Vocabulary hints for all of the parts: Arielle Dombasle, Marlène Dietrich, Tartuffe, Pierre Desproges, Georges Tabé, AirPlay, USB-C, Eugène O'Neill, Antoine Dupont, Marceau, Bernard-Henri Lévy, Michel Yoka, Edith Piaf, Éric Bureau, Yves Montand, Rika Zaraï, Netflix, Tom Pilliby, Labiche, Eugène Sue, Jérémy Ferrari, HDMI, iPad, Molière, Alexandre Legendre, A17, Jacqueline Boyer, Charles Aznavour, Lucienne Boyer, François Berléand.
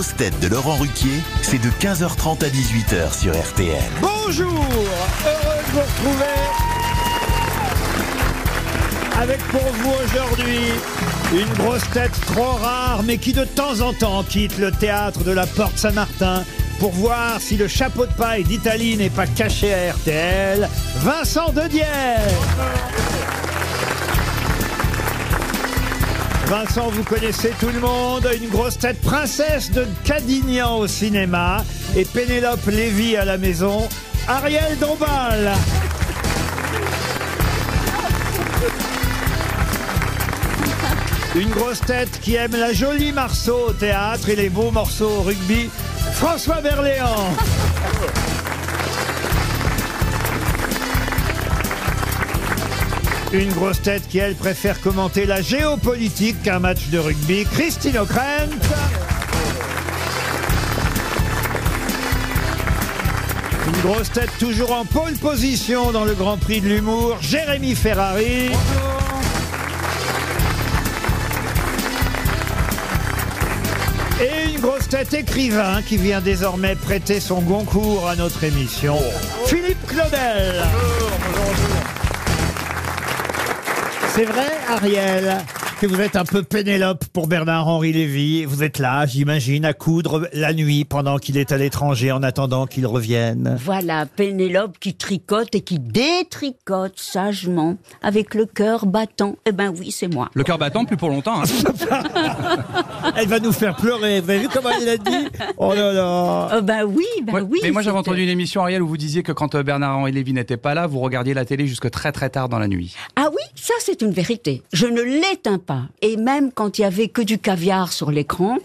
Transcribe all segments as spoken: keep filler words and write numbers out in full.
grosses têtes de Laurent Ruquier, c'est de quinze heures trente à dix-huit heures sur R T L. Bonjour, heureux de vous retrouver avec pour vous aujourd'hui une grosse tête trop rare mais qui de temps en temps quitte le théâtre de la Porte Saint-Martin pour voir si le chapeau de paille d'Italie n'est pas caché à R T L, Vincent Dedienne. Vincent, vous connaissez tout le monde, une grosse tête princesse de Cadignan au cinéma et Pénélope Lévy à la maison, Arielle Dombasle. Une grosse tête qui aime la jolie Marceau au théâtre et les beaux morceaux au rugby, François Berléand. Une grosse tête qui, elle, préfère commenter la géopolitique qu'un match de rugby, Christine Ockrent. Une grosse tête toujours en pole position dans le Grand Prix de l'humour, Jérémy Ferrari. Bonjour. Et une grosse tête écrivain qui vient désormais prêter son Goncourt à notre émission, bonjour. Philippe Claudel. Bonjour, bonjour, bonjour. C'est vrai, Arielle, que vous êtes un peu Pénélope pour Bernard-Henri Lévy. Vous êtes là, j'imagine, à coudre la nuit pendant qu'il est à l'étranger en attendant qu'il revienne. Voilà, Pénélope qui tricote et qui détricote sagement avec le cœur battant. Eh ben oui, c'est moi. Le cœur battant, plus pour longtemps. Hein. Elle va nous faire pleurer. Vous avez vu comment elle a dit? Oh là là. Euh, bah oui, bah moi, oui. Mais moi, j'avais entendu une émission, Arielle, où vous disiez que quand Bernard-Henri Lévy n'était pas là, vous regardiez la télé jusque très très tard dans la nuit. Ah oui, ça c'est une vérité. Je ne l'éteins pas. Et même quand il n'y avait que du caviar sur l'écran,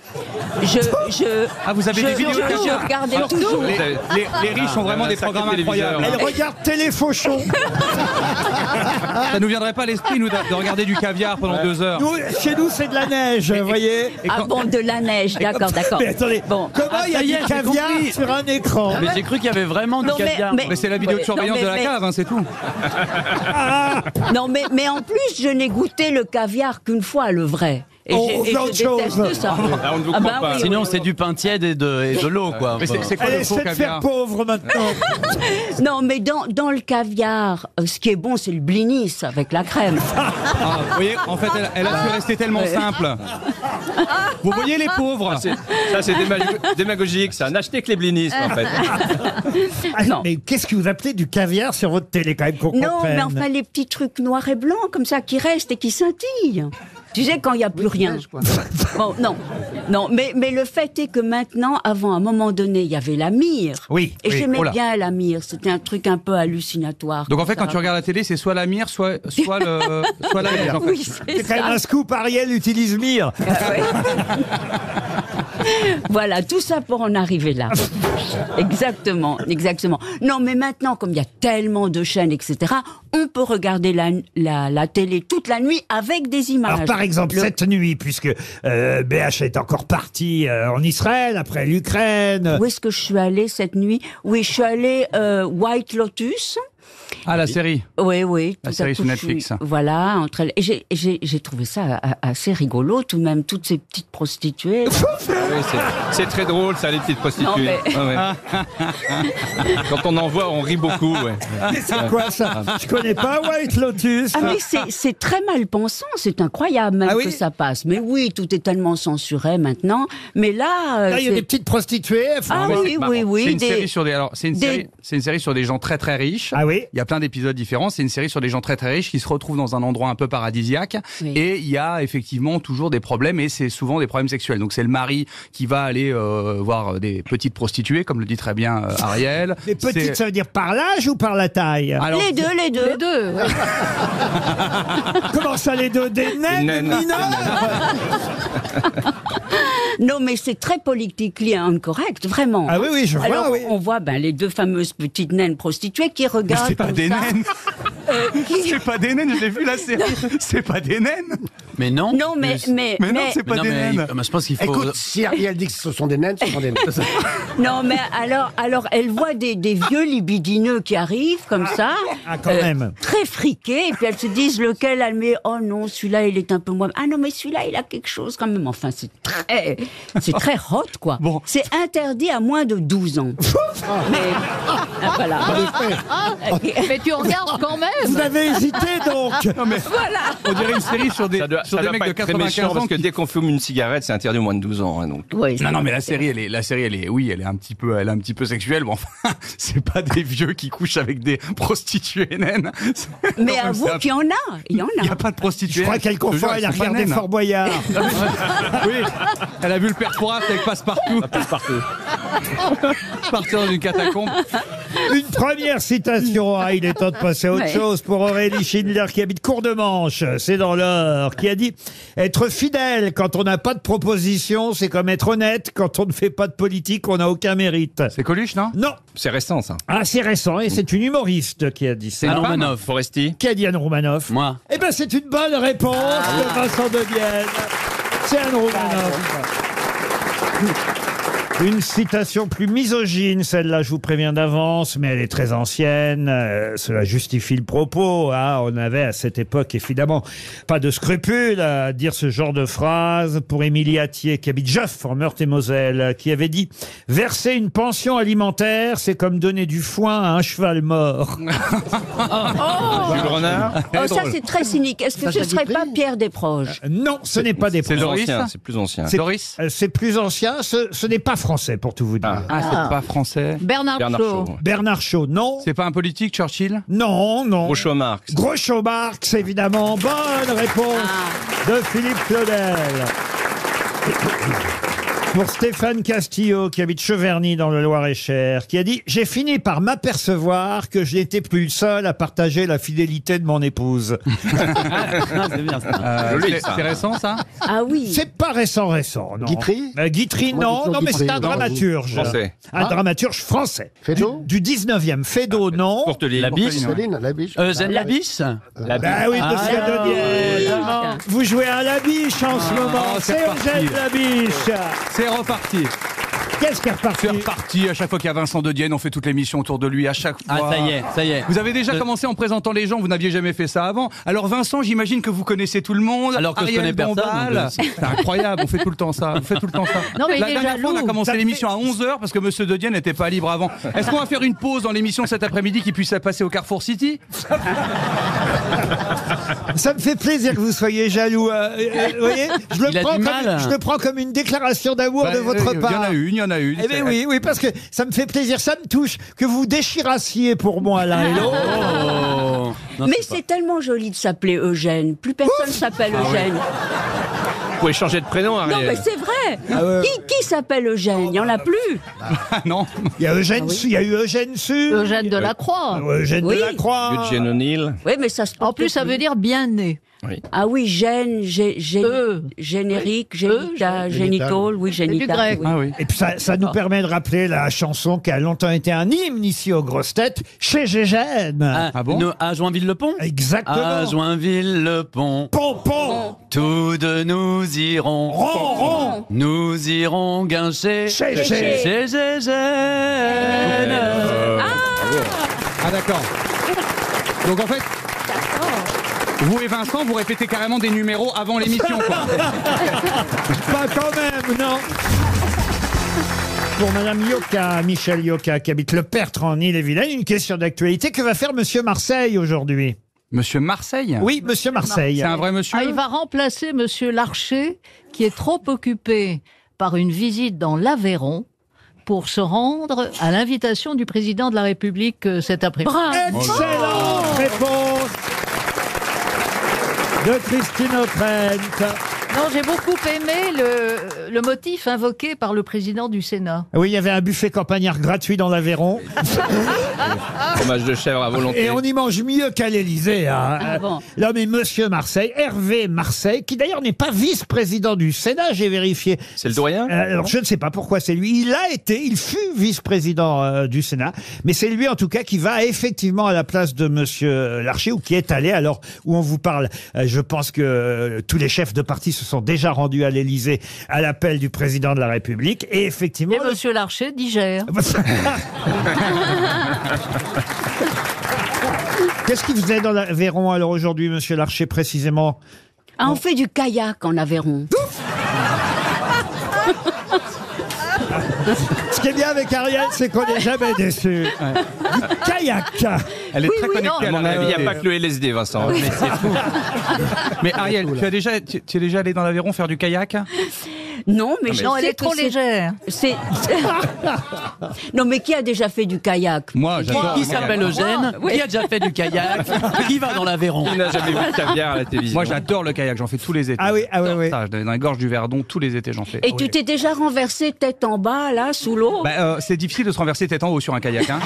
je, je... Ah, vous avez je, des vidéos je, je regardais ah, toujours. Les, les, les riches ah, ont vraiment des programmes incroyables. Elle regarde Téléfauchon. Ça nous viendrait pas à l'esprit, nous, de regarder du caviar pendant ouais. deux heures. Nous, chez nous, c'est de la neige, vous voyez. Et quand... Ah bon, de la neige, d'accord, d'accord. Mais attendez, bon. Comment ah, il y a hier, du caviar sur un écran? Mais j'ai cru qu'il y avait vraiment non, du mais, caviar. Mais, mais c'est la vidéo de surveillance mais, de la mais, cave, hein, c'est tout. Ah. Non, mais, mais en plus, je n'ai goûté le caviar que une fois, le vrai. Et oh, et chose. Ça. Ah, on ne vous ah bah pas. Oui, sinon, oui, oui, c'est oui. du pain tiède et de, et de l'eau, quoi. Mais c'est quoi le faux caviar? Faire pauvre maintenant. Non, mais dans, dans le caviar, ce qui est bon, c'est le blinis avec la crème. Ah, vous voyez, en fait, elle, elle a su rester tellement ouais. simple. Vous voyez les pauvres. Ça, c'est démagogique, ça. N'achetez que les blinis, en fait. Ah, non. Mais qu'est-ce que vous appelez du caviar sur votre télé, quand même, qu'on comprenne? Non, mais enfin, les petits trucs noirs et blancs, comme ça, qui restent et qui scintillent. Tu sais, quand il n'y a plus rien. Bon, non, non, mais, mais le fait est que maintenant, avant, à un moment donné, il y avait la mire. Oui. Et oui, j'aimais oh bien la mire. C'était un truc un peu hallucinatoire. Donc en fait, ça. Quand tu regardes la télé, c'est soit la mire, soit, soit, le, soit la mire. En fait. Oui, c'est quand même un scoop, Arielle utilise mire. Ah, ouais. Voilà, tout ça pour en arriver là. Exactement, exactement. Non, mais maintenant, comme il y a tellement de chaînes, et cetera, on peut regarder la, la, la télé toute la nuit avec des images. Alors, par exemple, Le... cette nuit, puisque euh, B H est encore parti euh, en Israël, après l'Ukraine... Où est-ce que je suis allée cette nuit? Oui, je suis allée euh, White Lotus... Ah, la série. Oui, oui. La série sur Netflix. Suis, voilà. Entre elles. Et j'ai trouvé ça assez rigolo, tout de même, toutes ces petites prostituées. Oui, c'est très drôle, ça, les petites prostituées. Non, mais... ah, ouais. Quand on en voit, on rit beaucoup. Ouais. C'est quoi ça? Je connais pas White Lotus. Ah, mais c'est très mal pensant, c'est incroyable même ah, oui que ça passe. Mais oui, tout est tellement censuré maintenant. Mais là. Là, il y a des petites prostituées. Ah, non, oui, oui, oui. C'est une, des... une, des... une série sur des gens très, très riches. Ah, oui. Il y a plein d'épisodes différents. C'est une série sur des gens très très riches qui se retrouvent dans un endroit un peu paradisiaque. Oui. Et il y a effectivement toujours des problèmes et c'est souvent des problèmes sexuels. Donc c'est le mari qui va aller euh, voir des petites prostituées, comme le dit très bien euh, Arielle. Les petites, ça veut dire par l'âge ou par la taille? Alors, les deux, les deux. Les deux. Comment ça les deux? Des naines, des minots. Non, mais c'est très politiquement incorrect, vraiment. Ah oui, oui, je vois. Alors, oui. On voit ben, les deux fameuses petites naines prostituées qui regardent. C'est pas des naines. Euh, qui... C'est pas des naines, j'ai vu la série. C'est pas des naines. Mais non. Non, mais. Mais, mais, mais non, c'est pas non, des naines. Il, je pense qu'il faut... Écoute, si Arielle dit que ce sont des naines, ce sont des naines. Non, mais alors, alors elle voit des, des vieux libidineux qui arrivent comme ça. Ah, quand euh, même. Très friqués. Et puis elles se disent lequel elle met. Oh non, celui-là, il est un peu moins. Ah non, mais celui-là, il a quelque chose quand même. Enfin, c'est très. C'est très hot, quoi. Bon. C'est interdit à moins de douze ans. Ah. Mais. Ah, voilà. Ah, mais tu regardes quand même. Vous avez hésité donc. Non, mais voilà. On dirait une série sur des, doit, sur des mecs de quatre-vingt-quinze ans. Parce que dès qu'on fume une cigarette, c'est interdit au moins de douze ans. Hein, donc. Oui, non, non, mais la série, elle est, la série, elle est, oui, elle est un petit peu, elle est un petit peu sexuelle. Bon, enfin, c'est pas des vieux qui couchent avec des prostituées naines. Mais à vous qu'il y en a, il y en a. Il n'y a pas de prostituées. Je crois qu'elle confond. Elle a regardé Fort Boyard. Oui. Elle a vu le père Poirade avec Passe-Partout. Passe-Partout. Partir d'une catacombe. Une première citation. Ah, il est temps de passer à autre chose. Pour Aurélie Schindler qui habite Courdemanche, c'est dans l'Or, qui a dit « Être fidèle quand on n'a pas de proposition, c'est comme être honnête quand on ne fait pas de politique, on n'a aucun mérite. » C'est Coluche, non? Non. C'est récent, ça. Ah, c'est récent, et c'est une humoriste qui a dit ça. Anne Roumanoff, Foresti. Qui a dit Anne Roumanoff? Moi. Eh bien, c'est une bonne réponse ah, de Vincent Dedienne. C'est Anne Roumanoff. Une citation plus misogyne, celle-là je vous préviens d'avance, mais elle est très ancienne, euh, cela justifie le propos, hein. On avait à cette époque évidemment pas de scrupules à dire ce genre de phrase. Pour Émilie Attier qui habite Jaffe en Meurthe-et-Moselle, qui avait dit « Verser une pension alimentaire, c'est comme donner du foin à un cheval mort. » Oh, du renard. Oh, ça c'est très cynique, est-ce que ça, ce ne serait pas Pierre Desproges? euh, Non, ce n'est pas Desproges. C'est plus ancien. C'est plus ancien, ce, ce n'est pas français, pour tout vous dire. Ah, ah c'est ah. pas français. Bernard, Bernard Shaw. Shaw. Bernard Shaw, non. C'est pas un politique, Churchill? Non, non. Groucho Marx. Groucho Marx, évidemment. Bonne réponse ah. de Philippe Claudel. Pour Stéphane Castillo, qui habite Cheverny dans le Loir-et-Cher, qui a dit « J'ai fini par m'apercevoir que je n'étais plus seul à partager la fidélité de mon épouse. » euh, C'est récent, ça? Ah oui. C'est pas récent, récent, non. Guitry euh, Guitry, non, non, mais c'est un dramaturge. Français. Un ah. dramaturge français. Fédo du, du dix-neuvième. Fédo, ah, non. Labiche. Labiche. Euh, Labiche. Euh, la bah oui, de ah, ah, vous jouez à Labiche en ah, ce moment. C'est Eugène Labiche. C'est reparti. Qu'est-ce qui est reparti? C'est reparti. À chaque fois qu'il y a Vincent Dedienne, on fait toute l'émission autour de lui. À chaque fois. Ah, ça y est, ça y est. Vous avez déjà commencé en présentant les gens. Vous n'aviez jamais fait ça avant. Alors, Vincent, j'imagine que vous connaissez tout le monde. Alors que je connais personne. C'est incroyable. On fait tout le temps ça. On fait tout le temps ça. Non, mais la dernière fois, on a commencé l'émission à onze heures parce que Monsieur Dedienne n'était pas libre avant. Est-ce qu'on va faire une pause dans l'émission cet après-midi qui puisse passer au Carrefour City? Ça me fait plaisir que vous soyez jaloux. Euh, euh, vous voyez, je le, prends comme, mal, hein. je le prends comme une déclaration d'amour bah, de votre euh, part. Il y en a une, il y en a une. Eh bien oui, oui, parce que ça me fait plaisir, ça me touche que vous déchirassiez pour moi là. Oh. Non, mais c'est tellement joli de s'appeler Eugène. Plus personne s'appelle ah, Eugène. Oui. Vous pouvez changer de prénom, Ariel. Non, mais c'est vrai. Ah ouais. Qui, qui s'appelle Eugène? Il n'y en a plus. Ah, non. Il y a Eugène, ah, oui. il y a eu Eugène Sue. Eugène Delacroix. Eugène oui. Delacroix. Eugène O'Neill. Oui, mais ça se En plus, ça veut dire bien né. Oui. Ah oui, gène, gé, gé, euh. générique, oui. génita, euh. génital, oui, génital. Grec. Oui. Ah oui. Et puis ça, ça nous permet de rappeler la chanson qui a longtemps été un hymne ici aux grosses têtes, chez Gégène. Ah, ah bon? À Joinville-le-Pont? Exactement. À Joinville-le-Pont. Pont, pont. Tous deux nous irons. Ron, ron. Nous irons guincher. Chez Gégène. Chez Gégène. Ah, ah d'accord. Donc en fait... Vous et Vincent, vous répétez carrément des numéros avant l'émission, quoi. Pas quand même, non. Pour Madame Yoka, Michel Yoka, qui habite Le Pertre en Ille-et-Vilaine, une question d'actualité. Que va faire Monsieur Marseille aujourd'hui? Monsieur Marseille? Oui, Monsieur Marseille. C'est un vrai monsieur? Ah, il va remplacer Monsieur Larcher, qui est trop occupé par une visite dans l'Aveyron, pour se rendre à l'invitation du Président de la République cet après-midi. Excellente réponse de Christine Ockrent. Non, j'ai beaucoup aimé le, le motif invoqué par le président du Sénat. Oui, il y avait un buffet campagnard gratuit dans l'Aveyron. Fromage de chèvre à volonté. Et on y mange mieux qu'à l'Elysée. Hein. Ah bon. Non mais Monsieur Marseille, Hervé Marseille, qui d'ailleurs n'est pas vice-président du Sénat, j'ai vérifié. C'est le doyen euh, Alors je ne sais pas pourquoi c'est lui. Il a été, il fut vice-président euh, du Sénat, mais c'est lui en tout cas qui va effectivement à la place de Monsieur Larcher, ou qui est allé alors où on vous parle. Euh, je pense que euh, tous les chefs de parti se sont déjà rendus à l'Elysée à l'appel du président de la République. Et effectivement... Et Monsieur Larcher digère. Qu'est-ce qu'il faisait dans l'Aveyron alors aujourd'hui, Monsieur Larcher, précisément? Ah, on fait du kayak en Aveyron. Ce qui est bien avec Arielle, c'est qu'on n'est jamais déçu. Du kayak. Elle est oui, très oui, connectée non, à mon avis. Il n'y a pas que le L S D, Vincent. Oui. Mais c'est fou. Mais Arielle, tu as déjà, tu, tu es déjà allée dans l'Aveyron faire du kayak? Non, mais, non, mais je non, elle est trop légère. C'est non, mais qui a déjà fait du kayak? Moi, j'adore. Qui s'appelle Eugène? Oui. Qui a déjà fait du kayak? Qui va dans l'Aveyron? Qui n'a jamais vu de caviar à la télévision? Moi, j'adore le kayak. J'en fais tous les étés. Ah oui, ah oui, oui. Ça, dans la gorge du Verdon, tous les étés, j'en fais. Et oui. Tu t'es déjà renversé tête en bas, là, sous l'eau? Bah, euh, c'est difficile de se renverser tête en haut sur un kayak. Hein.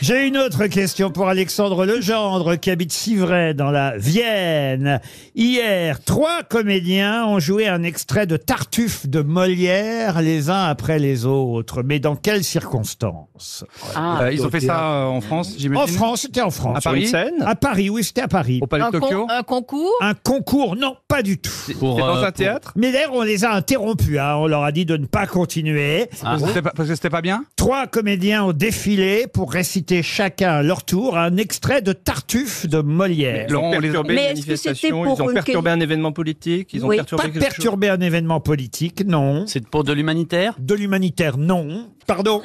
J'ai une autre question pour Alexandre Legendre, qui habite Civray, dans la Vienne. Hier, trois comédiens ont joué un extrait de Tartuffe de Molière, les uns après les autres. Mais dans quelles circonstances? Ah, euh, Ils ont fait ça euh, en France, j'imagine. En France, c'était en France. À Paris? À Paris, oui, c'était à Paris. Au Palais de Tokyo? Un concours? Un concours, non, pas du tout. C'était dans un théâtre? Mais d'ailleurs, on les a interrompus, hein, on leur a dit de ne pas continuer. Ah, parce que c'était pas bien? Trois comédiens ont défilé pour réciter chacun à leur tour un extrait de Tartuffe de Molière. Ils ont perturbé une manifestation, ils ont perturbé un événement politique, ils ont perturbé quelque chose. Pas perturbé un événement politique, non. C'est pour de l'humanitaire? De l'humanitaire, non. Pardon?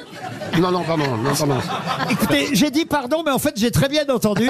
Non, non, pardon, non, pardon. Écoutez, j'ai dit pardon, mais en fait, j'ai très bien entendu.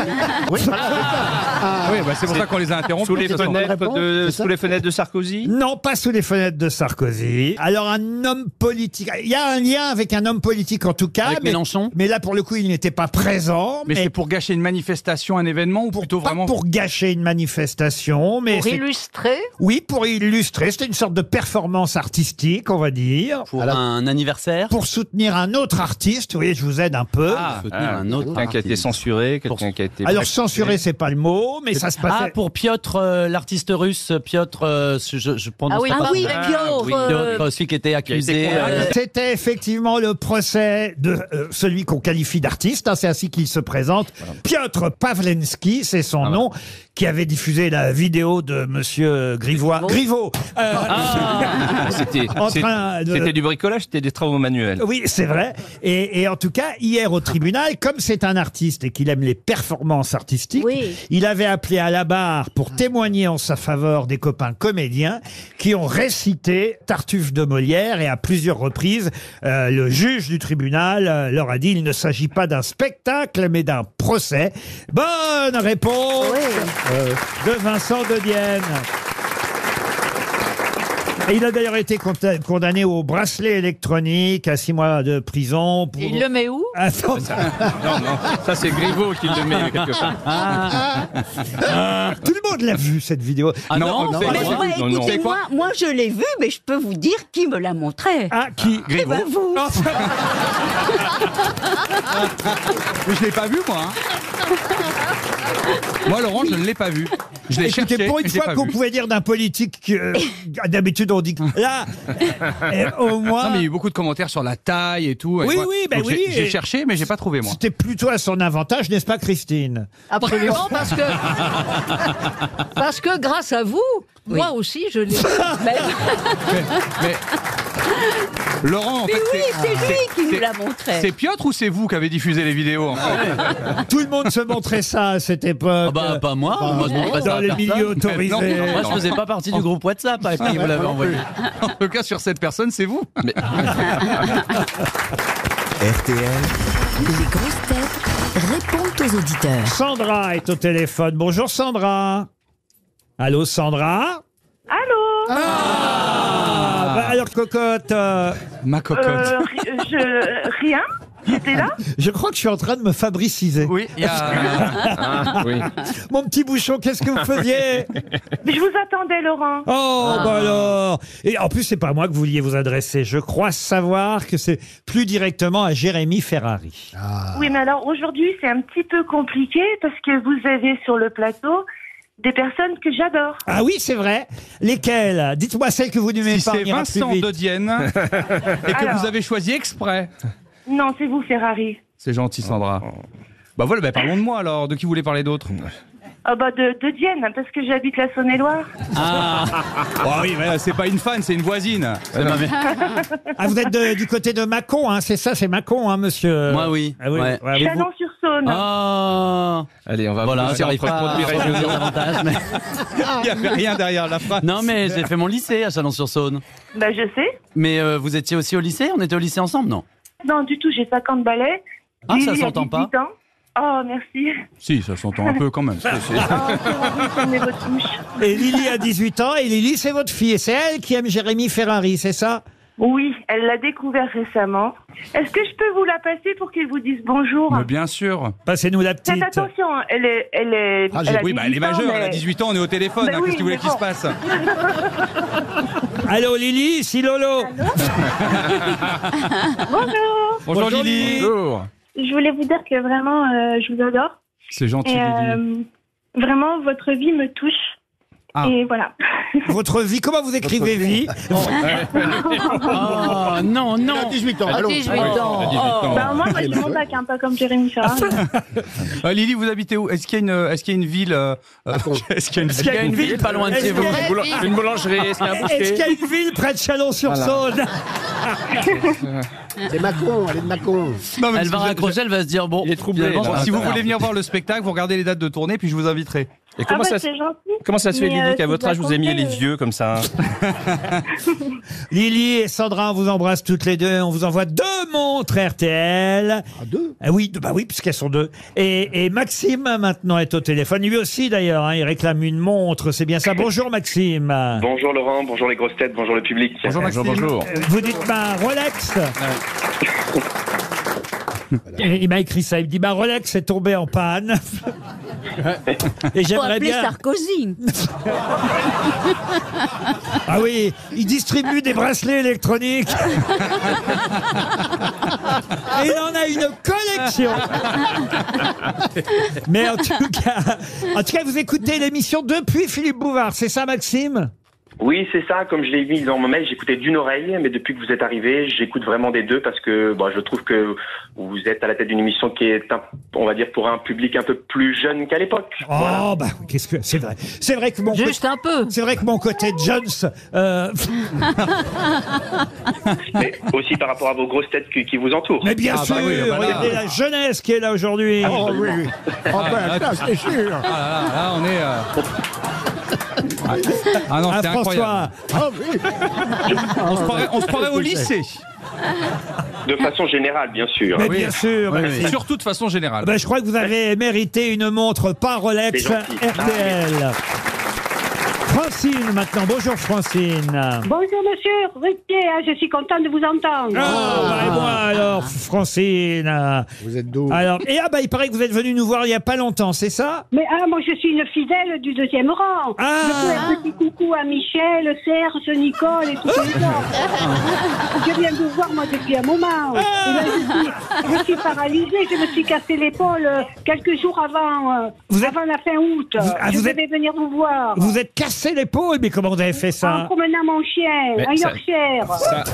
Oui, ah, oui bah c'est pour ça qu'on les a interrompus. Sous les, fenêtres de, sous les fenêtres de Sarkozy? Non, pas sous les fenêtres de Sarkozy. Alors, un homme politique... Il y a un lien avec un homme politique, en tout cas. Avec mais, Mélenchon? Mais là, pour le coup, il n'était pas présent. Mais, mais c'est pour gâcher une manifestation, un événement, ou pour, plutôt pas vraiment... pour gâcher une manifestation, mais... Pour illustrer? Oui, pour illustrer. C'était une sorte de performance artistique, on va dire. Pour Alors, un anniversaire? Pour soutenir un autre artiste. Vous voyez, je vous aide un peu. Ah, soutenir ah, un autre Quelqu'un qui a été censuré, quelqu'un qui a été... Alors, censuré, c'est pas le mot, mais ça se passait... Ah, pour Piotr, euh, l'artiste russe, Piotr... Euh, je, je prononce ah oui, pas ah oui, Piotr... Oui. Euh... Piotr, celui qui était accusé... Euh... C'était effectivement le procès de euh, celui qu'on qualifie d'artiste. C'est ainsi qu'il se présente. Piotr Pavlensky, c'est son ah nom, ouais. qui avait diffusé la vidéo de Monsieur Grivois. Griveaux. Euh, ah C'était de... du bricolage, c'était des travaux manuels. Oui, c'est vrai. Et, et en tout cas, hier au tribunal, comme c'est un artiste et qu'il aime les performances artistiques, oui. il avait appelé à la barre pour témoigner en sa faveur des copains comédiens qui ont récité Tartuffe de Molière, et à plusieurs reprises, euh, le juge du tribunal leur a dit: il ne s'agit pas d'un d'un spectacle, mais d'un procès. Bonne réponse oui. de Vincent Dedienne. Et il a d'ailleurs été condamné au bracelet électronique à six mois de prison. Pour... Il le met où? Attends. Ça, non, non, ça c'est Griveaux qui le met quelque part. Ah, ah, tout le monde l'a vu cette vidéo. Ah non, non, non, mais moi, non, écoutez, non. Moi, moi je l'ai vu, mais je peux vous dire qui me l'a montré. Ah, qui? Griveaux. Eh ben vous. Mais je ne l'ai pas vu, moi. Moi, Laurent, oui. je ne l'ai pas vu. Je l'ai cherché. Pour une fois qu'on pouvait dire d'un politique que euh, d'habitude on dit là, euh, au moins. Non, mais il y a eu beaucoup de commentaires sur la taille et tout. Et oui, moi, oui, ben oui. J'ai cherché, mais j'ai pas trouvé moi. C'était plutôt à son avantage, n'est-ce pas, Christine? Absolument, parce que parce que grâce à vous, oui. moi aussi, je l'ai. mais... mais... Laurent, en mais fait, oui, c'est lui qui nous l'a montré. C'est Piotr ou c'est vous qui avez diffusé les vidéos en fait? Tout le monde se montrait ça à cette époque. Ah bah, pas moi. Bah, moi je montrais dans ça les milieux autorisés. Non, non, moi, je faisais pas partie du groupe WhatsApp. Et puis, vous l'avez envoyé. En tout cas, sur cette personne, c'est vous. Mais... R T L, les grosses têtes répondent aux auditeurs. Sandra est au téléphone. Bonjour Sandra. Allô Sandra. Allô. Ah, alors, cocotte. Euh, Ma cocotte. Euh, je, rien. J'étais là. Je crois que je suis en train de me fabriciser. Oui. Y a... ah, oui. Mon petit bouchon, qu'est-ce que vous faisiez? Je vous attendais, Laurent. Oh, ah. bah alors. Et en plus, c'est pas à moi que vous vouliez vous adresser. Je crois savoir que c'est plus directement à Jérémy Ferrari. Ah. Oui, mais alors aujourd'hui, c'est un petit peu compliqué parce que vous avez sur le plateau des personnes que j'adore. Ah oui, c'est vrai. Lesquelles? Dites-moi celles que vous n'aimez si pas. C'est Vincent Dedienne et que alors, vous avez choisi exprès. Non, c'est vous, Ferrari. C'est gentil, Sandra. Oh. Bah voilà, bah parlons de moi alors. De qui vous voulez parler d'autre? Ah bah de, de Dienne, parce que j'habite la Saône-et-Loire. Ah oh oui, mais c'est pas une fan, c'est une voisine. Ah, vous êtes de, du côté de Mâcon, hein, c'est ça, c'est Mâcon, hein, monsieur. Moi, oui. Ah, oui. Ouais. Ouais, Chalon-sur-Saône. Ah oh. Allez, on va voilà, vous faire conduire à une avantage. Mais... il n'y avait rien derrière la phrase. Non, mais j'ai fait mon lycée à Chalon-sur-Saône. Bah, je sais. Mais euh, vous étiez aussi au lycée? On était au lycée ensemble, non? Non, du tout, j'ai cinquante balais. Ah, ça s'entend pas. Ans. Oh, merci. Si, ça s'entend un peu quand même. Et Lily a dix-huit ans, et Lily, c'est votre fille. Et c'est elle qui aime Jérémy Ferrari, c'est ça? Oui, elle l'a découvert récemment. Est-ce que je peux vous la passer pour qu'elle vous dise bonjour? Mais bien sûr. Passez-nous la petite. Faites attention, elle est... Elle est ah, elle oui, bah, elle est majeure, mais... elle a dix-huit ans, on est au téléphone. Bah, hein, oui, qu'est-ce que vous voulez bon. qu'il se passe? Allô Lily, ici Lolo. Bonjour. Bonjour Lily. Bonjour. Je voulais vous dire que vraiment, euh, je vous adore. C'est gentil. Et, euh, Lily. Vraiment, votre vie me touche. Ah. Et voilà. Votre vie, comment vous écrivez vie? Oh, non, non. À dix-huit ans. Allô. dix-huit ans. Oh. Oh. Bah, moi, moi, je mon bac, un peu comme Jérémy Ferrari. euh, Lily, vous habitez où? Est-ce qu'il y a une, est-ce qu'il y a une ville euh, Est-ce qu'il y a une, est-ce qu'il y a une ville pas loin de chez vous? Une boulangerie? Est-ce qu'il y a un boucher? Est-ce qu'il y a une ville près de Chalon-sur-Saône? Voilà. C'est Mâcon, elle est de Mâcon. Non, elle va raccrocher, elle va se dire bon. Il est troublé. Si vous voulez venir voir le spectacle, vous regardez les dates de tournée, puis je vous inviterai. Et comment, ah bah ça, comment ça se fait, mais Lily, euh, qu'à votre âge, vous aimiez les vieux comme ça? Lily et Sandra, on vous embrasse toutes les deux. On vous envoie deux montres R T L. Ah, deux? Ah oui, bah oui, puisqu'elles sont deux. Et, et Maxime, maintenant, est au téléphone. Lui aussi, d'ailleurs, hein, il réclame une montre. C'est bien ça. Bonjour, Maxime. Bonjour, Laurent. Bonjour, les grosses têtes. Bonjour, le public. Bonjour, Maxime. Bonjour, bonjour. Vous dites pas bah, Rolex? Ouais. Voilà. Il m'a écrit ça, il me dit « Ma Rolex est tombée en panne ». Il faut appeler bien... Sarkozy. Ah oui, il distribue des bracelets électroniques. Et il en a une collection. Mais en tout cas, en tout cas vous écoutez l'émission depuis Philippe Bouvard, c'est ça, Maxime? Oui, c'est ça. Comme je l'ai mis dans mon mail, j'écoutais d'une oreille, mais depuis que vous êtes arrivé, j'écoute vraiment des deux parce que bon, je trouve que vous êtes à la tête d'une émission qui est, un, on va dire, pour un public un peu plus jeune qu'à l'époque. Oh, voilà. Bah, qu'est-ce que c'est vrai. C'est vrai que mon juste côté, un peu. C'est vrai que mon côté Jones. Euh... mais aussi par rapport à vos grosses têtes qui, qui vous entourent. Mais bien ah, sûr. Bah oui, bah regardez la jeunesse qui est là aujourd'hui. Oh oui. Oh ben, ça, c'est sûr. Ah, là, là, on est. Euh... Ah non, c'était incroyable. Ah oui. On se croirait, on se croirait au lycée. De façon générale, bien sûr. Mais oui, bien sûr. Oui, oui. Surtout de façon générale. Ben, je crois que vous avez mérité une montre par Rolex R T L. Ah, oui. Francine, maintenant. Bonjour, Francine. Bonjour, monsieur Ruquier. Je suis contente de vous entendre. Oh, bah, et moi, alors, Francine. Vous êtes d'où? Alors, et ah, bah, il paraît que vous êtes venue nous voir il n'y a pas longtemps, c'est ça? Mais ah, moi, je suis une fidèle du deuxième rang. Ah. Je fais un petit coucou à Michel, Serge, Nicole et tous oh. les autres. Je viens de vous voir, moi, depuis un moment. Ah. Et là, je, suis, je suis paralysée. Je me suis cassé l'épaule quelques jours avant, vous avant êtes... la fin août. Vous, ah, je vous devais êtes... venir vous voir. Vous êtes cassé l'épaule, mais comment vous avez fait ça? En promenant mon chien, mais un ça, Yorkshire. Ça...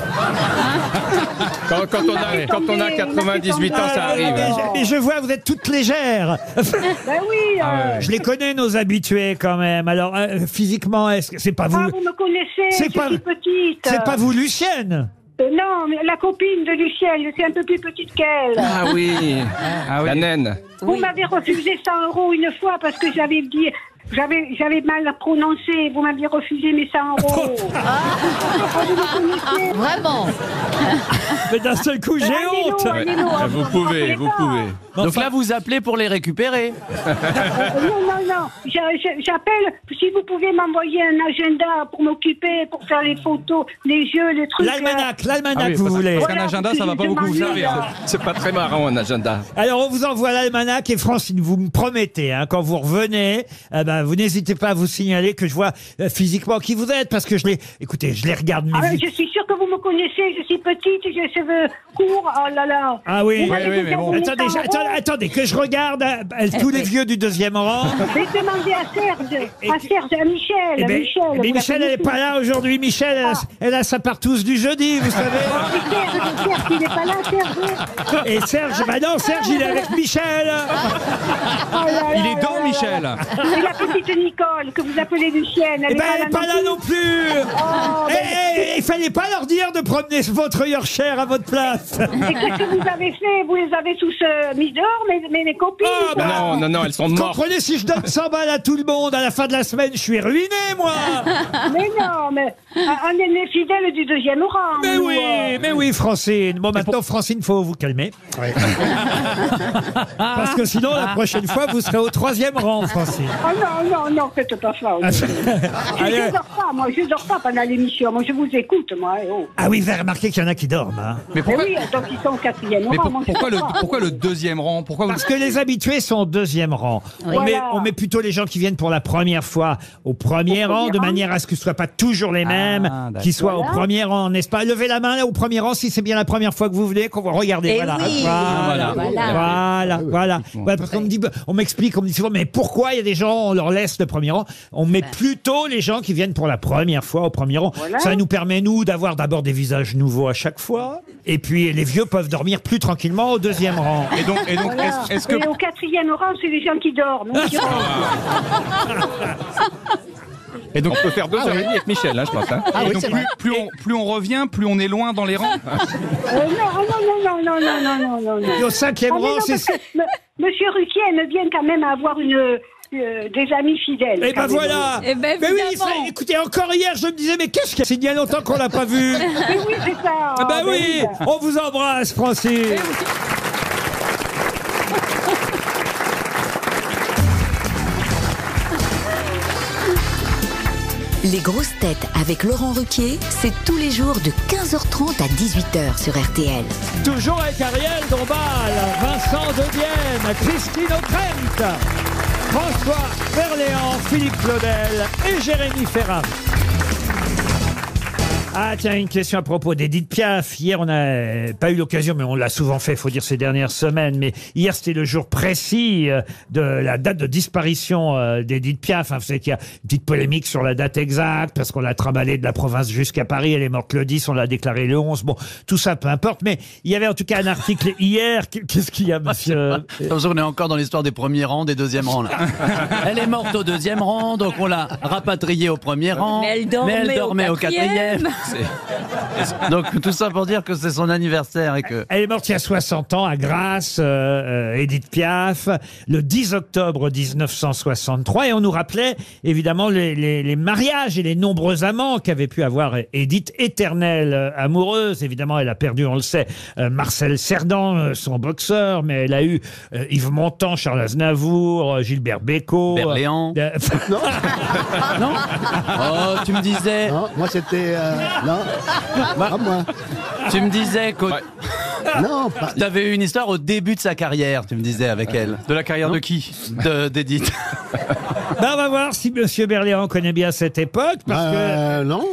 quand, quand, on a, quand on a quatre-vingt-dix-huit ans, ça arrive. Mais je vois, vous êtes toutes légères. Ben oui. Euh... Ah ouais. Je les connais, nos habitués, quand même. Alors, euh, physiquement, est-ce que c'est pas vous? Ah, vous me connaissez, c'est pas... petite. C'est pas vous, Lucienne? Non, mais la copine de Lucienne, c'est un peu plus petite qu'elle. Ah oui, ah oui. La naine. Vous oui. m'avez refusé cent euros une fois parce que j'avais dit J'avais, j'avais mal prononcé, vous m'aviez refusé mes cent euros. Ah. Vraiment. Mais d'un seul coup, j'ai honte. Allez nous, allez nous, allez vous pouvez, vous pouvez. Donc enfin... là, vous appelez pour les récupérer. Non, non, non. J'appelle, si vous pouvez m'envoyer un agenda pour m'occuper, pour faire les photos, les jeux, les trucs. L'almanach, l'almanach, ah oui, vous parce voulez. Parce voilà, qu'un agenda, ça ne va pas beaucoup vous servir. C'est pas très marrant, un agenda. Alors, on vous envoie l'almanach et Francine, vous me promettez, hein, quand vous revenez, euh, bah, vous n'hésitez pas à vous signaler que je vois euh, physiquement qui vous êtes, parce que je les, écoutez, je les regarde. Ah oui, je suis sûre que vous me connaissez, je suis petite, j'ai les cheveux courts, oh là là. Ah oui, oui, oui mais bon. Attendez, attendez, attendez, que je regarde euh, tous les vieux du deuxième rang. Mais demandez à Serge, et, à Serge, à Michel, et à ben, Michel. Mais Michel, elle n'est pas là aujourd'hui, Michel, elle, ah. elle a sa partouze du jeudi, vous savez. Et Serge, Serge, il n'est pas là, Serge. Et Serge, bah non, Serge, il est avec Michel. Oh là là, il est dans là là Michel. Là là. Petite Nicole, que vous appelez Lucienne. Elle n'est eh ben, pas, pas là non plus. Oh, et, ben... et, et, il fallait pas leur dire de promener votre Yorkshire à votre place. Et qu'est-ce que vous avez fait? Vous les avez tous euh, mis dehors, mes, mes, mes copines. Oh, ben non, non, non, elles sont mortes. Comprenez, si je donne cent balles à tout le monde à la fin de la semaine, je suis ruiné, moi. Mais non, mais un aîné fidèle du deuxième rang. Mais oui, euh... mais oui, Francine. Bon, maintenant, pour... Francine, faut vous calmer. Oui. Parce que sinon, la prochaine fois, vous serez au troisième rang, Francine. Oh, non. Oh non, non, faites pas ça. Je ne dors pas, moi, je ne dors pas pendant l'émission. Moi, je vous écoute, moi. Oh. Ah oui, vous avez remarqué qu'il y en a qui dorment. Hein. Mais pourquoi... oui, donc ils sont au quatrième rang. Pour, moi, pourquoi, le, pourquoi le deuxième rang pourquoi vous... Parce que les habitués sont au deuxième rang. Oui. On, voilà. met, on met plutôt les gens qui viennent pour la première fois au premier au rang, premier de manière rang. à ce que ce ne soient pas toujours les mêmes, ah, qui soient voilà. au premier rang, n'est-ce pas? Levez la main là, au premier rang si c'est bien la première fois que vous venez. Qu'on... Regardez, voilà. Oui. Voilà, voilà. Voilà, voilà. Oui. Voilà. Voilà parce qu'on me dit, on m'explique, on me dit souvent, mais pourquoi il y a des gens... On leur laisse le premier rang. On met ben. plutôt les gens qui viennent pour la première fois au premier rang. Voilà. Ça nous permet, nous, d'avoir d'abord des visages nouveaux à chaque fois. Et puis, les vieux peuvent dormir plus tranquillement au deuxième rang. Et donc, et donc voilà. est-ce, est-ce que... Et au quatrième rang, c'est les gens qui dorment. Qui Et donc, on peut faire deux heures ah, oui. et demie avec Michel, hein, je pense. Hein. Ah, oui, donc, plus, plus, on, plus on revient, plus on est loin dans les rangs. Euh, non, non, non, non, non, non, non, non. Et au cinquième ah, rang, non, c'est... M- Monsieur Ruquier aime bien quand même avoir une... Euh, des amis fidèles. Et ben voilà. Et ben mais oui, ça, écoutez, encore hier, je me disais, mais qu'est-ce qu'il y a? C'est il y a longtemps qu'on l'a pas vu. Mais oui, c'est ça. Ah ben, ben oui, oui, on vous embrasse, Francis. Oui. Les grosses têtes avec Laurent Ruquier, c'est tous les jours de quinze heures trente à dix-huit heures sur R T L. Toujours avec Arielle Dombasle, Vincent Dedienne, Christine Ockrent, François Berléand, Philippe Claudel et Jérémy Ferrari. Ah tiens, une question à propos d'Edith Piaf. Hier, on n'a pas eu l'occasion, mais on l'a souvent fait, faut dire, ces dernières semaines. Mais hier, c'était le jour précis de la date de disparition d'Edith Piaf. Vous savez qu'il y a une petite polémique sur la date exacte, parce qu'on l'a trimballée de la province jusqu'à Paris. Elle est morte le dix, on l'a déclarée le onze. Bon, tout ça, peu importe. Mais il y avait en tout cas un article hier. Qu'est-ce qu'il y a, monsieur? On est encore dans l'histoire des premiers rangs, des deuxièmes rangs, là. Elle est morte au deuxième rang, donc on l'a rapatriée au premier rang. Mais elle dormait, mais elle dormait au quatrième. C'est... Donc tout ça pour dire que c'est son anniversaire et que... Elle est morte il y a soixante ans à Grasse, euh, Edith Piaf, le dix octobre dix-neuf cent soixante-trois, et on nous rappelait évidemment les, les, les mariages et les nombreux amants qu'avait pu avoir Edith, éternelle euh, amoureuse. Évidemment, elle a perdu, on le sait, euh, Marcel Cerdan, euh, son boxeur, mais elle a eu euh, Yves Montand, Charles Aznavour, euh, Gilbert Bécaud... Berléand. Euh... Non. Non. Oh, tu me disais... Non, moi c'était... Euh... Non, bah, pas moi. Tu me disais que... Ouais. Non, pas... Tu avais eu une histoire au début de sa carrière, tu me disais, avec elle. De la carrière non. de qui de, D'Edith. Ben, on va voir si monsieur Berléand connaît bien cette époque, parce euh, que... Non.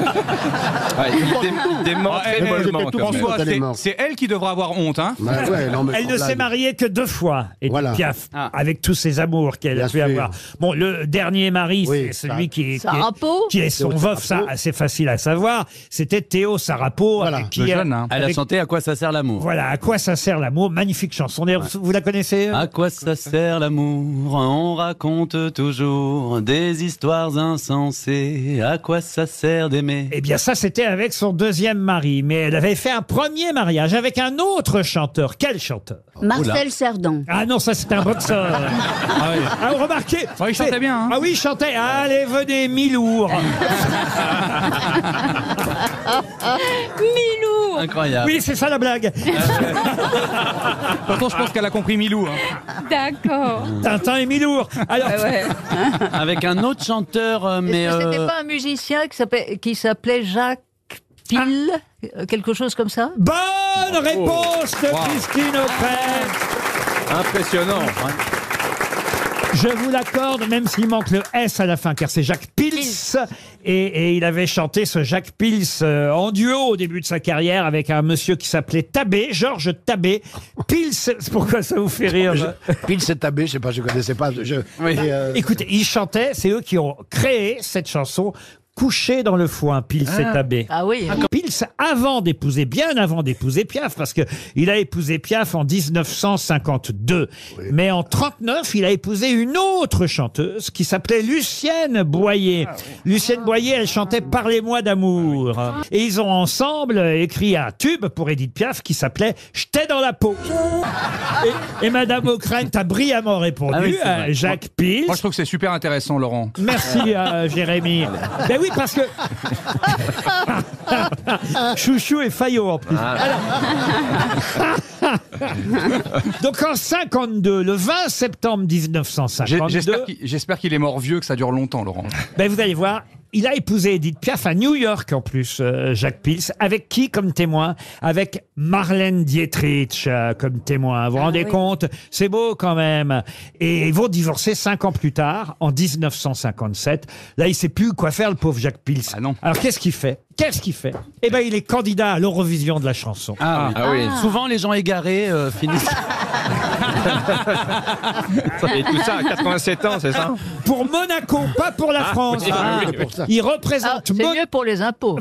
Ouais, des, des morts, elle, elle, elle, tout François, c'est, c'est elle qui devra avoir honte, hein. Bah, ouais, non, mais elle ne là, s'est mariée que deux fois, Edith voilà. Piaf, ah. avec tous ses amours qu'elle bien a pu sûr. avoir. Bon, le dernier mari, oui, c'est celui ça, qui est, qui est, qui est son veuf, ça, c'est facile à savoir, c'était Théo Sarapo, voilà, avec qui... Jeune, hein. avec... À la santé, à quoi ça sert l'amour. Voilà, à quoi ça sert l'amour, magnifique chanson. Ouais. Vous la connaissez euh... À quoi ça sert l'amour, on raconte toujours... toujours des histoires insensées, à quoi ça sert d'aimer? Eh bien ça c'était avec son deuxième mari, mais elle avait fait un premier mariage avec un autre chanteur. Quel chanteur? Marcel Cerdan. Ah non, ça c'était un boxeur. Ah oui. Ah, vous remarquez, enfin, il chantait bien hein. Ah oui, il chantait. Allez venez Milou. Milou. Incroyable. Oui c'est ça la blague. Pourtant je pense qu'elle a compris Milou hein. D'accord. Tintin et Milou. Alors, euh, ouais. Avec un autre chanteur, euh, mais euh... c'était pas un musicien qui s'appelait, qui s'appelait Jacques Pils, ah. quelque chose comme ça. Bonne oh. réponse de wow. Christine Ockrent. Impressionnant. Hein. Je vous l'accorde, même s'il manque le S à la fin, car c'est Jacques Pils. Pils. Et, et il avait chanté ce Jacques Pils euh, en duo au début de sa carrière avec un monsieur qui s'appelait Tabé, Georges Tabé. Pils, pourquoi ça vous fait rire je, Pils et Tabé, je sais pas, je connaissais pas. Je, oui. euh... Écoutez, ils chantaient, c'est eux qui ont créé cette chanson. Couché dans le foin, Pils ah. et Tabé. Ah oui. Pils avant d'épouser, bien avant d'épouser Piaf, parce que il a épousé Piaf en dix-neuf cent cinquante-deux. Oui. Mais en trente-neuf, il a épousé une autre chanteuse qui s'appelait Lucienne Boyer. Ah, oui. Lucienne Boyer, elle chantait Parlez-moi d'amour. Ah, oui. Et ils ont ensemble écrit un tube pour Edith Piaf qui s'appelait J'étais dans la peau. et, et Madame Ockrent a brillamment répondu ah, oui, à Jacques Pils. Moi, je trouve que c'est super intéressant, Laurent. Merci, euh, Jérémy. Ben, oui, parce que Chouchou et Fayot en plus. Alors... Donc en cinquante-deux, le vingt septembre mille neuf cent cinquante-deux. J'espère qu'il est mort vieux, que ça dure longtemps, Laurent. Ben vous allez voir, il a épousé Edith Piaf à New York en plus, euh, Jacques Pils. Avec qui comme témoin? Avec Marlène Dietrich euh, comme témoin. Vous vous ah, rendez oui. compte? C'est beau quand même. Et ils vont divorcer cinq ans plus tard, en dix-neuf cent cinquante-sept. Là, il ne sait plus quoi faire, le pauvre Jacques Pils. Ah, non. Alors qu'est-ce qu'il fait? Qu'est-ce qu'il fait? Eh ben, il est candidat à l'Eurovision de la chanson. Ah, ah oui. Ah. Souvent, les gens égarés euh, finissent. Et tout ça à quatre-vingt-sept ans, c'est ça? Pour Monaco, pas pour la ah, France. Oui, ah, oui, pour ça. Il représente. Ah, c'est Mon... mieux pour les impôts.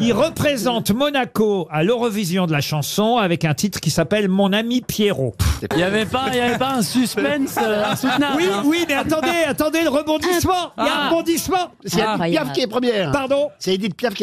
Il représente Monaco à l'Eurovision de la chanson avec un titre qui s'appelle Mon ami Pierrot. Il n'y avait pas, il y avait pas un suspense insoutenable. Oui, hein. oui, mais attendez, attendez le rebondissement. Il y a un rebondissement. C'est ah, Edith Piaf qui est première. Pardon. C'est Edith Piaf qui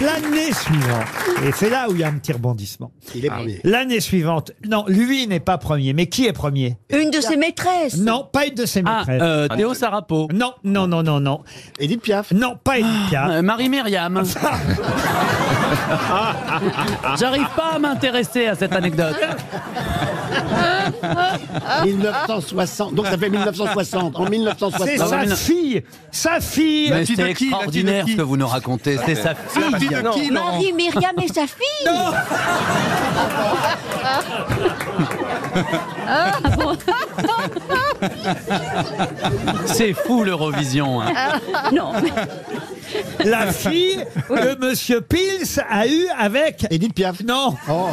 L'année suivante, et c'est là où il y a un petit rebondissement. Il est premier. L'année suivante, non, lui n'est pas premier, mais qui est premier? Une de ses maîtresses? Non, pas une de ses maîtresses. Ah, euh, Théo Sarrapo? Non, non, non, non, non. Edith Piaf? Non, pas Edith Piaf. Euh, Marie-Myriam. J'arrive pas à m'intéresser à cette anecdote. mille neuf cent soixante, donc ça fait mille neuf cent soixante. En mille neuf cent soixante, c'est sa fille, sa fille. Mais c'est extraordinaire ce que vous nous racontez. C'est sa fille. Marie Myriam et sa fille. Non. C'est fou l'Eurovision. Hein. Non. Mais... La fille que Monsieur Pils a eue avec Edith Piaf. Non. Oh.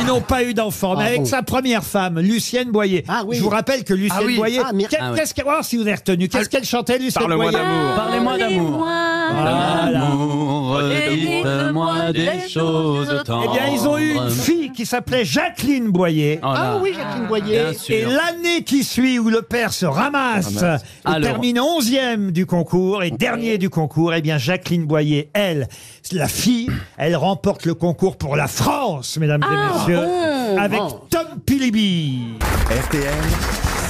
Ils n'ont pas eu d'enfant, mais ah, avec oh. sa première femme, Lucienne Boyer. Ah, oui. Je vous rappelle que Lucienne ah, oui. Boyer. Ah, qu'est-ce qu'elle, oh, si vous avez retenu, qu'est-ce qu'elle chantait, Lucienne Boyer? Parlez-moi d'amour. Parlez-moi d'amour. Dites-moi des choses tendres. Eh bien, ils ont eu une fille qui s'appelait Jacqueline Boyer. Oh ah oui, Jacqueline Boyer. Et l'année qui suit où le père se ramasse, ah, alors... termine onzième du concours et dernier du concours, eh bien Jacqueline Boyer, elle, la fille, elle remporte le concours pour la France, mesdames ah, et messieurs, oh, avec oh. Tom Pilliby. R T L,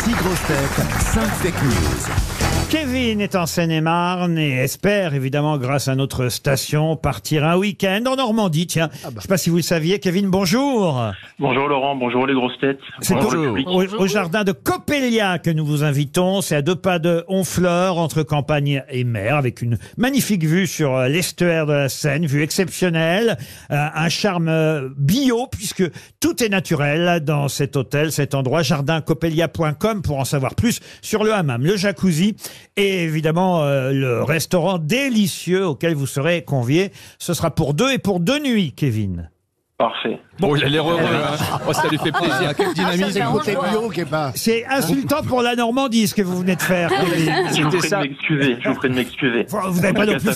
six grosses têtes, cinq fake news. Kevin est en Seine-et-Marne et espère, évidemment, grâce à notre station, partir un week-end en Normandie. Tiens, ah bah. je ne sais pas si vous le saviez, Kevin, bonjour. Bonjour Laurent, bonjour les grosses têtes. C'est bonjour. Au, au, au jardin de Coppelia que nous vous invitons. C'est à deux pas de Honfleur, entre campagne et mer, avec une magnifique vue sur l'estuaire de la Seine, vue exceptionnelle, euh, un charme bio, puisque tout est naturel dans cet hôtel, cet endroit, jardin coppelia point com pour en savoir plus sur le hammam, le jacuzzi. Et évidemment, euh, le restaurant délicieux auquel vous serez conviés, ce sera pour deux et pour deux nuits, Kevin. Parfait. Bon, il a l'air heureux. Oh, ça lui fait plaisir. Quelle dynamisme. C'est insultant pour la Normandie ce que vous venez de faire. Je vous prie de m'excuser. Je vous prie de m'excuser. Vous n'avez pas non plus.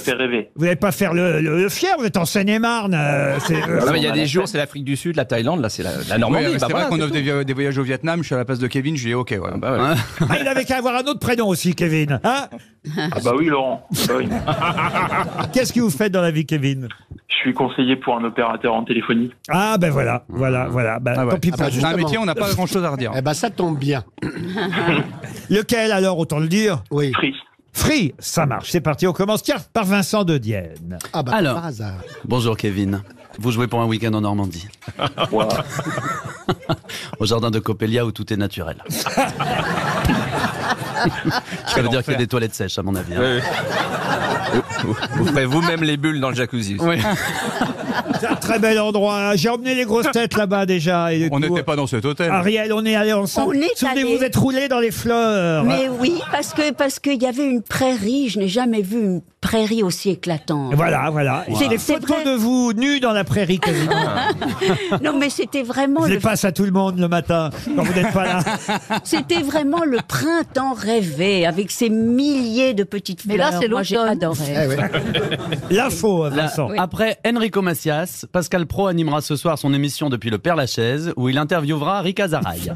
Vous n'allez pas faire le, le, le fier. Vous êtes en Seine-et-Marne. Euh, euh, il y a des jours, c'est l'Afrique du Sud, la Thaïlande. Là, c'est la, la Normandie. Oui, bah, c'est vrai bah, qu'on offre des, des voyages au Vietnam. Je suis à la place de Kevin. Je dis OK. Ouais, bah, ouais. Hein ah, il n'avait qu'à avoir un autre prénom aussi, Kevin. Hein ah bah oui, Laurent. Bah, oui. Qu'est-ce que vous faites dans la vie, Kevin? Je suis conseiller pour un opérateur en téléphonie. Ah ben bah, voilà, voilà, voilà. Bah, ah ouais. Tant pis ah bah, pour un métier, on n'a pas grand-chose à redire. Eh bah, ben ça tombe bien. Lequel alors, autant le dire? Oui. Free. Free, ça marche. C'est parti, on commence tiens, par Vincent Dedienne. Ah bah alors, par hasard. Bonjour Kevin. Vous jouez pour un week-end en Normandie. Wow. Au jardin de Coppelia où tout est naturel. Ça veut dire qu'il y a des toilettes sèches à mon avis. Hein. Oui. Vous, vous ferez vous-même les bulles dans le jacuzzi. Oui. C'est un très bel endroit. J'ai emmené les grosses têtes là-bas déjà. Et on n'était pas dans cet hôtel. Arielle, on est allés ensemble. On est allés. Vous êtes roulés dans les fleurs. Mais oui, parce que parce qu'il y avait une prairie. Je n'ai jamais vu une prairie aussi éclatante. Voilà, voilà. Wow. C'est des photos vrai. De vous nus dans la prairie quasiment. Non, mais c'était vraiment. Je les passe à tout le monde le matin quand vous n'êtes pas là. C'était vraiment le printemps rêvé avec ces milliers de petites fleurs. Mais là, c'est l'automne. Eh oui. L'info, Vincent. La, après Enrico Macias, Pascal Praud animera ce soir son émission depuis le Père Lachaise, où il interviewera Rika Zaraï.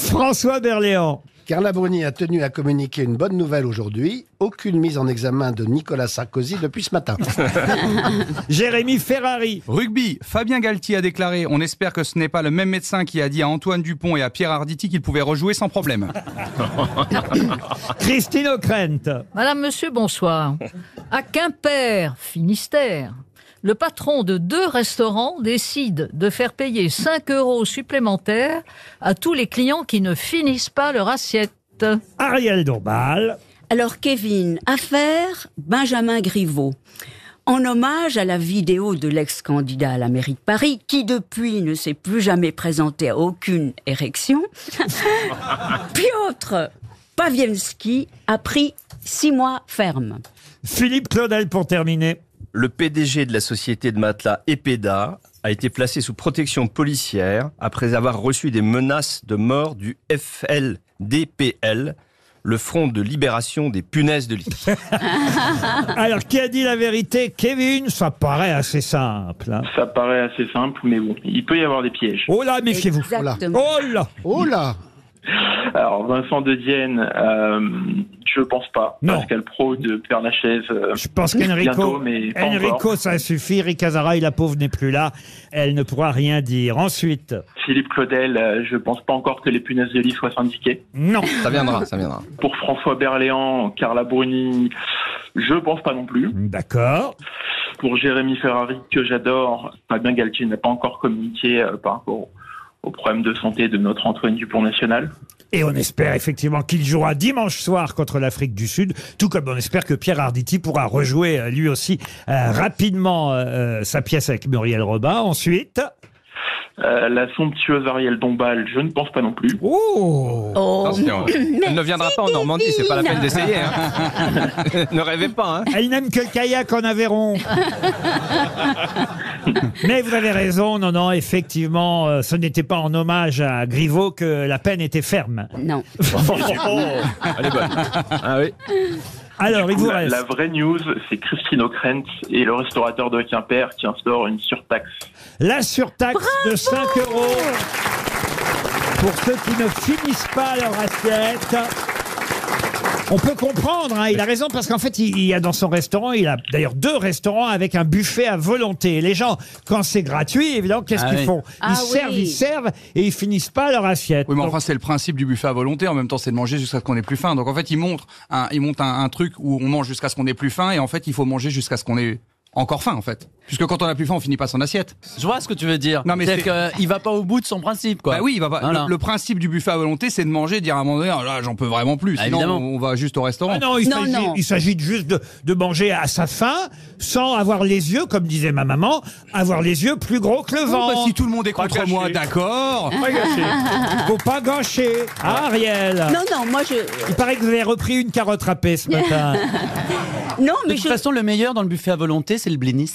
François Berléand. Carla Bruni a tenu à communiquer une bonne nouvelle aujourd'hui. Aucune mise en examen de Nicolas Sarkozy depuis ce matin. Jérémy Ferrari. Rugby. Fabien Galtier a déclaré: on espère que ce n'est pas le même médecin qui a dit à Antoine Dupont et à Pierre Arditi qu'ils pouvaient rejouer sans problème. Christine Ockrent. Madame, monsieur, bonsoir. À Quimper, Finistère, le patron de deux restaurants décide de faire payer cinq euros supplémentaires à tous les clients qui ne finissent pas leur assiette. Arielle Dombasle. Alors Kevin, affaire Benjamin Griveaux. En hommage à la vidéo de l'ex-candidat à la mairie de Paris, qui depuis ne s'est plus jamais présenté à aucune érection, Piotr Pawiewski a pris six mois ferme. Philippe Claudel pour terminer. Le P D G de la société de matelas Epeda a été placé sous protection policière après avoir reçu des menaces de mort du F L D P L, le Front de libération des punaises de lit. Alors, qui a dit la vérité, Kevin? Ça paraît assez simple. Hein. Ça paraît assez simple, mais bon, il peut y avoir des pièges. Oh là, méfiez-vous. Oh là. Oh là. Oh là. Alors Vincent Dedienne, euh, je pense pas. Non. Pascal Praud de Père Lachaise. Euh, je pense qu'Enrico, mais Enrico, ça suffit. Rika Zaraï, la pauvre, n'est plus là. Elle ne pourra rien dire. Ensuite. Philippe Claudel, euh, je pense pas encore que les punaises de lit soient syndiquées. Non, ça viendra, ça viendra. Pour François Berléand, Carla Bruni, je pense pas non plus. D'accord. Pour Jérémy Ferrari, que j'adore, Fabien Galtier n'a pas encore communiqué euh, par rapport au problème de santé de notre Antoine Dupont national. Et on espère effectivement qu'il jouera dimanche soir contre l'Afrique du Sud, tout comme on espère que Pierre Arditi pourra rejouer lui aussi euh, rapidement euh, sa pièce avec Muriel Robin. Ensuite... Euh, la somptueuse Arielle Dombasle, je ne pense pas non plus. Oh, oh. Attention, elle ne viendra pas en Normandie, c'est pas la peine d'essayer. Hein. Ne rêvez pas. Hein. Elle n'aime que le kayak en Aveyron. Mais vous avez raison, non, non, effectivement, euh, ce n'était pas en hommage à Griveaux que la peine était ferme. Non. Oh, elle est bonne. Ah oui. Alors, coup, il vous reste. La, la vraie news, c'est Christine Ockrent et le restaurateur de Quimper qui instaure une surtaxe. La surtaxe. Bravo de cinq euros pour ceux qui ne finissent pas leur assiette. On peut comprendre, hein, il a raison, parce qu'en fait, il, il a dans son restaurant, il a d'ailleurs deux restaurants avec un buffet à volonté. Et les gens, quand c'est gratuit, évidemment, qu'est-ce ah qu'ils oui. font Ils ah servent, oui. ils servent, et ils finissent pas leur assiette. Oui, mais donc... enfin, c'est le principe du buffet à volonté. En même temps, c'est de manger jusqu'à ce qu'on ait plus faim. Donc, en fait, ils montent un, ils montent un, un truc où on mange jusqu'à ce qu'on ait plus faim, et en fait, il faut manger jusqu'à ce qu'on ait... encore faim en fait, puisque quand on a plus faim on finit pas son assiette. Je vois ce que tu veux dire. Non mais c'est qu'il va pas au bout de son principe quoi. Bah oui, il va pas. Voilà. Le, le principe du buffet à volonté, c'est de manger, de dire à un moment donné ah, là j'en peux vraiment plus. Ah, sinon évidemment. On va juste au restaurant. Ah non, il non, non, il s'agit juste de, de manger à sa faim, sans avoir les yeux, comme disait ma maman, avoir les yeux plus gros que le ventre. Oh, bah, si tout le monde est contre moi, d'accord. Pas gâcher. Faut pas gâcher. Ah, Arielle. Non non, moi je. Il paraît que vous avez repris une carotte râpée ce matin. Non mais de toute je... façon le meilleur dans le buffet à volonté, c'est le Blénis.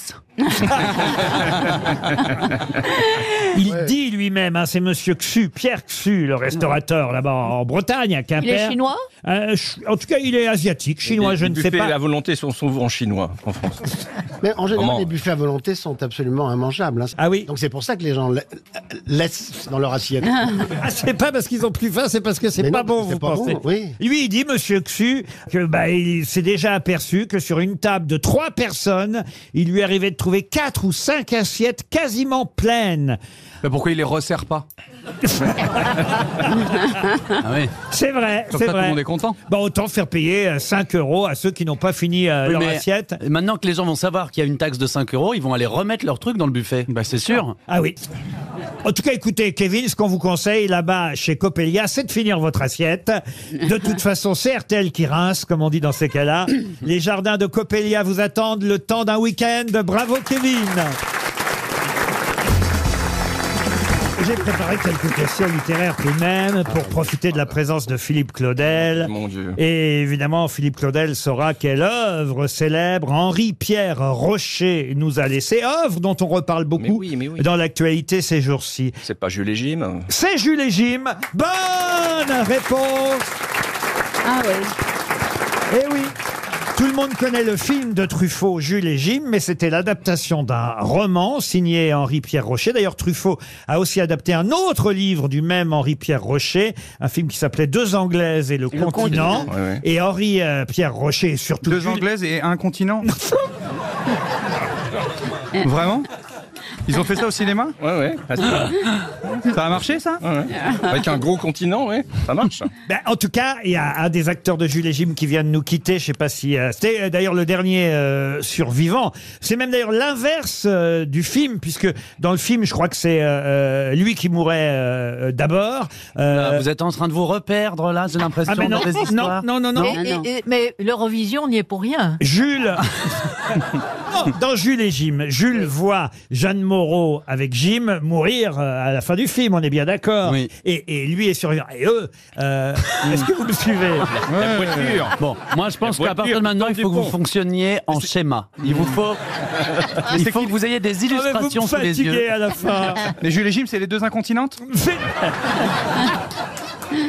Il ouais. dit lui-même, hein, c'est Monsieur Xu, Pierre Xu, le restaurateur là-bas en Bretagne, à Quimper. Il est chinois euh, En tout cas, il est asiatique, chinois, les, je les ne sais pas. Les buffets à volonté sont souvent en chinois, en France. Mais en général, Comment les buffets à volonté sont absolument immangeables. Hein. Ah oui. Donc c'est pour ça que les gens la laissent dans leur assiette. Ah, c'est pas parce qu'ils ont plus faim, c'est parce que c'est pas non, bon, vous pas pensez bon, oui. Lui, il dit, Monsieur Xu, que bah, il s'est déjà aperçu que sur une table de trois personnes, il lui arrivait de trouver quatre ou cinq assiettes quasiment pleines. Mais pourquoi il les resserre pas? Ah oui. C'est vrai, c'est vrai. Tout le monde est content. Bon, autant faire payer cinq euros à ceux qui n'ont pas fini euh, oui, leur assiette. Maintenant que les gens vont savoir qu'il y a une taxe de cinq euros, ils vont aller remettre leur truc dans le buffet. Bah, c'est sûr. Ah oui. En tout cas, écoutez, Kevin, ce qu'on vous conseille là-bas chez Coppelia, c'est de finir votre assiette. De toute façon, c'est R T L qui rince, comme on dit dans ces cas-là. Les jardins de Coppelia vous attendent le temps d'un week-end. Bravo, Kevin. J'ai préparé quelques questions littéraires tout de même pour profiter de la présence de Philippe Claudel. Mon Dieu. Et évidemment, Philippe Claudel saura quelle œuvre célèbre Henri-Pierre Rocher nous a laissé. Œuvre dont on reparle beaucoup mais oui, mais oui. dans l'actualité ces jours-ci. C'est pas Jules et Jim. C'est Jules et Jim. Bonne réponse. Ah oui. Eh oui. Tout le monde connaît le film de Truffaut, Jules et Jim, mais c'était l'adaptation d'un roman signé Henri-Pierre Rocher. D'ailleurs, Truffaut a aussi adapté un autre livre du même Henri-Pierre Rocher, un film qui s'appelait Deux Anglaises et le, le Continent. Continent. Ouais, ouais. Et Henri-Pierre Rocher, surtout... Deux Jules... Anglaises et un Continent. Vraiment ? Ils ont fait ça au cinéma ? Ouais, ouais. Ça a marché, ça ? Ouais, ouais. Avec un gros continent, ouais. Ça marche. Ben, en tout cas, il y a un des acteurs de Jules et Jim qui viennent nous quitter. Je sais pas si... Euh, C'était d'ailleurs le dernier euh, survivant. C'est même d'ailleurs l'inverse euh, du film, puisque dans le film, je crois que c'est euh, lui qui mourait euh, d'abord. Euh... Vous êtes en train de vous reperdre, là, j'ai l'impression. Ah, non, non, non, non, non. Et, non. Et, et, mais l'Eurovision n'y est pour rien. Jules... non, dans Jules et Jim, Jules voit Jeanne Moreau avec Jim mourir à la fin du film, on est bien d'accord. Oui. Et, et lui est survivant. Et eux, euh, est-ce que vous me suivez? La, la voiture. Bon, moi je pense qu'à partir de maintenant, il faut que vous fonctionniez en schéma. Il vous faut, il faut que vous ayez des illustrations sous les yeux. À la fin. Mais Jules et Jim, c'est les deux incontinentes.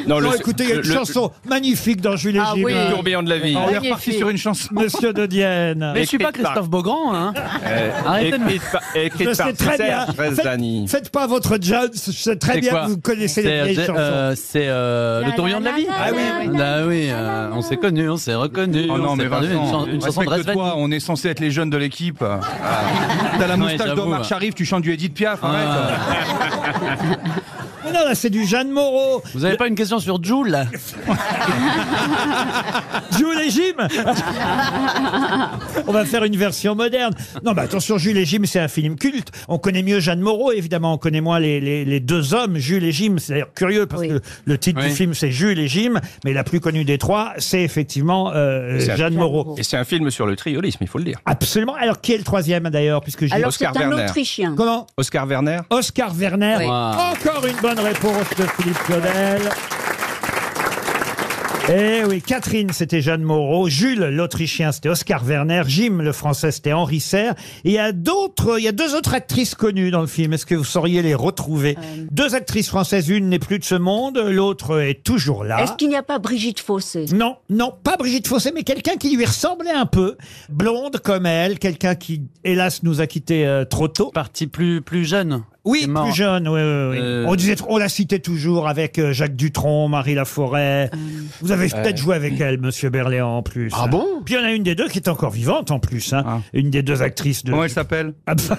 Non, non le, écoutez, il y a une le, chanson le, magnifique dans Jules et ah Jim. Oui. Le tourbillon de la vie. On est reparti sur une chanson. Monsieur Dedienne. Mais je suis pas Christophe Beaugrand, hein. Euh, Arrêtez de me... C'est très bien. Faites, faites pas votre Jones. Je sais très bien que vous connaissez les vieilles chansons. Euh, C'est euh, le tourbillon de la vie. Ah oui. Ah oui. Euh, on s'est connus, on s'est reconnus. Oh non, mais Vincent, une chanson de toi. On est censé être les jeunes de l'équipe. T'as la moustache d'Omar Sharif, tu chantes du Edith Piaf. Mais non, là, c'est du Jeanne Moreau. Vous n'avez pas une question sur Jules? Jules et Jim. On va faire une version moderne. Non, mais attention, Jules et Jim, c'est un film culte. On connaît mieux Jeanne Moreau, évidemment. On connaît moins les, les, les deux hommes, Jules et Jim. C'est d'ailleurs curieux, parce oui. que le titre oui. du film, c'est Jules et Jim. Mais la plus connue des trois, c'est effectivement euh, Jeanne Moreau. Et c'est un film sur le triolisme, il faut le dire. Absolument. Alors, qui est le troisième, d'ailleurs? Alors, c'est un Autrichien. Comment? Oscar Werner. Oscar Werner. Oui. Wow. Encore une bonne réponse de Philippe Claudel. Eh oui, Catherine, c'était Jeanne Moreau. Jules, l'Autrichien, c'était Oscar Werner. Jim, le Français, c'était Henri Serre. Il y a d'autres, il y a deux autres actrices connues dans le film. Est-ce que vous sauriez les retrouver? euh... Deux actrices françaises, une n'est plus de ce monde, l'autre est toujours là. Est-ce qu'il n'y a pas Brigitte Fossé? Non, non, pas Brigitte Fossé, mais quelqu'un qui lui ressemblait un peu. Blonde comme elle, quelqu'un qui, hélas, nous a quittés euh, trop tôt. Partie plus, plus jeune. Oui, plus jeune. Oui, oui, oui. Euh... On disait, on la citait toujours avec Jacques Dutronc, Marie Laforêt. Euh... Vous avez peut-être euh... joué avec elle, Monsieur Berléand, en plus. Ah hein. bon? Puis il y en a une des deux qui est encore vivante, en plus. Hein. Ah. Une des deux actrices de... Comment elle s'appelle? Ah, bah...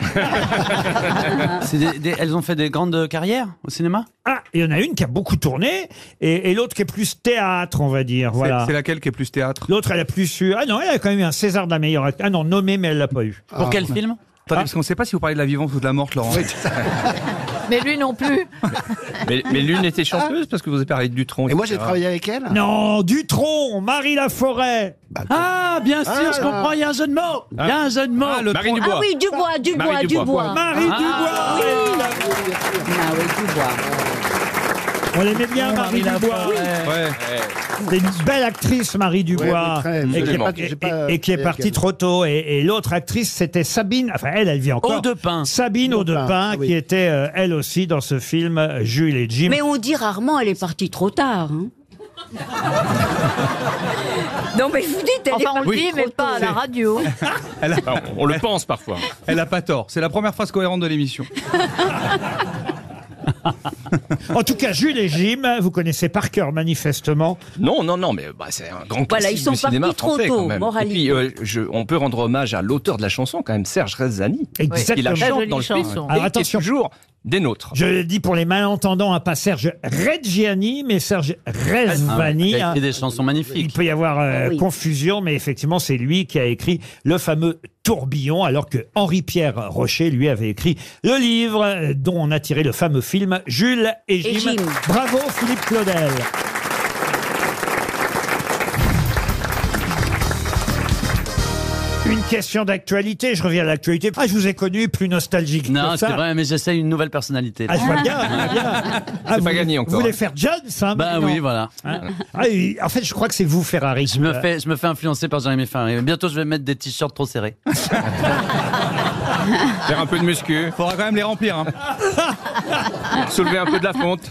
des, des... Elles ont fait des grandes carrières au cinéma? Ah, il y en a une qui a beaucoup tourné et, et l'autre qui est plus théâtre, on va dire. Voilà. C'est laquelle qui est plus théâtre? L'autre, elle a plus eu... Ah non, elle a quand même eu un César de la meilleure actrice. Ah non, nommée, mais elle l'a pas eu. Ah. Pour quel film? Attendez, ah. parce qu'on ne sait pas si vous parlez de la vivante ou de la morte, Laurent. Oui. Mais lui non plus. Mais, mais l'une était chanteuse parce que vous avez parlé de Dutronc. Et moi j'ai travaillé avec elle. Non, Dutronc, Marie Laforêt. Bah, ah, bien sûr, ah, je comprends, il y a un jeu de mots. Il ah. y a un jeu de mots. Ah, le Marie Dubois. Ah oui, Dubois, Dubois, Marie Dubois. Dubois. Marie ah, Dubois. Oui. Ah oui, Dubois. On l'aimait bien, Marie Dubois. C'est une belle actrice, Marie Dubois, et qui est partie trop tôt. Et, et l'autre actrice, c'était Sabine, enfin elle, elle vit encore. Audepin. Sabine Audepin, oui. Qui était euh, elle aussi dans ce film Jules et Jim. Mais on dit rarement, elle est partie trop tard. Hein. Non mais je vous dis, elle enfin, est partie, oui, mais pas à la radio. Elle a... enfin, on, on le pense parfois. Elle n'a pas tort, c'est la première phrase cohérente de l'émission. En tout cas, Jules et Jim, vous connaissez par cœur manifestement. Non, non, non, mais bah, c'est un grand voilà, classique du cinéma français tôt, quand même. Et puis, euh, je, on peut rendre hommage à l'auteur de la chanson quand même, Serge Rezani. Exactement. Il la chante dans le film. Alors attention, toujours des nôtres. Je le dis pour les malentendants, hein, pas Serge Reggiani, mais Serge Rezvani. Ah, il a écrit des chansons magnifiques. Il peut y avoir euh, oui. confusion, mais effectivement, c'est lui qui a écrit le fameux Tourbillon, alors que Henri-Pierre Rocher, lui, avait écrit le livre dont on a tiré le fameux film Jules et Jim. Et Jim. Bravo, Philippe Claudel. Une question d'actualité, je reviens à l'actualité. Ah, je vous ai connu plus nostalgique non, que ça. Non, c'est vrai, mais j'essaie une nouvelle personnalité. Là. Ah, je vois bien, je vois bien. Ah, c'est pas gagné encore. Vous voulez faire Jones, hein? Ben bah, oui, voilà. Hein ah, et, en fait, je crois que c'est vous, Ferrari. Je me, fais, je me fais influencer par Jérémy Ferrari. Bientôt, je vais mettre des t-shirts trop serrés. Faire un peu de muscu. Faudra quand même les remplir. Hein. Soulever un peu de la fonte.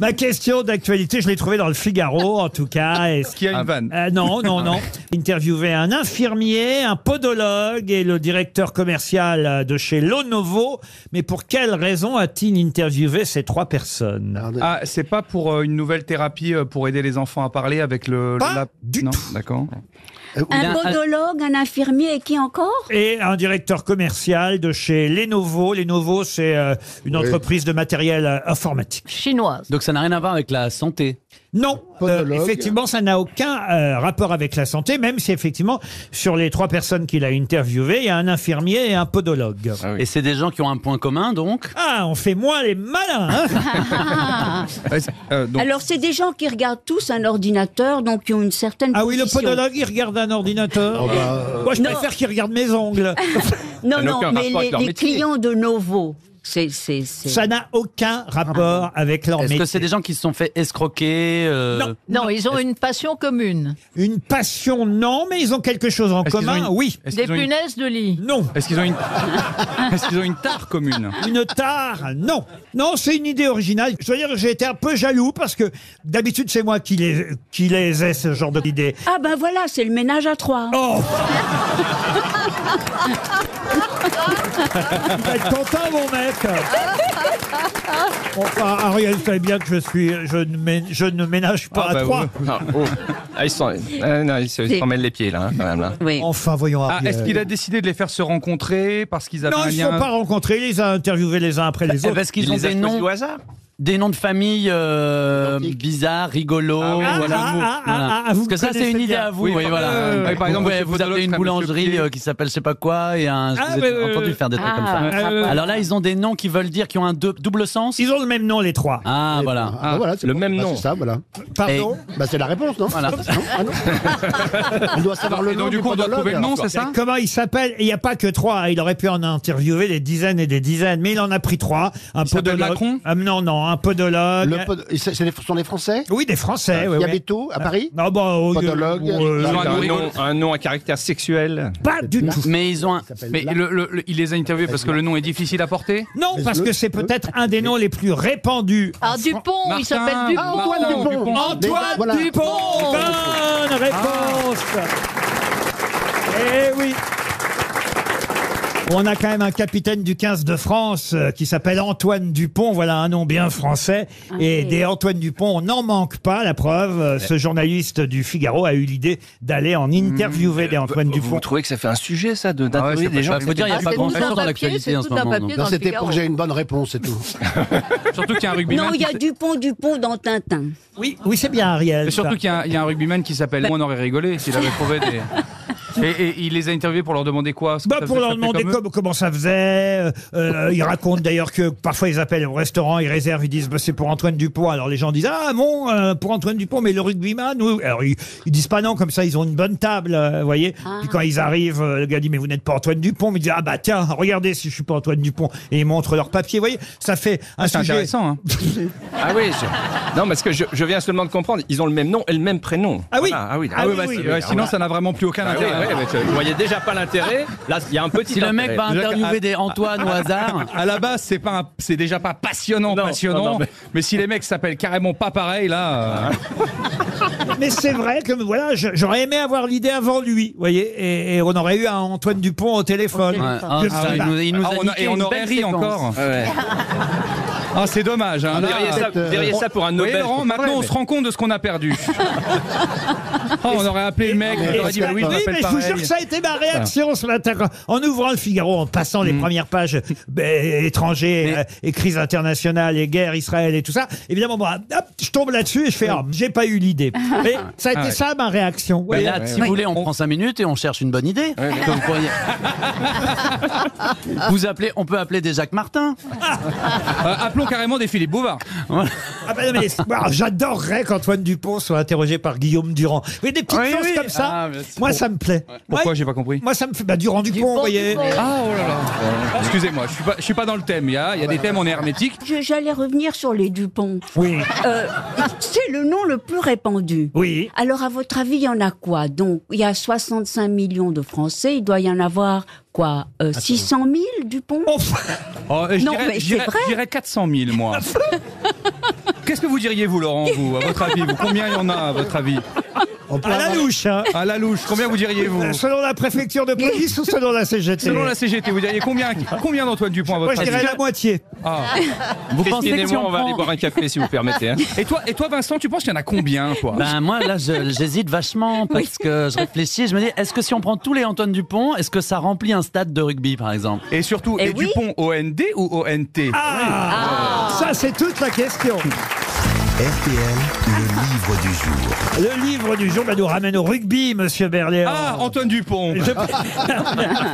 Ma question d'actualité, je l'ai trouvée dans le Figaro, en tout cas. Est-ce qu'il y a une vanne? euh, Non, non, non. Interviewé un infirmier, un podologue et le directeur commercial de chez Lenovo. Mais pour quelle raison a-t-il interviewé ces trois personnes? Ah, c'est pas pour euh, une nouvelle thérapie euh, pour aider les enfants à parler avec le... Pas le lap... du non, tout. D'accord. Un podologue, un infirmier et qui encore? Et un directeur commercial de chez Lenovo. Lenovo, c'est euh, une oui. entreprise de matériel euh, informatique. Chinoise. Donc ça n'a rien à voir avec la santé? Non, euh, effectivement, ça n'a aucun euh, rapport avec la santé, même si effectivement, sur les trois personnes qu'il a interviewées, il y a un infirmier et un podologue. Ah oui. Et c'est des gens qui ont un point commun, donc? Ah, on fait moins les malins, hein. euh, donc... Alors, c'est des gens qui regardent tous un ordinateur, donc qui ont une certaine ah position. Oui, le podologue, il regarde un ordinateur. Oh bah, euh... Moi, je non. préfère qu'il regarde mes ongles. Non, non, mais les, les clients de Novo... C'est, c'est, c'est... Ça n'a aucun rapport avec leur métier. Est-ce que c'est des gens qui se sont fait escroquer euh... non. non, non, ils ont une passion commune. Une passion, non, mais ils ont quelque chose en commun, une... oui. Des punaises une... de lit. Non. Est-ce qu'ils ont une, est-ce qu'ils ont une tare commune? Une tare, non. Non, c'est une idée originale. Je veux dire, j'ai été un peu jaloux parce que d'habitude, c'est moi qui les, qui les ai, ce genre d'idée. Ah ben voilà, c'est le ménage à trois. Oh. Il va être content, mon mec. Enfin, Ariel, vous savez bien que je suis, je ne, mé, je ne ménage pas ah à bah trois. Oui. Ah, oh. ah, ils s'en euh, mêlent les pieds, là, hein, quand même. Là. Oui. Enfin, voyons, Ariel. Ah, est-ce qu'il a décidé de les faire se rencontrer parce qu'ils avaient... Non, ils ne sont pas rencontrés. Il les a interviewés les uns après les autres. Parce qu'ils ont des noms au hasard. Des noms de famille euh, bizarres, rigolos. Ah, oui. voilà. ah, ah, voilà. ah, ah, Parce que ça, c'est une idée bien. à vous. Oui, oui, voilà. euh, oui, par exemple, vous, vous avez une boulangerie euh, qui s'appelle je sais pas quoi et un. Ah, vous avez euh, entendu faire des trucs ah, comme ça. Euh, Alors là, ils ont des noms qui veulent dire, qui ont un double sens. Ils ont le même nom, les trois. Ah, et voilà. Ah, voilà le bon. même bah, nom. C'est ça, voilà. Pardon et... bah, c'est la réponse, non, voilà. non, ah, non. On doit savoir le nom. Du coup, on doit trouver le nom, c'est ça? Comment il s'appelle? Il n'y a pas que trois. Il aurait pu en interviewer des dizaines et des dizaines, mais il en a pris trois. Un peu de Macron? Non, non. Un podologue. Le pod... c'est des... Ce sont des Français? Oui, des Français. Oui, Diabéto, oui. à Paris non, bah, oh, podologue. Euh, ils ont un, un, nom, un nom à caractère sexuel? Pas du tout. Mais, ils ont un... il, mais le, le, le, il les a interviewés parce que le nom est difficile à porter? Non, parce que c'est peut-être un des noms les plus répandus. Ah, Dupont, Martin, il s'appelle Dupont. Ah, Antoine Dupont. Dupont. Antoine voilà. Dupont. Bonne réponse. Ah. Eh oui. On a quand même un capitaine du quinze de France euh, qui s'appelle Antoine Dupont. Voilà un nom bien français. Et okay. des Antoine Dupont, on n'en manque pas. La preuve, euh, ce journaliste du Figaro a eu l'idée d'aller en interviewer mmh, des Antoine Dupont. Vous trouvez que ça fait un sujet, ça, de ah ouais, des gens? Il faut dire, il n'y a pas grand-chose dans l'actualité en ce moment. C'était pour que j'ai une bonne réponse, c'est tout. Surtout qu'il y a un rugbyman. Non, il y a Dupont, Dupont dans Tintin. Oui, oui, c'est bien, Ariel. Surtout qu'il y a un rugbyman qui s'appelle... Moi, on aurait rigolé s'il avait trouvé des... Et, et il les a interviewés pour leur demander quoi? Bah, Pour leur demander comme, comment ça faisait. Euh, ils racontent d'ailleurs que parfois ils appellent au restaurant, ils réservent, ils disent bah, c'est pour Antoine Dupont. Alors les gens disent ah bon, euh, pour Antoine Dupont, mais le rugbyman oui. Alors ils, ils disent pas non, comme ça ils ont une bonne table, vous euh, voyez. Ah. Puis quand ils arrivent, euh, le gars dit mais vous n'êtes pas Antoine Dupont. Mais il dit ah bah tiens, regardez si je suis pas Antoine Dupont. Et ils montrent leur papier, vous voyez. Ça fait un sujet intéressant. Hein. Ah oui, je... non parce que je, je viens seulement de comprendre, ils ont le même nom et le même prénom. Ah oui, ah, ah oui, ah, ah, oui, bah, oui, oui. Ouais, sinon ça n'a vraiment plus aucun bah, intérêt. Ouais, ouais, mais vous voyez déjà pas l'intérêt. Là, il y a un petit. Si le mec va interviewer des Antoine au hasard. À la base, c'est pas, c'est déjà pas passionnant, non, passionnant. Non, non, mais... mais si les mecs s'appellent carrément pas pareil, là. Euh... mais c'est vrai que voilà, j'aurais aimé avoir l'idée avant lui, vous voyez, et, et on aurait eu un Antoine Dupont au téléphone. Ouais. Ah, ah, il nous, il nous ah, a et on aurait ri encore. Ouais. Ah, c'est dommage. Hein. Vous diriez ça, vous diriez ça pour un Nobel. Voyez, Laurent, maintenant, ouais, mais... on se rend compte de ce qu'on a perdu. Oh, on aurait appelé le mec. On aurait dit, bah oui, oui, mais je vous jure que ça a été ma réaction ce matin. En ouvrant le Figaro, en passant les mmh. premières pages bah, étrangers, mais... euh, et crise internationale, et guerre, Israël et tout ça, évidemment, moi, hop, je tombe là-dessus et je fais, oh, j'ai pas eu l'idée. Mais ça a été ah, ouais. ça ma réaction. Bah, oui, là, ouais, si ouais, vous ouais. voulez, on, on prend cinq minutes et on cherche une bonne idée. Ouais, ouais. Comme vous... vous appelez, on peut appeler des Jacques Martin. euh, appelons carrément des Philippe Bouvard. Ah, bah, bah, j'adorerais qu'Antoine Dupont soit interrogé par Guillaume Durand. Mais des petites oui, choses oui. comme ça, ah, moi pour... ça me plaît. Pourquoi ouais. j'ai pas compris? Moi ça me fait bah, Durand Dupont, vous voyez. Ah oh là là. Euh... Excusez-moi, je suis pas, je suis pas dans le thème. Il y a, il y a des thèmes, on est hermétique. J'allais revenir sur les Dupont. Oui. Euh, c'est le nom le plus répandu. Oui. Alors à votre avis, il y en a quoi? Donc il y a soixante-cinq millions de Français. Il doit y en avoir quoi, euh, six cent mille Dupont? Oh, oh, je dirais quatre cent mille moi. Qu'est-ce que vous diriez vous, Laurent, vous, à votre avis? Vous, combien il y en a à votre avis? À la louche, hein. À la louche, combien vous diriez-vous? Selon la préfecture de police ou selon la C G T? Selon la C G T, vous diriez combien, combien d'Antoine Dupont à votre avis? Moi, je dirais la moitié. Ah. Vous pensez que si on, on va prend... aller boire un café, si vous permettez. Hein. Et, toi, et toi, Vincent, tu penses qu'il y en a combien, toi? Ben moi, là, j'hésite vachement parce oui. que je réfléchis. Je me dis, est-ce que si on prend tous les Antoine Dupont, est-ce que ça remplit un stade de rugby, par exemple? Et surtout, et les oui. Dupont O N D ou O N T? Ah, ah. Ça, c'est toute la question. R T L, le livre du jour. Le livre du jour bah, nous ramène au rugby, monsieur Berléand. Ah, Antoine Dupont. Je...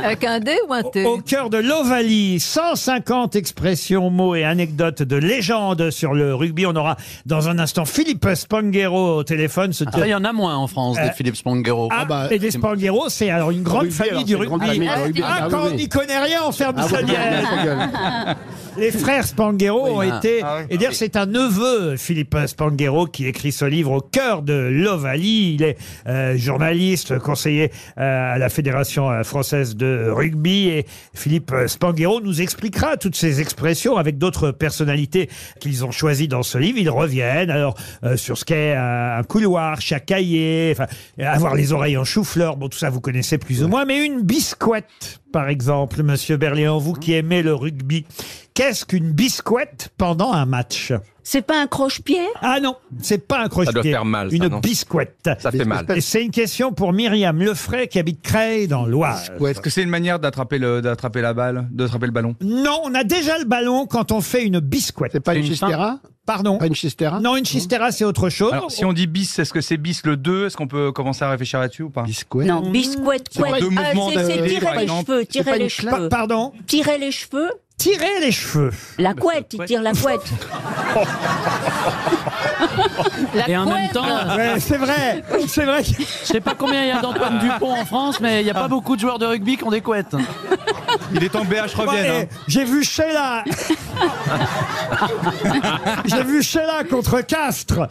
Avec un D ou un T? Au, au cœur de l'Ovalie, cent cinquante expressions, mots et anecdotes de légende sur le rugby. On aura dans un instant Philippe Spanghero au téléphone. Ah, il y en a moins en France, euh, des Philippe Spanghero. Ah, ah bah, et des Spanghero, c'est alors une grande rugby, famille alors, du rugby. Famille ah, rugby. Ah, ah, quand oui. on n'y connaît rien, on ferme ah, sa gueule. Les frères Spanghero oui, ont ah, été... Ah, oui, et d'ailleurs, c'est un neveu, Philippe Spanghero, qui écrit ce livre au cœur de l'Ovalie. Il est euh, journaliste, conseiller euh, à la Fédération euh, française de rugby. Et Philippe Spanghero nous expliquera toutes ces expressions avec d'autres personnalités qu'ils ont choisies dans ce livre. Ils reviennent alors euh, sur ce qu'est euh, un couloir, chacailler, avoir les oreilles en chou-fleur. Bon, tout ça, vous connaissez plus ou moins. Mais une biscouette, par exemple, monsieur Berléand, vous qui aimez le rugby, qu'est-ce qu'une biscouette pendant un match? C'est pas un croche-pied? Ah non, c'est pas un croche-pied. Ça doit faire mal, ça, une non biscouette. Ça fait mal. C'est une question pour Myriam Lefray qui habite Creil dans l'Oise. Est-ce que c'est une manière d'attraper d'attraper la balle, d'attraper le ballon? Non, on a déjà le ballon quand on fait une biscouette. C'est pas une chistera? Pardon? Pas une chistera? Non, une chistera, c'est autre chose. Alors, si on dit bis, est-ce que c'est bis le deux? Est-ce qu'on peut commencer à réfléchir là-dessus ou pas? Biscouette? Non, biscouette, quoi? C'est tirer les cheveux, tirer les cheveux. Pardon? Tirer les cheveux? Tirer les cheveux. La couette, il tire la couette. La et en couette. Même temps... Ouais, c'est vrai, c'est vrai. Je sais pas combien il y a d'Antoine Dupont en France, mais il n'y a pas beaucoup de joueurs de rugby qui ont des couettes. Il est tombé à je revienne. Bon, hein. J'ai vu Sheila. J'ai vu Sheila contre Castres.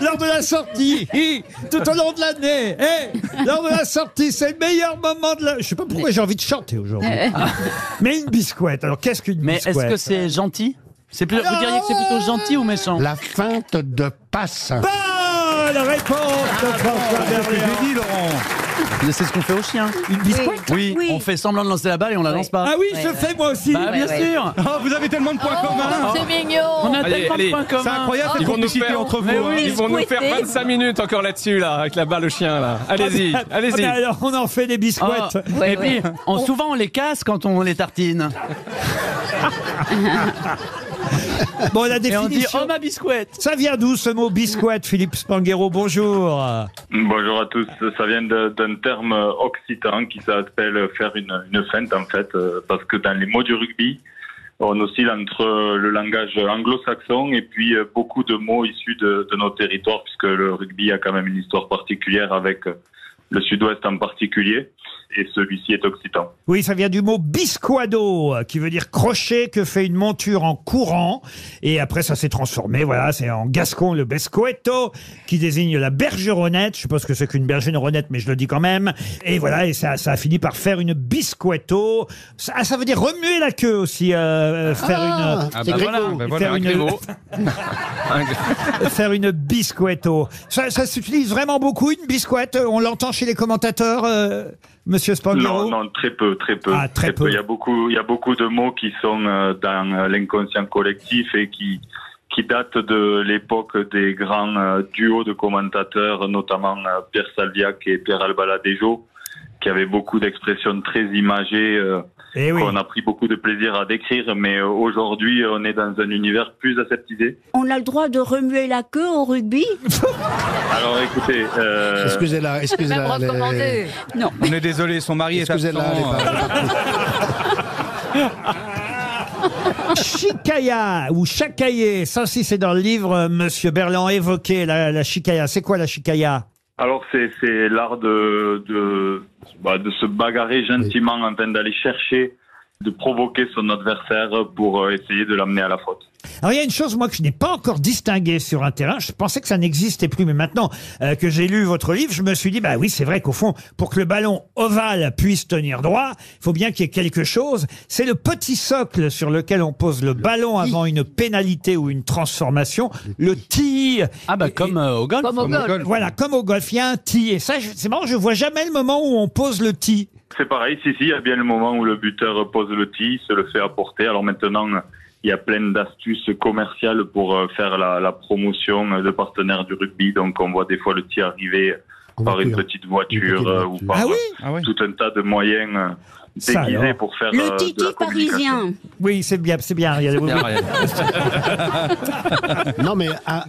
Lors de la sortie, tout au long de l'année, hey, lors de la sortie, c'est le meilleur moment de la... Je sais pas pourquoi j'ai envie de chanter aujourd'hui. Mais une biscouette, alors qu'est-ce qu'une biscouette? Mais est-ce que c'est gentil? C'est plus... alors... Vous diriez que c'est plutôt gentil ou méchant? La feinte de passe. Bonne réponse de François Berléand. C'est ce qu'on fait aux chiens. Une biscouette? Oui, oui, on fait semblant de lancer la balle et on la lance oui. pas. Ah oui, oui, je fais moi aussi. Bah, bien oui, sûr. Oui. Oh, vous avez tellement de points oh, communs. C'est mignon. On a allez, tellement allez. de points communs. C'est incroyable cette oh, complicité faire... entre vous. Oui, ils vont nous faire vingt-cinq minutes encore là-dessus, là, avec la balle au chien, là. Allez-y, allez-y. Ah, alors, on en fait des biscouettes. Oh, ouais, et puis, ouais. on, souvent, on les casse quand on les tartine. Bon, la définition... Et on dit « Oh, ma biscouette !» Ça vient d'où, ce mot « biscouette », Philippe Spanghero? Bonjour. Bonjour à tous. Ça vient d'un terme occitan qui s'appelle « faire une, une feinte », en fait, parce que dans les mots du rugby, on oscille entre le langage anglo-saxon et puis beaucoup de mots issus de, de nos territoires, puisque le rugby a quand même une histoire particulière avec... le sud-ouest en particulier, et celui-ci est occitan. Oui, ça vient du mot bisquado, qui veut dire crochet que fait une monture en courant, et après ça s'est transformé, voilà, c'est en gascon le bescueto, qui désigne la bergeronnette, je sais pas ce que c'est qu'une bergeronnette, mais je le dis quand même, et voilà, et ça, ça a fini par faire une biscueto, ça, ah, ça veut dire remuer la queue aussi, euh, faire ah, une... Ah bah voilà, bah voilà, faire un une... faire une biscueto. Ça, ça s'utilise vraiment beaucoup, une biscuette, on l'entend chez les commentateurs, euh, Monsieur Spanghero? Non, non, très peu, très peu. Ah, très, très peu. peu. Il y a beaucoup, il y a beaucoup de mots qui sont euh, dans l'inconscient collectif et qui qui datent de l'époque des grands euh, duos de commentateurs, notamment euh, Pierre Salviac et Pierre Albaladejo, qui avaient beaucoup d'expressions très imagées. Euh, Et oui. On a pris beaucoup de plaisir à décrire, mais aujourd'hui, on est dans un univers plus aseptisé. On a le droit de remuer la queue au rugby? Alors écoutez... Euh... Excusez-la, excusez-la. Les... Non. On est désolé, son mari est absent. Chicaya ou chacaillé, ça aussi c'est dans le livre, Monsieur Berléand évoquait la, la chicaya. C'est quoi la chicaya? Alors c'est l'art de, de, bah, de se bagarrer gentiment, en train d'aller chercher, de provoquer son adversaire pour essayer de l'amener à la faute. Alors il y a une chose, moi, que je n'ai pas encore distinguée sur un terrain, je pensais que ça n'existait plus, mais maintenant euh, que j'ai lu votre livre, je me suis dit, bah oui, c'est vrai qu'au fond, pour que le ballon ovale puisse tenir droit, il faut bien qu'il y ait quelque chose, c'est le petit socle sur lequel on pose le, le ballon tille. Avant une pénalité ou une transformation, le tee. Ah bah et, comme, euh, au golf. Comme, comme au golf. golf. Voilà, comme au golf, il y a un tee, et ça, c'est marrant, je vois jamais le moment où on pose le tee. C'est pareil, si, si, il y a bien le moment où le buteur pose le tee, se le fait apporter. Alors maintenant, il y a plein d'astuces commerciales pour faire la, la promotion de partenaires du rugby. Donc on voit des fois le tee arriver on par une petite voiture, une petite voiture ou par ah oui ah oui tout un tas de moyens déguisés pour faire le titi parisien. Oui, c'est bien, c'est bien. Ariel. bien Ariel. Non mais à,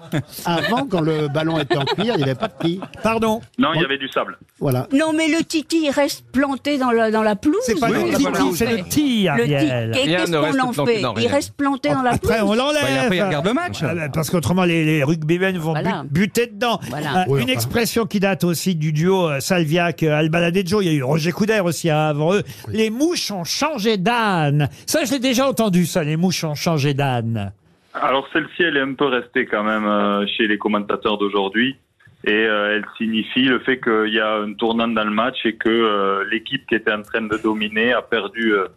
avant, quand le ballon était en cuir, il n'y avait pas de tee. Pardon. Non, il y avait du sable. Voilà. Non mais le titi il reste planté dans la dans la pelouse. C'est pas oui, le titi, c'est le tee. Ariel. Qu'est-ce qu'on en fait? Il reste planté dans la pelouse. Après, on l'enlève. Bah, après, il regarde le match. Voilà, parce qu'autrement, les, les rugbymen vont voilà. but, buter dedans. Voilà. Euh, oui, une expression qui date aussi du duo euh, Salviac-Albaladejo. Il y a eu Roger Coudert aussi hein, avant eux. Oui. Les mouches ont changé d'âne. Ça, je l'ai déjà entendu, ça, les mouches ont changé d'âne. Alors, celle-ci, elle est un peu restée quand même euh, chez les commentateurs d'aujourd'hui. Et euh, elle signifie le fait qu'il y a un tournant dans le match et que euh, l'équipe qui était en train de dominer a perdu, euh,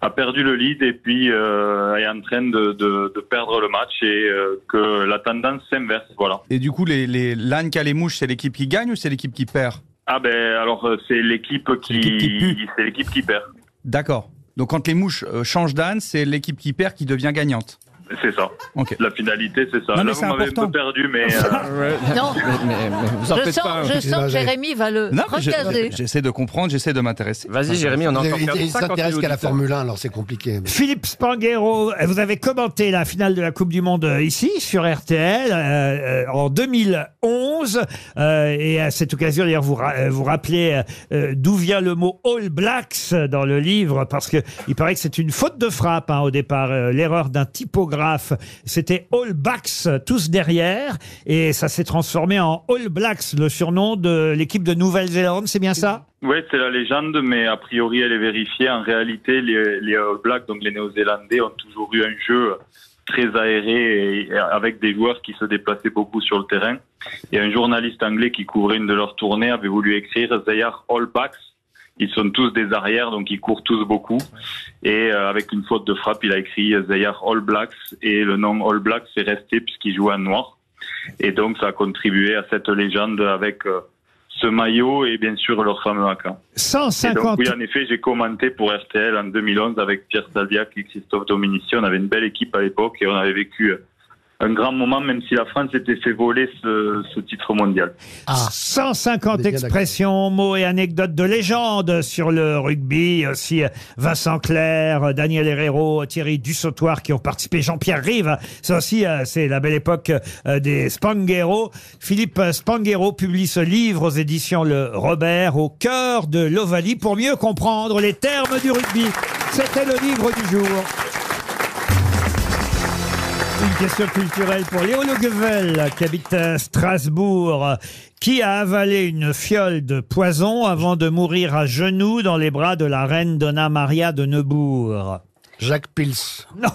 a perdu le lead et puis euh, est en train de, de, de perdre le match et euh, que la tendance s'inverse. Voilà. Et du coup, les, les, l'âne qui a les mouches, c'est l'équipe qui gagne ou c'est l'équipe qui perd ? Ah ben alors c'est l'équipe qui c'est l'équipe qui perd. D'accord. Donc quand les mouches euh, changent d'âne, c'est l'équipe qui perd qui devient gagnante. C'est ça. Okay. La finalité, c'est ça. Non, là, vous m'avez un peu perdu, mais... Euh... non, mais, mais, mais vous en je sens, pas, je sens que Jérémy va le non, recaser. J'essaie de comprendre, j'essaie de m'intéresser. Vas-y, Jérémy, on a encore... Il s'intéresse qu'à la Formule un, alors c'est compliqué. Mais... Philippe Spanghero, vous avez commenté la finale de la Coupe du Monde ici, sur R T L, euh, en deux mille onze. Euh, et à cette occasion, d'ailleurs, vous ra vous rappelez euh, d'où vient le mot « All Blacks » dans le livre, parce qu'il paraît que c'est une faute de frappe, hein, au départ, euh, l'erreur d'un typographe. C'était All Blacks, tous derrière, et ça s'est transformé en All Blacks, le surnom de l'équipe de Nouvelle-Zélande, c'est bien ça? Oui, c'est la légende, mais a priori elle est vérifiée. En réalité, les, les All Blacks, donc les Néo-Zélandais, ont toujours eu un jeu très aéré, et avec des joueurs qui se déplaçaient beaucoup sur le terrain. Et un journaliste anglais qui couvrait une de leurs tournées avait voulu écrire « They are All Blacks ». Ils sont tous des arrières, donc ils courent tous beaucoup. Et euh, avec une faute de frappe, il a écrit « They are All Blacks » et le nom « All Blacks » est resté puisqu'il jouait en noir. Et donc, ça a contribué à cette légende avec euh, ce maillot et bien sûr leur fameux haka. cent cinquante... Et donc, oui, en effet, j'ai commenté pour R T L en deux mille onze avec Pierre Salviac et Christophe Dominici. On avait une belle équipe à l'époque et on avait vécu un grand moment, même si la France s'était fait voler ce, ce titre mondial. Ah, cent cinquante expressions, mots et anecdotes de légende sur le rugby. Aussi Vincent Clerc, Daniel Herrero, Thierry Dussautoir qui ont participé, Jean-Pierre Rive. Ça aussi, c'est la belle époque des Spanghero. Philippe Spanghero publie ce livre aux éditions Le Robert, au cœur de l'Ovalie, pour mieux comprendre les termes du rugby. C'était le livre du jour. Une question culturelle pour Léo Le Guevel, qui habite à Strasbourg, qui a avalé une fiole de poison avant de mourir à genoux dans les bras de la reine Donna Maria de Neubourg. Jacques Pils. Non.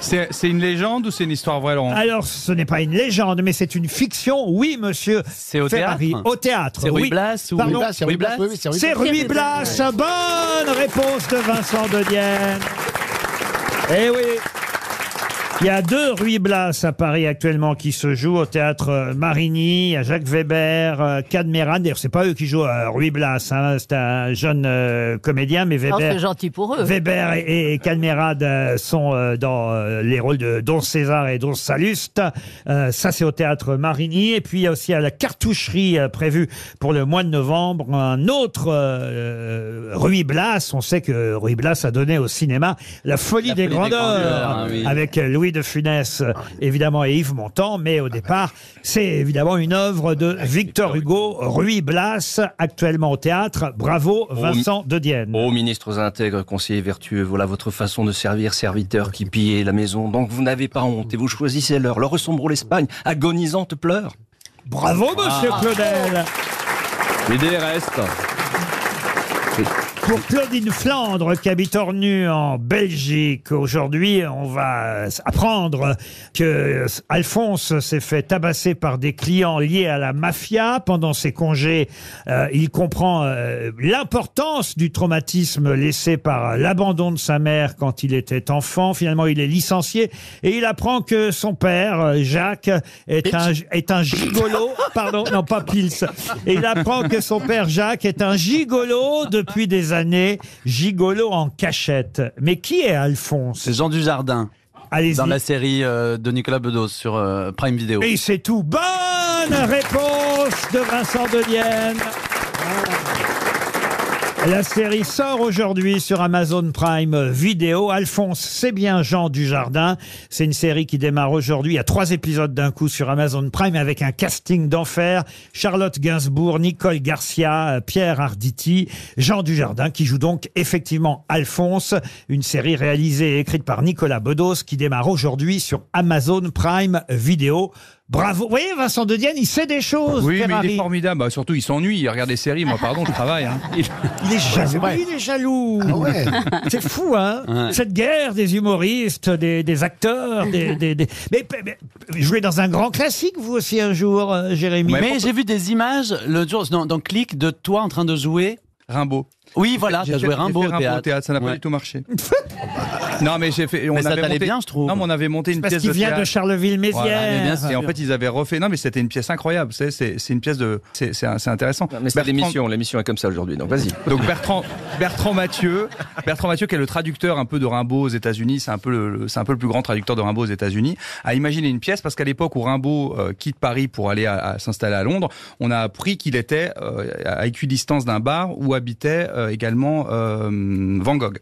C'est, c'est une légende ou c'est une histoire vraie, Laurent ? Alors, ce n'est pas une légende, mais c'est une fiction, oui, monsieur. C'est au Ferrari. Théâtre ? Au théâtre, c'est oui. Ruy Blas ou... Pardon. C'est Ruy Blas, oui, c'est Ruy Blas. C'est Ruy Blas. Bonne réponse de Vincent Dedienne. Eh oui. Il y a deux Ruy Blas à Paris actuellement qui se jouent au théâtre Marigny. Il y a Jacques Weber, Cadmeran. D'ailleurs, c'est pas eux qui jouent à Ruy Blas, hein. C'est un jeune euh, comédien, mais Weber. Oh, c'est gentil pour eux. Weber et, et Cadmeran euh, sont euh, dans euh, les rôles de Don César et Don Salluste. Euh, ça, c'est au théâtre Marigny. Et puis, il y a aussi à la Cartoucherie euh, prévue pour le mois de novembre un autre euh, Ruy Blas. On sait que Ruy Blas a donné au cinéma La Folie, la folie des, des Grandeurs, grandeurs hein, oui. avec Louis de Funès, évidemment, et Yves Montand, mais au départ, c'est évidemment une œuvre de Victor Hugo, Ruy Blas, actuellement au théâtre. Bravo, Vincent oh, Dedienne. Ô oh, ministres intègres, conseillers vertueux, voilà votre façon de servir, serviteurs qui pillaient la maison. Donc vous n'avez pas honte et vous choisissez l'heure. Leur ressemblant l'Espagne, agonisante pleure. Bravo, monsieur ah. Claudel. L'idée reste. Oui. Pour Claudine Flandre, qui habite Ornu en Belgique, aujourd'hui, on va apprendre que Alphonse s'est fait tabasser par des clients liés à la mafia. Pendant ses congés, euh, il comprend euh, l'importance du traumatisme laissé par l'abandon de sa mère quand il était enfant. Finalement, il est licencié et il apprend que son père, Jacques, est un, est un gigolo. Pardon, non, pas Pils. Et il apprend que son père, Jacques, est un gigolo depuis des années. années, gigolo en cachette. Mais qui est Alphonse ? C'est Jean Dujardin. Allez-y. Dans la série euh, de Nicolas Bedos sur euh, Prime Video. Et c'est tout. Bonne réponse de Vincent Dedienne. La série sort aujourd'hui sur Amazon Prime Vidéo. Alphonse, c'est bien Jean Dujardin. C'est une série qui démarre aujourd'hui. Il y a trois épisodes d'un coup sur Amazon Prime avec un casting d'enfer. Charlotte Gainsbourg, Nicole Garcia, Pierre Arditi, Jean Dujardin qui joue donc effectivement Alphonse. Une série réalisée et écrite par Nicolas Bedos qui démarre aujourd'hui sur Amazon Prime Vidéo. Bravo. Vous voyez, Vincent Dedienne, il sait des choses. Oui, Ferrari. Mais il est formidable. Bah, surtout, il s'ennuie. Il regarde des séries. Moi, pardon, je travaille. Hein. Il... il est jaloux. Ouais, il est jaloux. Ah ouais. C'est fou, hein, ouais. Cette guerre des humoristes, des, des acteurs. Des, des, des... Mais, mais jouez dans un grand classique, vous aussi, un jour, Jérémy. Ouais, mais pour... j'ai vu des images le jour dans, dans Click de toi en train de jouer Rimbaud. Oui, voilà, j'ai joué Rimbaud, Rimbaud au théâtre. théâtre. Ça n'a ouais. pas du tout marché. Non, mais j'ai fait. On mais ça avait monté, bien, je trouve. Non, mais on avait monté une parce pièce de. Parce qu'il vient de Charleville-Mézières. Voilà, et en fait, ils avaient refait. Non, mais c'était une pièce incroyable. C'est, c'est, c'est une pièce de. C'est, c'est intéressant. Non, mais c'est Bertrand... l'émission. L'émission est comme ça aujourd'hui. Donc vas-y. Donc Bertrand, Bertrand Mathieu, Bertrand Mathieu, qui est le traducteur un peu de Rimbaud aux États-Unis, c'est un peu le, c'est un peu le plus grand traducteur de Rimbaud aux États-Unis, a imaginé une pièce parce qu'à l'époque où Rimbaud euh, quitte Paris pour aller à, à, s'installer à Londres, on a appris qu'il était euh, à équidistance d'un bar où habitait euh, également euh, Van Gogh.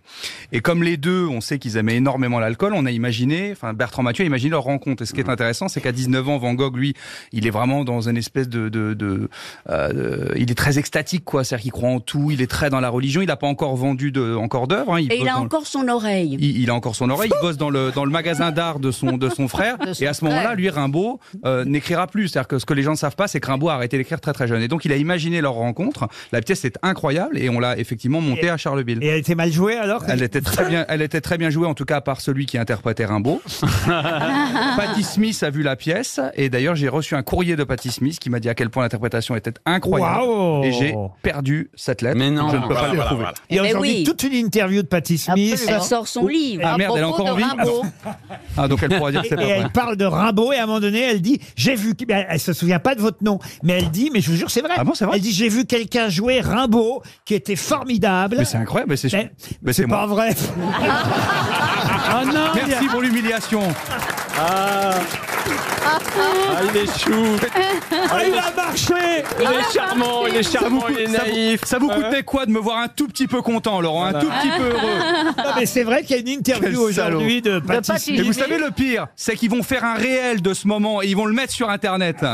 Et comme les deux, on sait qu'ils aimaient énormément l'alcool, on a imaginé, enfin Bertrand Mathieu a imaginé leur rencontre. Et ce qui est intéressant, c'est qu'à dix-neuf ans, Van Gogh, lui, il est vraiment dans une espèce de... de, de euh, il est très extatique, quoi. C'est-à-dire qu'il croit en tout, il est très dans la religion, il n'a pas encore vendu de, encore d'œuvres. Hein. Et il a encore le... son oreille. Il, il a encore son oreille, il bosse dans le, dans le magasin d'art de son, de son frère, de son et à ce moment-là, lui, Rimbaud, euh, n'écrira plus. C'est-à-dire que ce que les gens ne savent pas, c'est que Rimbaud a arrêté d'écrire très très jeune. Et donc, il a imaginé leur rencontre. La pièce est incroyable et on l'a effectivement montée et, à Charleville. Et elle était mal jouée alors ? Elle était très bien, elle était très bien jouée, en tout cas par celui qui interprétait Rimbaud. Patti Smith a vu la pièce et d'ailleurs j'ai reçu un courrier de Patti Smith qui m'a dit à quel point l'interprétation était incroyable. Wow. Et j'ai perdu cette lettre. Mais non, je ne peux voilà, pas voilà, le retrouver. Voilà. Il y a aujourd'hui oui. toute une interview de Patti Smith. Après, elle sort son livre. Ah merde, elle est encore en vie. Ah donc elle pourra dire que c'est pas vrai. Et elle parle de Rimbaud et à un moment donné elle dit j'ai vu. Elle se souvient pas de votre nom, mais elle dit mais je vous jure c'est vrai. Ah bon, c'est vrai. Elle dit j'ai vu quelqu'un jouer Rimbaud qui était formidable. Mais c'est incroyable. Mais c'est, mais, mais c'est, c'est pas vrai. Oh non, merci a... pour l'humiliation. Ah. Ah, il est chou. Ah, il a marché. Il est charmant, il est charmant, il est naïf. Ça vous coûtait quoi de me voir un tout petit peu content, Laurent? Un tout petit peu heureux? Non, mais c'est vrai qu'il y a une interview aujourd'hui de Patrick. Et vous savez le pire, c'est qu'ils vont faire un réel de ce moment et ils vont le mettre sur Internet. On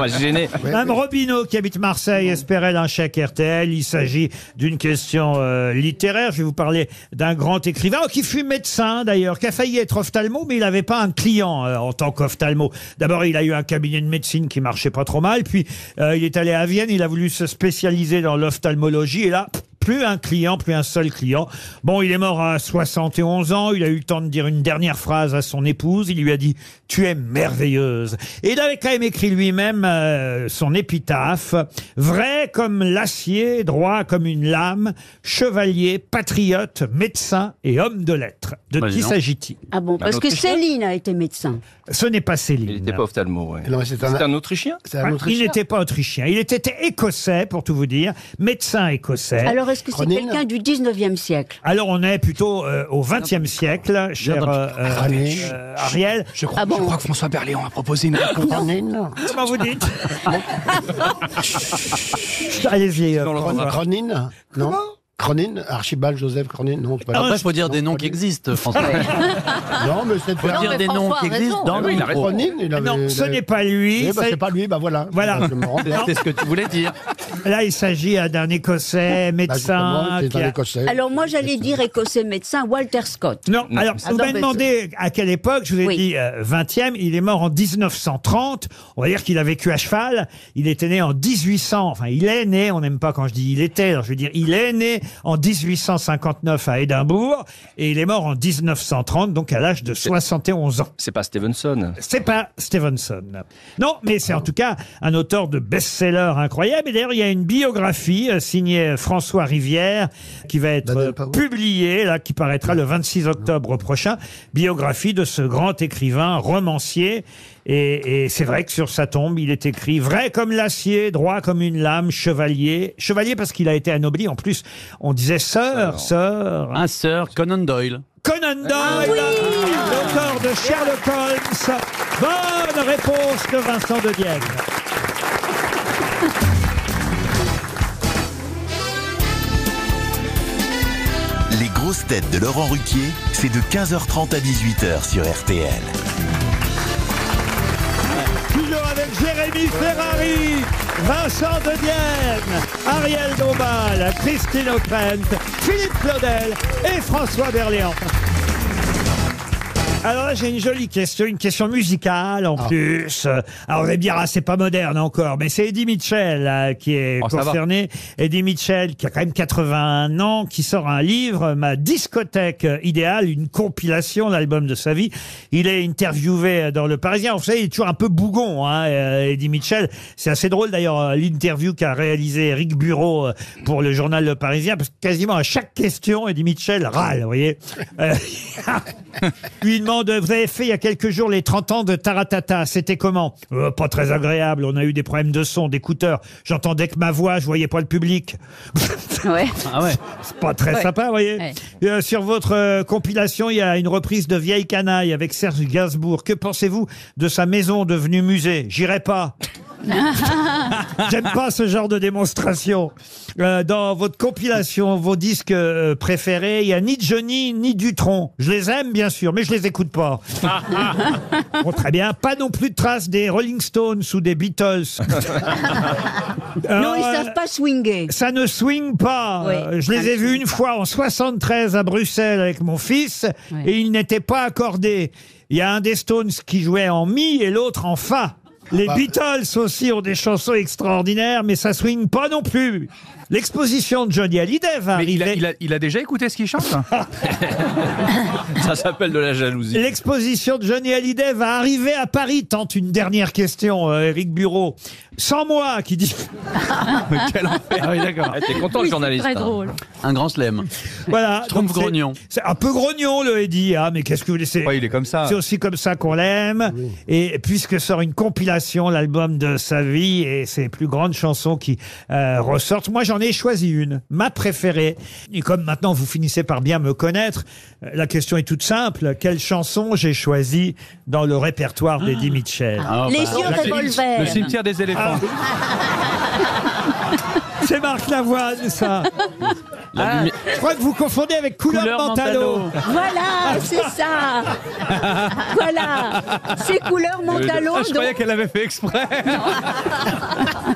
va se gêner. Mme Robineau, qui habite Marseille, espérait un chèque R T L. Il s'agit d'une question euh, littéraire. Je vais vous parler d'un grand écrivain qui fut médecin, d'ailleurs, qui a failli être ophtalmo, mais il n'avait pas un client euh, en tant qu'ophtalmo. D'abord, il a eu un cabinet de médecine qui marchait pas trop mal, puis euh, il est allé à Vienne, il a voulu se spécialiser dans l'ophtalmologie, et là... plus un client, plus un seul client. Bon, il est mort à soixante et onze ans, il a eu le temps de dire une dernière phrase à son épouse, il lui a dit « Tu es merveilleuse ». Et il avait quand même écrit lui-même euh, son épitaphe « Vrai comme l'acier, droit comme une lame, chevalier, patriote, médecin et homme de lettres ». De bah, qui s'agit-il? Ah bon, parce que Céline a été médecin. Ce n'est pas Céline. Il n'était pas ophtalmo, ouais. C'est un... un Autrichien, un autrichien. Il n'était pas Autrichien, il était écossais, pour tout vous dire, médecin écossais. Alors, est-ce que c'est quelqu'un du dix-neuvième siècle? Alors on est plutôt euh, au vingtième siècle, chère euh, euh, Arielle. Je, je, crois, ah bon je crois que François Berléand a proposé une réponse. Comment vous dites? Allez-y. Cronin? Non. Cronin, Archibald, Joseph Cronin, non. Pas après, il faut dire non, des noms qui existent, François. Non, mais c'est pas. Dire des noms qui existent dans le micro. Cronin, il avait, non, ce n'est pas lui. Eh ben, c'est pas lui, bah voilà. Voilà. C'est ce que tu voulais dire. Là, il s'agit d'un Écossais médecin. Bah, qui a... Écossais. Alors moi, j'allais dire Écossais médecin, Walter Scott. Non. non. Alors, vous m'avez demandé à quelle époque. Je vous ai oui. dit euh, vingtième. Il est mort en dix-neuf cent trente. On va dire qu'il a vécu à cheval. Il était né en dix-huit cents. Enfin, il est né. On n'aime pas quand je dis il était. Alors, je veux dire, il est né en dix-huit cent cinquante-neuf à Édimbourg et il est mort en dix-neuf cent trente, donc à l'âge de soixante et onze ans. C'est pas Stevenson. C'est pas Stevenson. Non, mais c'est en tout cas un auteur de best-seller incroyable. Et d'ailleurs, il y a une biographie signée François Rivière qui va être ben, euh, publiée, là, qui paraîtra le vingt-six octobre prochain. Biographie de ce grand écrivain, romancier. Et, et c'est vrai que sur sa tombe, il est écrit « Vrai comme l'acier, droit comme une lame, chevalier ». Chevalier parce qu'il a été anobli. En plus, on disait « sœur, sœur ». Un sœur, Conan Doyle. Conan Doyle, ah oui, l'auteur de Sherlock Holmes. Bonne réponse de Vincent Dedienne. Les grosses têtes de Laurent Ruquier, c'est de quinze heures trente à dix-huit heures sur R T L. Toujours avec Jérémy Ferrari, Vincent Dedienne, Arielle Dombasle, Christine Ockrent, Philippe Claudel et François Berléand. Alors là, j'ai une jolie question, une question musicale en ah. plus. Alors, vous allez me dire, ah, c'est pas moderne encore, mais c'est Eddie Mitchell là, qui est oh, concerné. Eddie Mitchell, qui a quand même quatre-vingt-un ans, qui sort un livre, Ma discothèque idéale, une compilation, l'album de sa vie. Il est interviewé dans Le Parisien. Vous savez, il est toujours un peu bougon, hein, Eddie Mitchell. C'est assez drôle d'ailleurs, l'interview qu'a réalisé Eric Bureau pour le journal Le Parisien, parce que quasiment à chaque question, Eddie Mitchell râle, vous voyez. Euh, une Vous avez fait il y a quelques jours les trente ans de Taratata. C'était comment? euh, Pas très agréable. On a eu des problèmes de son, d'écouteurs. J'entendais que ma voix, je voyais pas le public. Ouais. Ah ouais. C'est pas très ouais. sympa, vous voyez. Ouais. Euh, sur votre euh, compilation, il y a une reprise de Vieille Canaille avec Serge Gainsbourg. Que pensez-vous de sa maison devenue musée? J'irai pas. J'aime pas ce genre de démonstration. Euh, dans votre compilation, vos disques euh, préférés, il n'y a ni Johnny ni Dutron. Je les aime bien sûr, mais je les écoute pas. Bon, très bien. Pas non plus de traces des Rolling Stones ou des Beatles. euh, non, ils savent pas swinguer. Ça ne swing pas. Oui, euh, je les ai vus une fois en soixante-treize à Bruxelles avec mon fils oui. et ils n'étaient pas accordés. Il y a un des Stones qui jouait en mi et l'autre en fa. Les Beatles aussi ont des chansons extraordinaires, mais ça swing pas non plus. L'exposition de Johnny Hallyday va mais arriver... Il a, il, a, il a déjà écouté ce qu'il chante. Ça s'appelle de la jalousie. L'exposition de Johnny Hallyday va arriver à Paris. Tente une dernière question, euh, Éric Bureau. Sans moi, qui dit... Quel enfer. Ah oui, d'accord. T'es content, oui, le journaliste. Très drôle. Hein. Un grand slem. Voilà. Trompe grognon. C'est un peu grognon le Eddy, hein, mais qu'est-ce que vous laissez. Ouais, il est comme ça. C'est aussi comme ça qu'on l'aime. Oui. Et puisque sort une compilation, l'album de sa vie et ses plus grandes chansons qui euh, ressortent, moi j'en ai choisi une, ma préférée. Et comme maintenant vous finissez par bien me connaître, la question est toute simple. Quelle chanson j'ai choisie dans le répertoire d'Eddy Mitchell? ah, oh, Les bah, yeux revolver. Le cimetière des éléphants. Ah. C'est Marc Lavoine, ça. Ah, je crois que vous confondez avec Couleur, Couleur Mentalo. Mentalo. Voilà, c'est ça. Voilà, c'est Couleur Mentalo. Ah, je donc... croyais qu'elle avait fait exprès.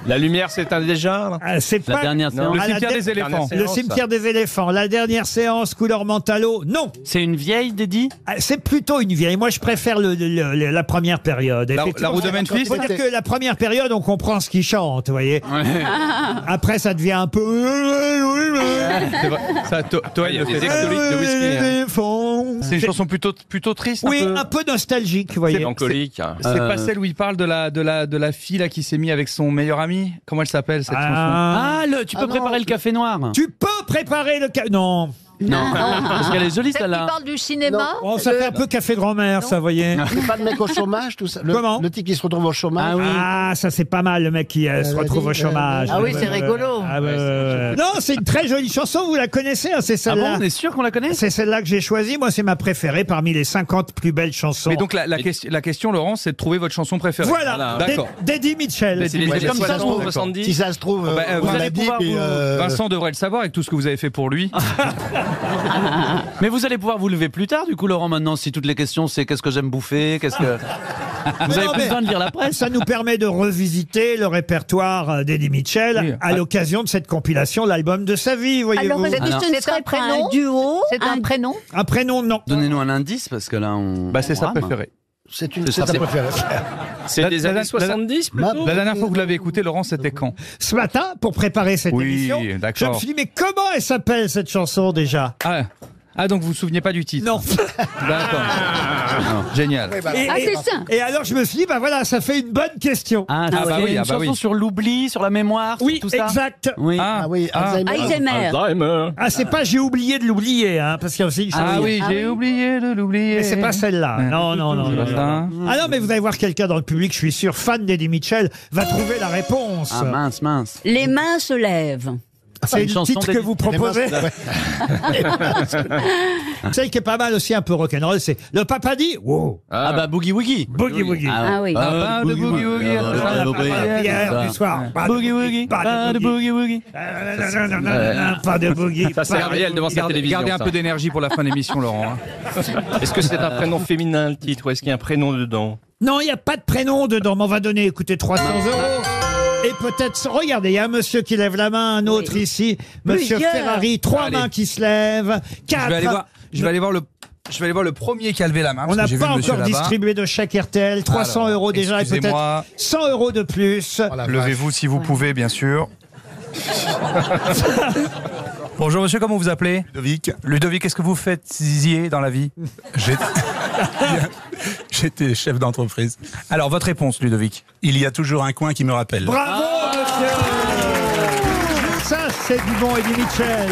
La lumière s'éteint déjà. Ah, c'est pas... La dernière séance. Le cimetière des éléphants. Le cimetière des éléphants. La dernière séance, Couleur Mentalo. Non. C'est une vieille, Dédi. Ah, c'est plutôt une vieille. Moi, je préfère le, le, le, la première période. La, la roue de Memphis. Il faut dire que la première période, on comprend ce qu'ils chantent, vous voyez. Ouais. Après, ça devient un peu... Ça, toi, toi, il y a des alcooliques de whisky. Hein. C'est une chanson plutôt, plutôt triste. Oui, un peu, un peu nostalgique, vous voyez. Mélancolique. C'est euh... pas celle où il parle de la, de la, de la fille là, qui s'est mise avec son meilleur ami. Comment elle s'appelle cette ah... chanson? Ah, le, tu peux ah préparer non, le café noir. Tu peux préparer le café... Non. Non, parce qu'elle est jolie celle-là. Tu parles du cinéma. Oh, ça le... fait un peu café grand-mère, ça, vous voyez. C'est pas le mec au chômage, tout ça. Le, Comment Le type qui se retrouve au chômage. Ah, oui. Ah ça c'est pas mal, le mec qui euh, se retrouve dit, au chômage. Ah oui, c'est euh, rigolo. Ah, ouais, euh... Non, c'est une très jolie chanson, vous la connaissez, hein, c'est celle-là. Ah bon, on est sûr qu'on la connaît. C'est celle-là que j'ai choisie, moi c'est ma préférée parmi les cinquante plus belles chansons. Mais donc la, la, question, la question, Laurent, c'est de trouver votre chanson préférée. Voilà, d'accord. D'Eddy Mitchell. Si ça se trouve, Vincent devrait le savoir avec tout ce que vous avez fait pour lui. Mais vous allez pouvoir vous lever plus tard, du coup, Laurent, maintenant, si toutes les questions, c'est qu'est-ce que j'aime bouffer, qu'est-ce que... Vous avez besoin de lire la presse. Ça nous permet de revisiter le répertoire d'Eddy Mitchell oui. à l'occasion de cette compilation, l'album de sa vie, voyez-vous. Alors, vous êtes juste une un prénom, un duo, c'est un, un prénom. Un prénom, non. Donnez-nous un indice, parce que là, on... Bah, c'est sa préférée. C'est une ça, préférée. C'est des années soixante-dix plutôt. La dernière fois que vous l'avez écouté, Laurent, c'était quand? Ce matin, pour préparer cette oui, émission, je me suis dit, mais comment elle s'appelle cette chanson déjà? Ah, ah, donc vous vous souvenez pas du titre? Non. D'accord. Ah, génial. Et, et, ah, c'est ça. Et alors je me suis dit, bah voilà, ça fait une bonne question. Ah, ah bah oui, une ah, bah chanson oui. sur l'oubli, sur la mémoire, oui, tout ça. Exact. Oui, exact. Ah, ah oui, Alzheimer. Alzheimer. Ah, c'est pas j'ai oublié de l'oublier, hein, parce qu'il y a aussi une chanson. Ah oui, j'ai ah, oui. oublié de l'oublier. Mais c'est pas celle-là. Non, non, non. non, non. Ah non, mais vous allez voir quelqu'un dans le public, je suis sûr, fan d'Eddy Mitchell, va trouver la réponse. Ah mince, mince. Les mains se lèvent. C'est le titre que vous proposez. Celle qui est pas mal aussi, un peu rock'n'roll, c'est le papa dit. Wow. Ah, ah bah Boogie Woogie. Boogie Woogie. Ah oui. Pas de Boogie Woogie. Hier du soir. Boogie Woogie. Pas de Boogie Woogie. Pas de Boogie. Ça c'est Arielle devant sa télévision. Gardez un peu d'énergie pour la fin de l'émission, Laurent. Est-ce que c'est un prénom féminin le titre ou est-ce qu'il y a un prénom dedans? Non, il n'y a pas de prénom dedans. Mais on va donner, écoutez, trois cents euros. Et peut-être, regardez, il y a un monsieur qui lève la main, un autre oui. ici, monsieur Plusieurs. Ferrari, trois Allez. mains qui se lèvent, quatre. Je vais aller voir, je vais aller voir le... Je vais aller voir le premier qui a levé la main. On n'a pas encore distribué de chèque R T L. trois cents euros déjà et peut-être cent euros de plus. Voilà, levez-vous si vous pouvez, bien sûr. Bonjour monsieur, comment vous appelez? Ludovic. Ludovic, qu'est-ce que vous faites ici dans la vie? J'étais chef d'entreprise. Alors, votre réponse, Ludovic? Il y a toujours un coin qui me rappelle. Bravo monsieur. Ça, c'est du bon Eddy Mitchell.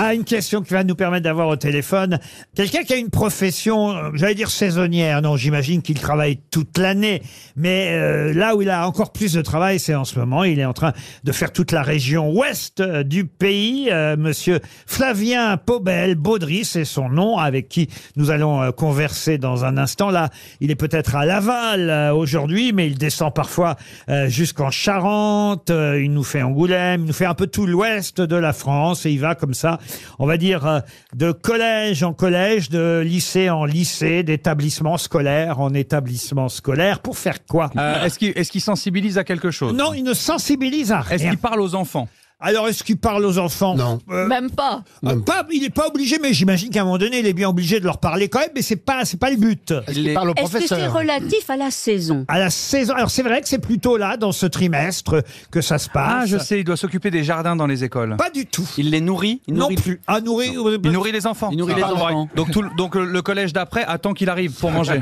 Ah, une question qui va nous permettre d'avoir au téléphone quelqu'un qui a une profession, j'allais dire saisonnière. Non, j'imagine qu'il travaille toute l'année. Mais euh, là où il a encore plus de travail, c'est en ce moment. Il est en train de faire toute la région ouest du pays. Euh, monsieur Flavien Paubel-Baudry, c'est son nom, avec qui nous allons euh, converser dans un instant. Là, il est peut-être à Laval euh, aujourd'hui, mais il descend parfois euh, jusqu'en Charente. Euh, il nous fait Angoulême, il nous fait un peu tout l'ouest de la France. Et il va comme ça, on va dire, de collège en collège, de lycée en lycée, d'établissement scolaire en établissement scolaire. Pour faire quoi? euh, Est-ce qu'il est-ce qu'il sensibilise à quelque chose? Non, il ne sensibilise à rien. Est-ce qu'il parle aux enfants? Alors, est-ce qu'il parle aux enfants? Non. Euh, Même pas. Euh, Même pas. Il n'est pas obligé, mais j'imagine qu'à un moment donné, il est bien obligé de leur parler quand même, mais c'est pas, c'est pas le but. Est-ce qu'il parle au professeur? Est-ce que c'est relatif à la saison? À la saison. Alors, c'est vrai que c'est plutôt là, dans ce trimestre, que ça se passe. Ah, je sais, il doit s'occuper des jardins dans les écoles. Pas du tout. Il les nourrit? Il nourrit non plus. Ah, nourrit, euh, il nourrit les enfants. Il nourrit ah, les enfants. Donc, tout, donc, le collège d'après attend qu'il arrive pour manger.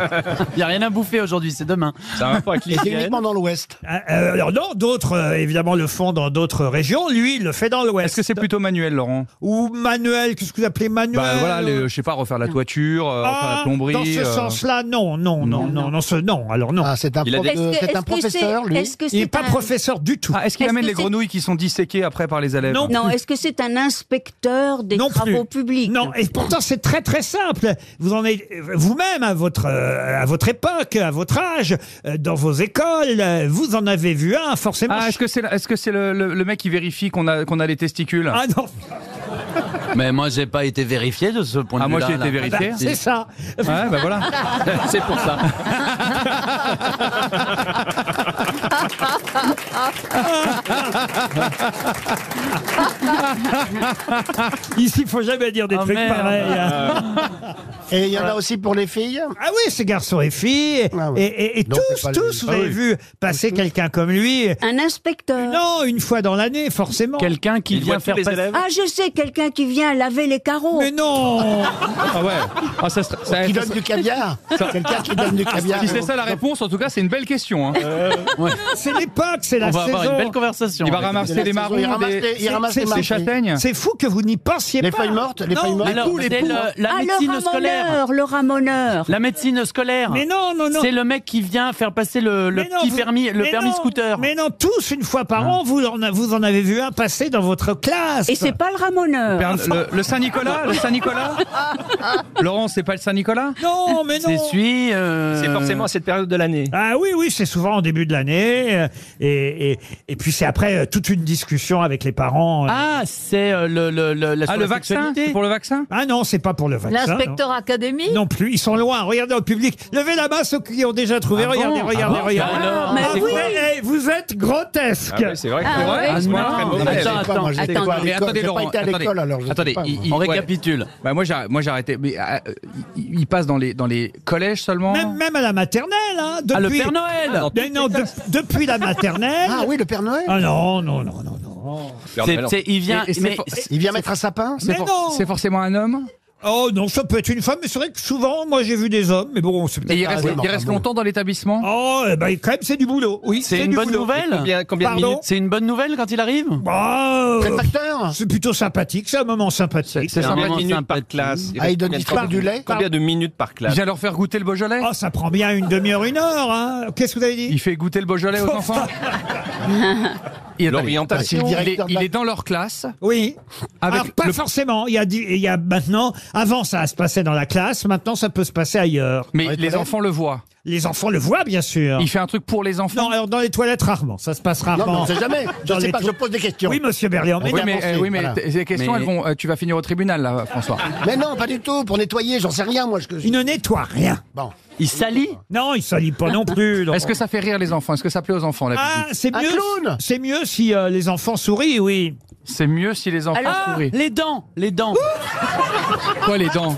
Il n'y a rien à bouffer aujourd'hui, c'est demain. Ça va avec c'est uniquement dans l'Ouest. Euh, euh, alors, non, d'autres, euh, évidemment, le font dans d'autres régions. Lui, il le fait dans l'Ouest. Est-ce que c'est plutôt manuel, Laurent? Ou manuel, qu'est-ce que vous appelez manuel? Bah, voilà, les, je sais pas, refaire la toiture, euh, ah, refaire la plomberie. Dans ce euh... sens-là, non, non, non, non, non, non, ce, non. Alors non. Ah, c'est un, prof... des... -ce un professeur, est... lui. Est il n'est pas un... professeur du tout. Ah, est-ce qu'il est amène les grenouilles qui sont disséquées après par les élèves? Non. Non. Est-ce que c'est un inspecteur des non travaux plus. publics? Non. Et pourtant, c'est très très simple. Vous en êtes vous-même à votre euh, à votre époque, à votre âge, euh, dans vos écoles, euh, vous en avez vu un forcément. Ah, est-ce que c'est est-ce que c'est le, le, le mec qui vérifie qu'on a qu'on a les testicules? Ah non. Mais moi, j'ai pas été vérifié de ce point de vue-là. Ah, moi, j'ai été vérifié. Bah, c'est ça. Ouais, ben bah voilà. C'est pour ça. Ici, il faut jamais dire des oh trucs merde. pareils. Hein. Et il y en a aussi pour les filles? Ah oui, c'est garçons et filles. Ah ouais. Et, et, et tous, tous, vous ah avez oui. vu passer quelqu'un comme lui. Un inspecteur? Non, une fois dans l'année, forcément. Quelqu'un qui il vient faire les élèves. Ah, je sais, quelqu'un qui vient laver les carreaux. Mais non. Ah ouais. Ah, ça, ça, ça, qui donne ça, du caviar. Quelqu'un qui donne du caviar. Si c'est ça la réponse, en tout cas, c'est une belle question. Hein. Euh, ouais. C'est l'époque, c'est la saison. On va saison. avoir une belle conversation. Il va ramasser les marrons, il ramasse les, il ramasse les châtaignes. C'est fou que vous n'y pensiez pas. Les feuilles mortes, les non, feuilles mortes. Alors, les poules, le, la ah, médecine le scolaire. Le ramoneur. La médecine scolaire. Mais non, non, non. C'est le mec qui vient faire passer le, le non, petit vous, permis, le permis non, scooter. Mais non, tous une fois par non. an, vous en, vous en avez vu un passer dans votre classe. Et c'est pas le ramoneur. Le, le Saint-Nicolas, le Saint-Nicolas. Laurent, c'est pas le Saint-Nicolas? Non, mais non. C'est euh... forcément à cette période de l'année. Ah oui, oui, c'est souvent en début de l'année. Et, et, et puis c'est après euh, toute une discussion avec les parents. Euh... Ah, c'est euh, le, le, le, la ah, le vaccin? C'est pour le vaccin? Ah non, c'est pas pour le vaccin. L'inspecteur académique? Non plus, ils sont loin. Regardez au public. Levez la main ceux qui ont déjà trouvé. Ah regardez, bon regardez, ah regardez. Bon ah, mais ah, oui, hey, vous êtes grotesque. Ah, c'est vrai que ah, vrai. Ah, non. Non. Très attends, attends, moi, attendez, quoi, mais attendez, Laurent, attendez. Attendez, on récapitule. Moi j'ai arrêté. Il passe dans les collèges seulement? Même à la maternelle. Ah, le Père Noël? Non, depuis la maternelle. Ah oui, le Père Noël. Ah non, non, non, non, non. Il vient, il vient mettre un sapin. C'est forcément un homme. Oh non, ça peut être une femme, mais c'est vrai que souvent, moi j'ai vu des hommes, mais bon, c'est peut-être. Et il reste, ah, il reste longtemps dans l'établissement? Oh, eh ben quand même, c'est du boulot. Oui, c'est une bonne boulot. nouvelle. Combien, combien de minutes? C'est une bonne nouvelle quand il arrive? Bah, euh, c'est plutôt sympathique, c'est un moment sympathique. C'est un moment minutes par classe. Ah, il donne histoire du lait? Combien de minutes par classe? Il vient leur faire goûter le Beaujolais? Oh, ça prend bien une demi-heure, une heure, hein. Qu'est-ce que vous avez dit? Il fait goûter le Beaujolais aux enfants? L'orientation. Il est, il est dans leur classe. Oui. Avec Alors, pas le... forcément. Il y, a, il y a maintenant, avant ça se passait dans la classe, maintenant ça peut se passer ailleurs. Mais les toilettes. enfants le voient. Les enfants le voient, bien sûr. Il fait un truc pour les enfants. Non, alors dans les toilettes, rarement. Ça se passe rarement. Non, non, c'est jamais. Je ne sais pas, je pose des questions. Oui, monsieur Berléand. Oui, mais, euh, oui, mais voilà. les questions, mais... elles vont. Euh, tu vas finir au tribunal, là, François. Mais non, pas du tout. Pour nettoyer, j'en sais rien, moi. Je... Il ne nettoie rien. Bon. Il salit? Non, il salit pas non plus. Est-ce que ça fait rire les enfants? Est-ce que ça plaît aux enfants? La ah, c'est mieux. Clown. C'est mieux si euh, les enfants sourient, oui. C'est mieux si les enfants alors, sourient. Les dents, les dents. Quoi, les dents?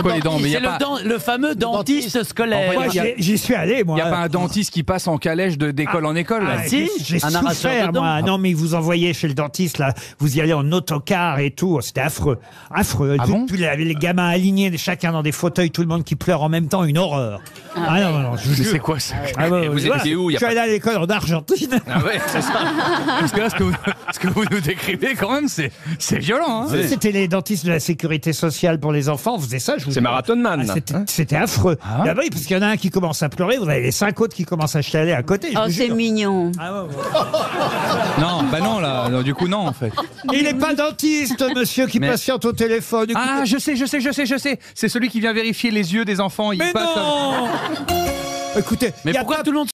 Quoi, les dents? Mais c'est le, pas... le fameux dentiste, dentiste scolaire. Moi, j'y suis allé, moi. Il n'y a pas un dentiste qui passe en calèche d'école ah, en école, là. Ah, si, j'ai souffert, moi. Non, mais vous envoyez chez le dentiste, là. Vous y allez en autocar et tout. C'était affreux. Affreux. Ah bon? Tous les, les gamins alignés, chacun dans des fauteuils, tout le monde qui pleure en même temps, une horreur. Ah, ah non, non, je c'est quoi ça? ah, bah, Vous voilà. étiez où? Je suis allé à l'école en Argentine. Ah ouais, c'est ça. Parce que là, ce que vous, ce que vous nous décrivez, quand même, c'est violent. Hein. C'était les dentistes de la sécurité sociale pour les enfants. Vous ça, c'est Marathon Man. Ah, c'était hein affreux. Ah. D'abord, parce qu'il y en a un qui commence à pleurer, vous avez les cinq autres qui commencent à chialer à côté. Oh, c'est mignon. Ah, ouais, ouais. non, bah non, là, non, du coup, non, en fait. Il n'est pas dentiste, monsieur, qui mais... patiente au téléphone. Du coup, ah, je sais, je sais, je sais, je sais. C'est celui qui vient vérifier les yeux des enfants. Il mais passe non à... Écoutez, mais pourquoi pas... tout le monde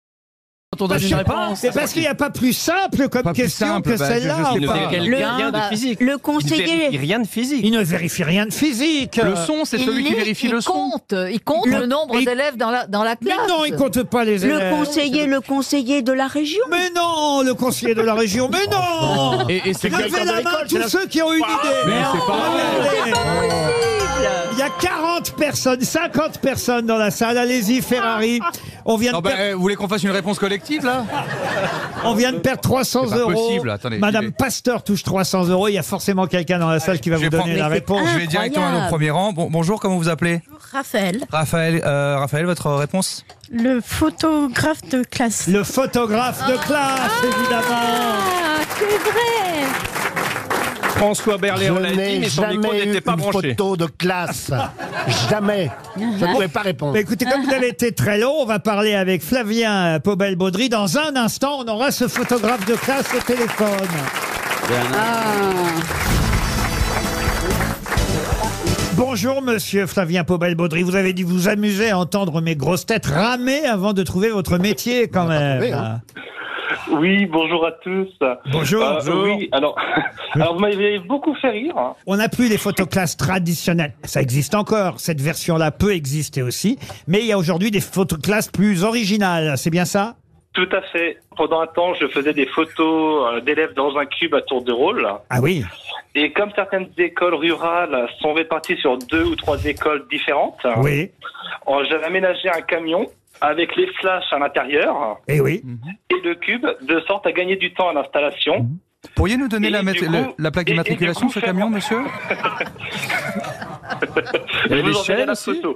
quand on donne une réponse. C'est parce qu'il n'y a pas plus simple comme pas question simple, que bah, celle-là. Il ne vérifie rien de physique. Le conseiller. Il rien de physique. Il ne vérifie rien de physique. Le son, c'est celui qui vérifie le son. Il compte le nombre d'élèves dans la dans la classe. Mais non, il compte pas les élèves. Le conseiller, le conseiller de la région. Mais non, le conseiller de la région. Mais non. Levez la main tous ceux qui ont une idée. Mais c'est pas possible. Il y a quarante personnes, cinquante personnes dans la salle. Allez-y, Ferrari. On vient non de bah, perdre... Vous voulez qu'on fasse une réponse collective, là? On vient de perdre trois cents euros. Possible, attendez. Madame Pasteur touche trois cents euros. Il y a forcément quelqu'un dans la salle qui va vous donner la réponse. Je vais directement au premier rang. Bon, bonjour, comment vous appelez? Raphaël. Raphaël, euh, Raphaël, votre réponse? Le photographe de classe. Le photographe ah. de classe, ah, évidemment. C'est vrai. François Berléand l'a dit, mais son micro n'était pas branché. Jamais une photo de classe. Jamais. Je ne pouvais pas répondre. Mais écoutez, comme vous avez été très long, on va parler avec Flavien Paubel-Baudry. Dans un instant, on aura ce photographe de classe au téléphone. Ah. Bonjour, monsieur Flavien Paubel-Baudry. Vous avez dû vous amuser à entendre mes grosses têtes ramer avant de trouver votre métier, quand même. Trouvé, hein. Oui, bonjour à tous. Bonjour. Euh, bonjour. Oui, alors, alors vous m'avez beaucoup fait rire. On n'a plus les photoclasses traditionnelles. Ça existe encore. Cette version-là peut exister aussi. Mais il y a aujourd'hui des photoclasses plus originales. C'est bien ça? Tout à fait. Pendant un temps, je faisais des photos d'élèves dans un cube à tour de rôle. Ah oui. Et comme certaines écoles rurales sont réparties sur deux ou trois écoles différentes, oui, j'avais aménagé un camion avec les flashs à l'intérieur et, oui. et le cube, de sorte à gagner du temps à l'installation. Mmh. Pourriez nous donner la, coup, le, la plaque d'immatriculation de ce camion, monsieur? Je vous enverrai la photo.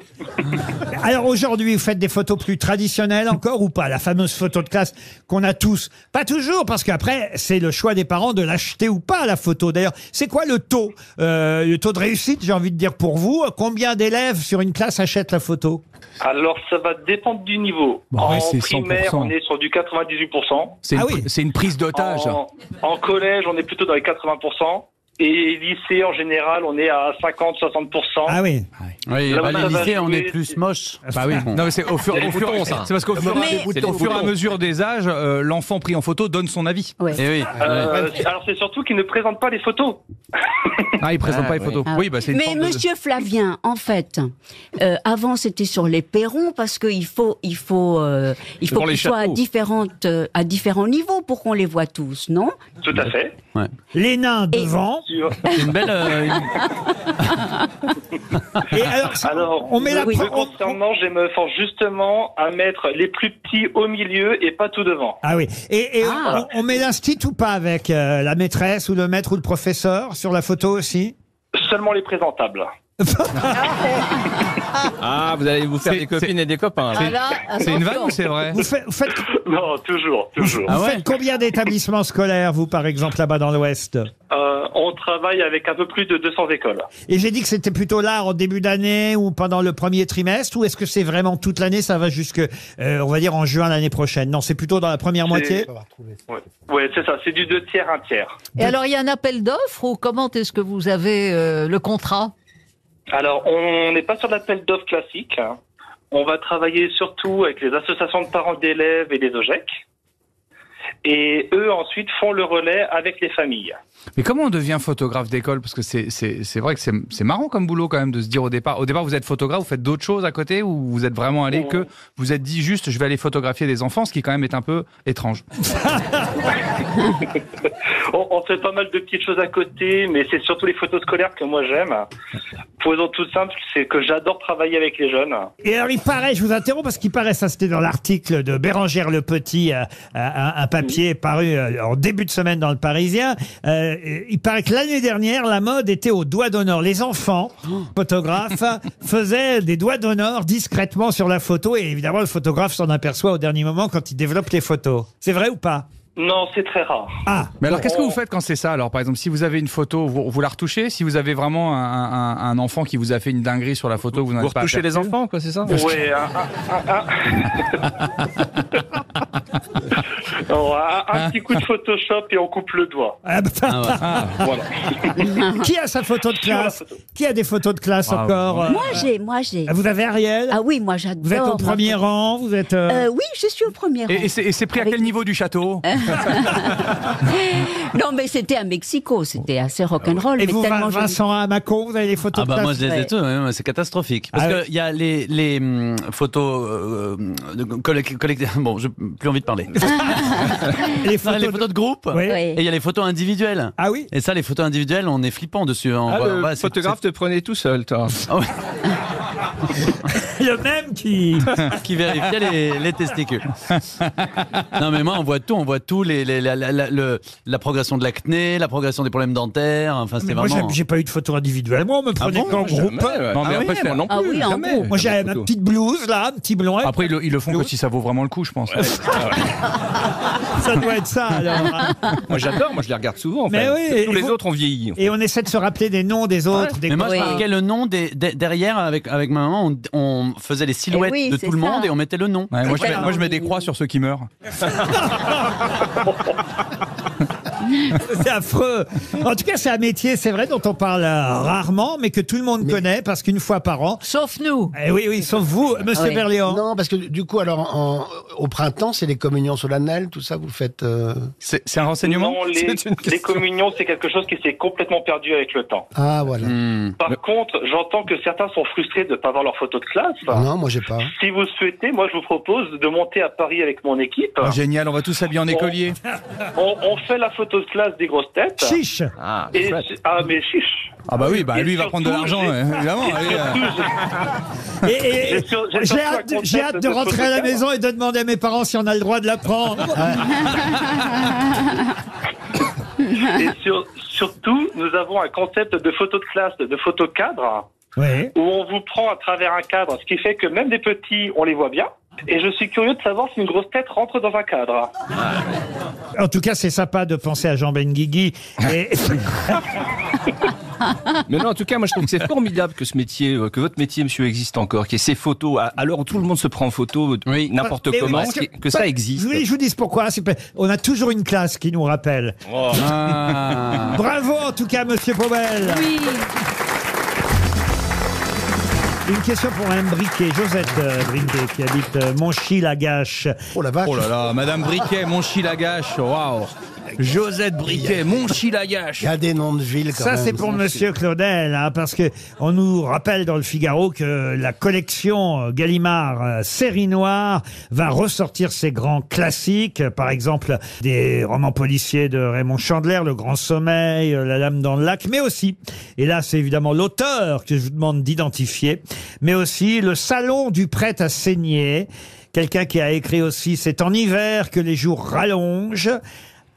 Alors aujourd'hui, vous faites des photos plus traditionnelles encore ou pas? La fameuse photo de classe qu'on a tous. Pas toujours, parce qu'après, c'est le choix des parents de l'acheter ou pas, la photo. D'ailleurs, c'est quoi le taux euh, le taux de réussite, j'ai envie de dire, pour vous? Combien d'élèves sur une classe achètent la photo? Alors, ça va dépendre du niveau. Bon, en ouais, primaire, cent pour cent. On est sur du quatre-vingt-dix-huit pour cent. C'est ah une, oui. une prise d'otage. En, en collège, on est plutôt dans les quatre-vingts pour cent. Et lycée, en général, on est à cinquante à soixante pour cent. Ah oui. Oui, bah, bah, lycée, on est plus moche. Bah oui. Non, mais c'est au fur et à mesure des âges, euh, l'enfant pris en photo donne son avis. Ouais. Et oui. euh, ouais. Alors c'est surtout qu'il ne présente pas les photos. Ah, il ne présente ah, pas les photos. Ah, oui, bah, c'est une mais monsieur de... Flavien, en fait, euh, avant c'était sur les perrons parce qu'il faut qu'il faut, euh, il faut qu'ils soient à, différentes, euh, à différents niveaux pour qu'on les voit tous, non? Tout à fait. Ouais. Les nains devant. C'est une belle. Euh... Et alors, alors, on met la. Oui. Me concernant, je me force justement à mettre les plus petits au milieu et pas tout devant. Ah oui. Et, et ah. on, on met l'instit ou pas avec euh, la maîtresse ou le maître ou le professeur sur la photo aussi? Seulement les présentables. Ah, vous allez vous faire des copines et des copains. C'est une vanne ou c'est vrai? Vous faites, vous faites... Non, toujours, toujours. Ah ouais. Vous faites combien d'établissements scolaires, vous, par exemple, là-bas dans l'Ouest? euh, On travaille avec un peu plus de deux cents écoles. Et j'ai dit que c'était plutôt là, en début d'année ou pendant le premier trimestre, ou est-ce que c'est vraiment toute l'année? Ça va jusque, euh, on va dire, en juin l'année prochaine? Non, c'est plutôt dans la première moitié? Oui, ouais, c'est ça, c'est du deux tiers, un tiers. Et de... alors, il y a un appel d'offres ou comment est-ce que vous avez euh, le contrat? Alors, on n'est pas sur l'appel d'offres classique. On va travailler surtout avec les associations de parents d'élèves et les O G E C. Et eux, ensuite, font le relais avec les familles. Mais comment on devient photographe d'école? Parce que c'est vrai que c'est marrant comme boulot quand même de se dire au départ. Au départ, vous êtes photographe, vous faites d'autres choses à côté ou vous êtes vraiment allé que... Vous êtes dit juste, je vais aller photographier des enfants, ce qui quand même est un peu étrange. on, on fait pas mal de petites choses à côté, mais c'est surtout les photos scolaires que moi j'aime. Pour raison toute simple, c'est que j'adore travailler avec les jeunes. Et alors il paraît, je vous interromps, parce qu'il paraît, ça c'était dans l'article de Bérangère Le Petit, un, un papier paru en début de semaine dans Le Parisien. Euh, il paraît que l'année dernière, la mode était au doigt d'honneur. Les enfants, photographes, faisaient des doigts d'honneur discrètement sur la photo et évidemment le photographe s'en aperçoit au dernier moment quand il développe les photos. C'est vrai ou pas? Non, c'est très rare. Ah, mais alors qu'est-ce que vous faites quand c'est ça? Alors, par exemple, si vous avez une photo, vous, vous la retouchez? Si vous avez vraiment un, un, un enfant qui vous a fait une dinguerie sur la photo, vous n'avez pas à retoucher les enfants, quoi, c'est ça? Oui. Alors, un, un petit coup de Photoshop et on coupe le doigt. Ah bah, ah bah, ah. Voilà. Qui a sa photo de classe photo. Qui a des photos de classe ah, encore oui. Moi j'ai, moi j'ai. Vous avez Arielle? Ah oui, moi j'adore. Vous êtes au premier rang, vous êtes... Euh... Euh, oui, je suis au premier rang. Et, et c'est pris avec... à quel niveau du château? Non mais c'était à Mexico, c'était assez rock'n'roll. Et mais vous, tellement Vincent à Macon, vous avez des photos ah, bah, de classe? Moi je les ai toutes, ouais, c'est catastrophique. Parce ah, qu'il oui. y a les, les hum, photos... Euh, collectées... Collect... Bon, j'ai plus envie de parler. Les photos, non, les photos de, de groupe oui. Et il y a les photos individuelles. Ah oui. Et ça, les photos individuelles, on est flippant dessus. On ah, voit, le bah, photographe te prenait tout seul, toi. Oh. Le même qui qui vérifiait les, les testicules. Non mais moi on voit tout, on voit tout les, les, la, la, la, le, la progression de l'acné, la progression des problèmes dentaires. Enfin c'est vraiment. Moi j'ai pas eu de photo individuelle. Moi on me prenait ah bon, qu'en groupe. Ouais. Non mais ah après oui, moi non plus. Ah oui, jamais. Jamais. Moi j'avais ma petite blouse là, un petit blond. Après ils le, ils le font que si ça vaut vraiment le coup, je pense. Ouais. Ça doit être ça. Alors. Moi j'adore, moi je les regarde souvent. En fait. Mais oui, tous les vous... autres ont vieilli. En fait. Et on essaie de se rappeler des noms des autres. Ouais. Des mais moi oui. je marquais le nom des, des, derrière avec avec ma maman. On, on faisait les silhouettes oui, de tout ça. Le monde et on mettait le nom. Ouais, moi, je mets, moi je mets des croix sur ceux qui meurent. C'est affreux. En tout cas, c'est un métier, c'est vrai, dont on parle rarement, mais que tout le monde mais... connaît, parce qu'une fois par an... Sauf nous. Eh oui, oui, sauf vous, monsieur oui. Berléand. Non, parce que du coup, alors, en, au printemps, c'est les communions solennelles, tout ça, vous faites... Euh... C'est un renseignement? Non, les, les communions, c'est quelque chose qui s'est complètement perdu avec le temps. Ah, voilà. Hmm. Par le... contre, j'entends que certains sont frustrés de ne pas avoir leur photo de classe. Non, moi, j'ai pas. Si vous souhaitez, moi, je vous propose de monter à Paris avec mon équipe. Oh, génial, on va tous s'habiller en écolier. On, on fait la photo de classe des grosses têtes. Chiche. Ah, et, ah mais chiche. Ah bah oui, bah et lui il va prendre de l'argent, évidemment. J'ai hâte de rentrer à la maison et de demander à mes parents si on a le droit de la prendre. Et sur, surtout, nous avons un concept de photo de classe, de photo cadre, oui. où on vous prend à travers un cadre, ce qui fait que même des petits, on les voit bien. Et je suis curieux de savoir si une grosse tête rentre dans un cadre. En tout cas, c'est sympa de penser à Jean Benguigui. Et... Mais non, en tout cas, moi je trouve que c'est formidable que ce métier, que votre métier, monsieur, existe encore, qu'il y ait ces photos, à l'heure où tout le monde se prend en photo, oui. n'importe ah, comment, oui, que, que ça existe. Oui, je vous dis pourquoi. On a toujours une classe qui nous rappelle. Oh. Ah. Bravo, en tout cas, monsieur Paubel. Oui. Une question pour Mme Briquet, Josette euh, Briquet, qui habite euh, Monchy-Lagache. Oh la vache. Oh là là, Madame Briquet, Monchy-Lagache, waouh. Josette Briquet, Monchy-Lagache. Il y a des noms de villes quand ça, même. Ça, c'est pour Monsieur Claudel, hein, parce que on nous rappelle dans le Figaro que la collection Gallimard Série Noire va ressortir ses grands classiques, par exemple des romans policiers de Raymond Chandler, Le Grand Sommeil, La Lame dans le Lac, mais aussi, et là, c'est évidemment l'auteur que je vous demande d'identifier, mais aussi Le Salon du prêtre à saigner, quelqu'un qui a écrit aussi C'est en hiver que les jours rallongent.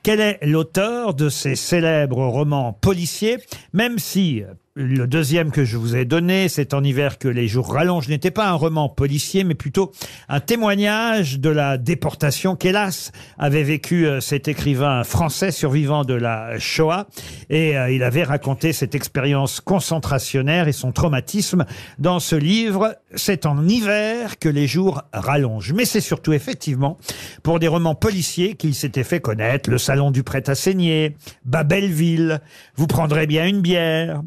Quel est l'auteur de ces célèbres romans policiers, même si le deuxième que je vous ai donné, C'est en hiver que les jours rallongent, n'était pas un roman policier, mais plutôt un témoignage de la déportation qu'hélas avait vécu cet écrivain français survivant de la Shoah. Et euh, il avait raconté cette expérience concentrationnaire et son traumatisme dans ce livre, C'est en hiver que les jours rallongent. Mais c'est surtout effectivement pour des romans policiers qu'il s'était fait connaître. Le Salon du prêt-à-saigner, Babelville, Vous prendrez bien une bière,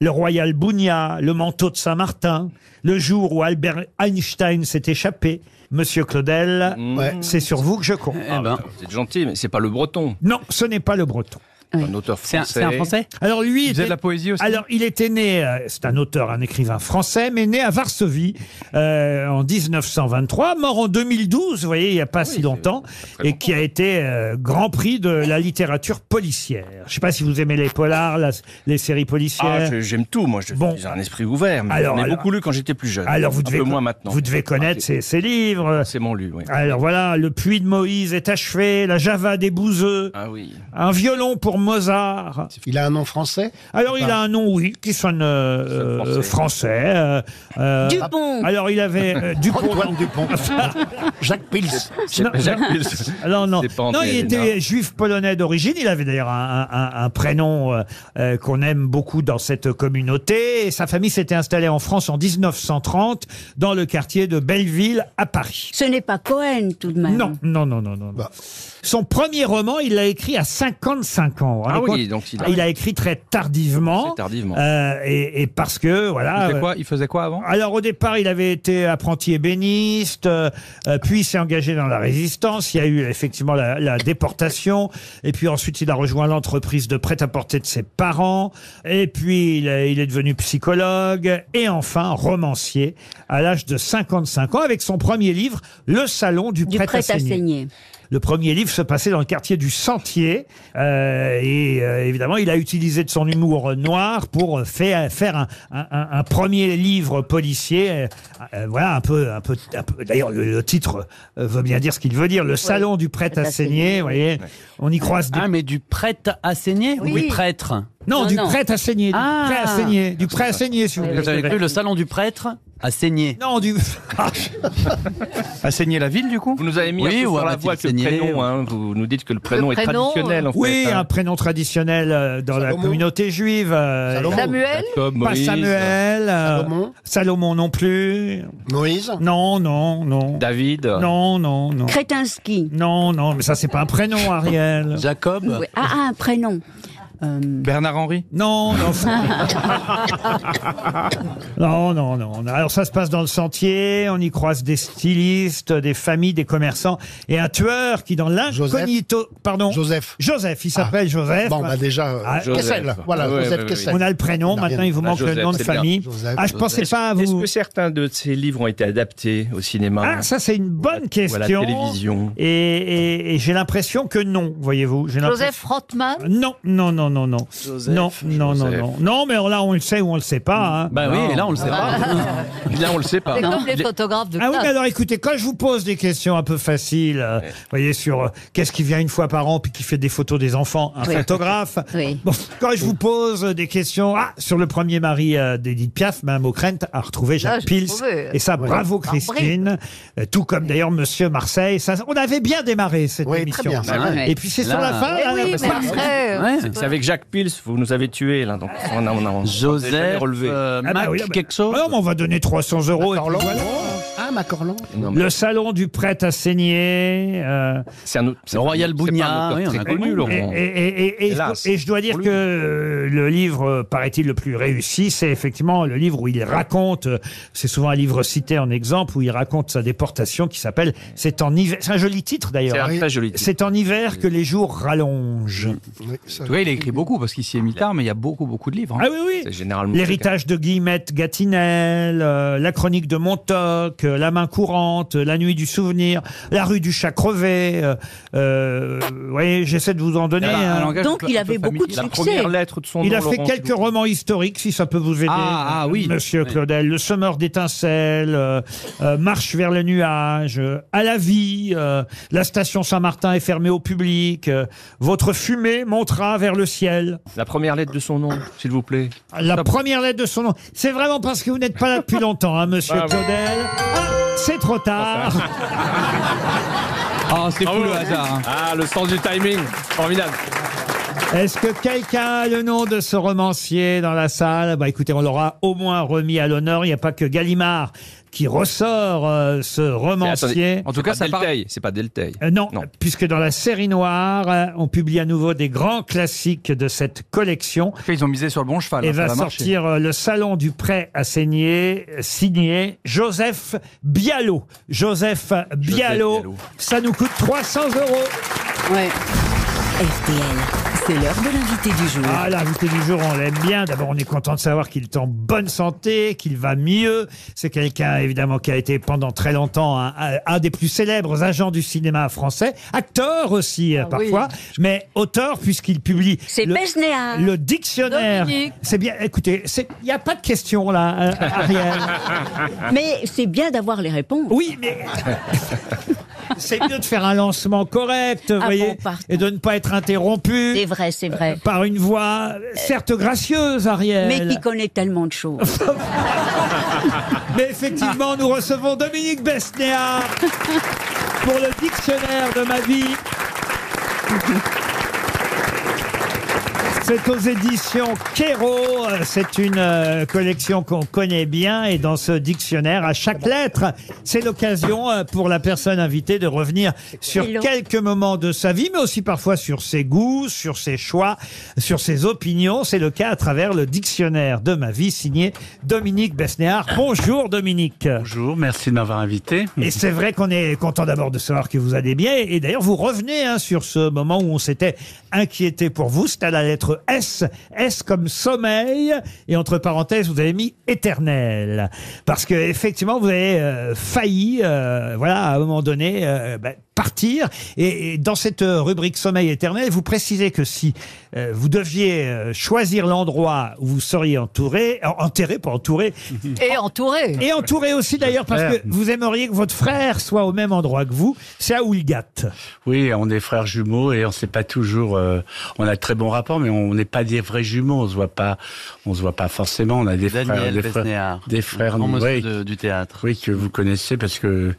Le Royal Bougnat, Le manteau de Saint-Martin, Le jour où Albert Einstein s'est échappé. Monsieur Claudel, mmh. c'est sur vous que je compte. Eh ben, vous êtes gentil, mais c'est pas le breton. Non, ce n'est pas le breton. Oui. Un auteur français. C'est un, un français. Alors lui, il était, de la poésie aussi. Alors il était né, euh, c'est un auteur, un écrivain français, mais né à Varsovie euh, en dix-neuf cent vingt-trois, mort en deux mille douze, vous voyez, il n'y a pas oui, si longtemps, et longtemps. Qui a été euh, grand prix de la littérature policière. Je ne sais pas si vous aimez les polars, la, les séries policières. Ah, j'aime tout, moi, j'ai bon. un esprit ouvert, mais j'en ai beaucoup lu quand j'étais plus jeune. Alors vous devez, un peu moins maintenant. Vous devez connaître ah, ces, ces livres. C'est mon lu, oui. Alors voilà, Le Puits de Moïse est achevé, La Java des Bouzeux, ah, oui. Un violon pour Mozart. Il a un nom français? Alors, il a un nom, oui, qui sonne euh, français. français euh, euh, Dupont. Alors, il avait... Euh, Dupont. Antoine Dupont. Jacques Pils. Non, Jacques Pils. Non, non. Non, il était juif polonais d'origine. Il avait d'ailleurs un, un, un prénom euh, qu'on aime beaucoup dans cette communauté. Et sa famille s'était installée en France en mille neuf cent trente, dans le quartier de Belleville, à Paris. Ce n'est pas Cohen, tout de même. Non, non, non, non, non. Bah. Son premier roman, il l'a écrit à cinquante-cinq ans. Ah oui, donc il a... il a écrit très tardivement. tardivement. Euh, et, et parce que, voilà... Il, quoi, il faisait quoi avant? Alors, au départ, il avait été apprenti ébéniste, euh, puis il s'est engagé dans la Résistance. Il y a eu, effectivement, la, la déportation. Et puis ensuite, il a rejoint l'entreprise de prêt-à-porter de ses parents. Et puis, il, a, il est devenu psychologue. Et enfin, romancier, à l'âge de cinquante-cinq ans, avec son premier livre, Le Salon du, du prêt-à-saigner. Le premier livre se passait dans le quartier du Sentier. Euh, et euh, évidemment, il a utilisé de son humour noir pour faire, faire un, un, un premier livre policier. Euh, voilà, un peu... Un peu, un peu d'ailleurs, le, le titre veut bien dire ce qu'il veut dire. Le salon ouais. du prêt-à-saigner, vous voyez. Ouais. On y croise... Des... Ah, mais du prêt-à-saigner oui. ou prêtre? Non, non, du non. prêtre à saigner, du ah, prêt à saigner, du prêt à saigner, si vous voulez. Vous avez cru le salon du prêtre à saigner? Non, du... à saigner la ville, du coup. Vous nous avez mis oui, un peu ou sur la voie que le prénom, hein, vous nous dites que le prénom le est prénom, traditionnel, en oui, fait. Oui, un hein. prénom traditionnel dans Salomon. La communauté juive. Salomon. Samuel Jacob, Moïse, pas Samuel. Euh, Salomon Salomon non plus. Moïse? Non, non, non. David? Non, non, non. Kretinsky? Non, non, mais ça, c'est pas un prénom, Ariel. Jacob oui. Ah, un prénom. Euh... Bernard-Henri? Non, non. Non, non, non. Alors ça se passe dans le Sentier, on y croise des stylistes, des familles, des commerçants, et un tueur qui dans l'incognito... Pardon Joseph. Joseph, il s'appelle ah. Joseph. Bon, bah déjà... Euh, ah, Kessel, voilà, ouais, Joseph ouais, Kessel. On a le prénom, non, maintenant il vous manque Joseph, le nom de famille. Joseph, ah, je Joseph. pensais pas à vous... Est-ce que certains de ces livres ont été adaptés au cinéma? Ah, ça c'est une bonne question. Ou à la télévision. Et, et, et j'ai l'impression que non, voyez-vous. Joseph Rothman? Non, non, non. Non, non, Joseph, non, non, non, non, non, mais là on le sait ou on le sait pas. Hein. Ben bah oui, là on le sait pas. Là on le sait pas. C'est comme les photographes de. Ah oui, mais alors écoutez, quand je vous pose des questions un peu faciles, euh, ouais. vous voyez sur euh, qu'est-ce qui vient une fois par an puis qui fait des photos des enfants, un oui. photographe. Oui. Bon, quand je vous pose des questions, ah, sur le premier mari euh, d'Edith Piaf, Mme Ockrent a retrouvé Jacques Pils. Et ça, ouais. bravo Christine. Euh, tout comme d'ailleurs Monsieur Marseille. Ça, on avait bien démarré cette oui, émission. Bien, ça, ouais. Et puis c'est sur la fin. Oui, c'est avec Jacques Pils, vous nous avez tués là. Donc on a, on a, on Joseph, relevé. Euh, ah bah oui, ah bah, quelque chose. Ah non, mais on va donner trois cents euros. Macorlan. Et puis, voilà. Ah, Macorlan. Non, mais... Le salon du prêt à saigner. Euh... C'est un autre. Le Royal Bougnat. Oui, on a connu Laurent. Et, et, et, et, et je dois dire que euh, le livre, paraît-il, le plus réussi, c'est effectivement le livre où il raconte. Euh, c'est souvent un livre cité en exemple où il raconte sa déportation, qui s'appelle C'est en hiver. C'est un joli titre d'ailleurs. C'est un très joli titre. C'est en hiver que les jours rallongent. Oui, ça... oui, il est écrit beaucoup, parce qu'il s'y est mis tard, mais il y a beaucoup, beaucoup de livres. Hein. Ah oui, oui. L'héritage de Guillemette Gatinel, euh, La chronique de Montoc, euh, La main courante, euh, La nuit du souvenir, La rue du chat crevé. Euh, euh, oui, j'essaie de vous en donner. Là, hein. Donc, il avait beaucoup de succès. La première lettre de son il nom, a fait Laurent, quelques romans historiques, si ça peut vous aider, ah, ah, oui. Monsieur Claudel. Le Semeur d'étincelles, euh, euh, Marche vers le nuage, euh, À la vie, euh, La station Saint-Martin est fermée au public, euh, Votre fumée montera vers le ciel. La première lettre de son nom, s'il vous plaît. La Stop. première lettre de son nom. C'est vraiment parce que vous n'êtes pas là depuis longtemps, hein, monsieur bah, Claudel. Ah, c'est trop tard. Oh, c'est fou oh, le hasard. Hein. Ah, le sens du timing. Formidable. Est-ce que quelqu'un a le nom de ce romancier dans la salle? Bah écoutez, on l'aura au moins remis à l'honneur. Il n'y a pas que Gallimard qui ressort euh, ce romancier. Attendez, en tout cas, ça parle. C'est pas Delteil. Euh, non, non, puisque dans la série noire, euh, on publie à nouveau des grands classiques de cette collection. Ils ont misé sur le bon cheval. Et va sortir euh, le salon du prêt à saigner, signé Joseph Bialot. Joseph Bialot. Bialot. Ça nous coûte trois cents euros. Ouais. R T L. C'est l'heure de l'invité du jour. Ah, l'invité du jour, on l'aime bien. D'abord, on est content de savoir qu'il est en bonne santé, qu'il va mieux. C'est quelqu'un, évidemment, qui a été pendant très longtemps un, un des plus célèbres agents du cinéma français. Acteur aussi, ah, parfois, oui. mais auteur, puisqu'il publie le, le dictionnaire. C'est bien, écoutez, il n'y a pas de question, là, Ariel. Mais c'est bien d'avoir les réponses. Oui, mais... C'est mieux de faire un lancement correct, vous ah voyez, bon, et de ne pas être interrompu. C'est vrai, c'est vrai. Euh, par une voix, certes gracieuse, Arielle. Mais qui connaît tellement de choses. Mais effectivement, nous recevons Dominique Besnéard pour le dictionnaire de ma vie. C'est aux éditions Quairo, c'est une euh, collection qu'on connaît bien et dans ce dictionnaire, à chaque lettre, c'est l'occasion euh, pour la personne invitée de revenir sur Hello. quelques moments de sa vie, mais aussi parfois sur ses goûts, sur ses choix, sur ses opinions. C'est le cas à travers le dictionnaire de ma vie, signé Dominique Besnéard. Bonjour Dominique. Bonjour, merci de m'avoir invité. Et c'est vrai qu'on est content d'abord de savoir que vous allez bien, et d'ailleurs vous revenez hein, sur ce moment où on s'était inquiété pour vous, c'est à la lettre S, S comme sommeil, et entre parenthèses vous avez mis éternel, parce que effectivement vous avez euh, failli euh, voilà, à un moment donné euh, bah, partir, et, et dans cette rubrique sommeil éternel, vous précisez que si euh, vous deviez euh, choisir l'endroit où vous seriez entouré, enterré, pas entouré et entouré, et entouré aussi d'ailleurs, parce que vous aimeriez que votre frère soit au même endroit que vous, c'est à Houlgate. Oui, on est frères jumeaux et on sait pas toujours, euh, on a de très bons rapports, mais on On n'est pas des vrais jumeaux, on se voit pas, on se voit pas forcément. On a des Daniel frères, des frères, des frères oui, de, du théâtre, oui, que vous connaissez parce que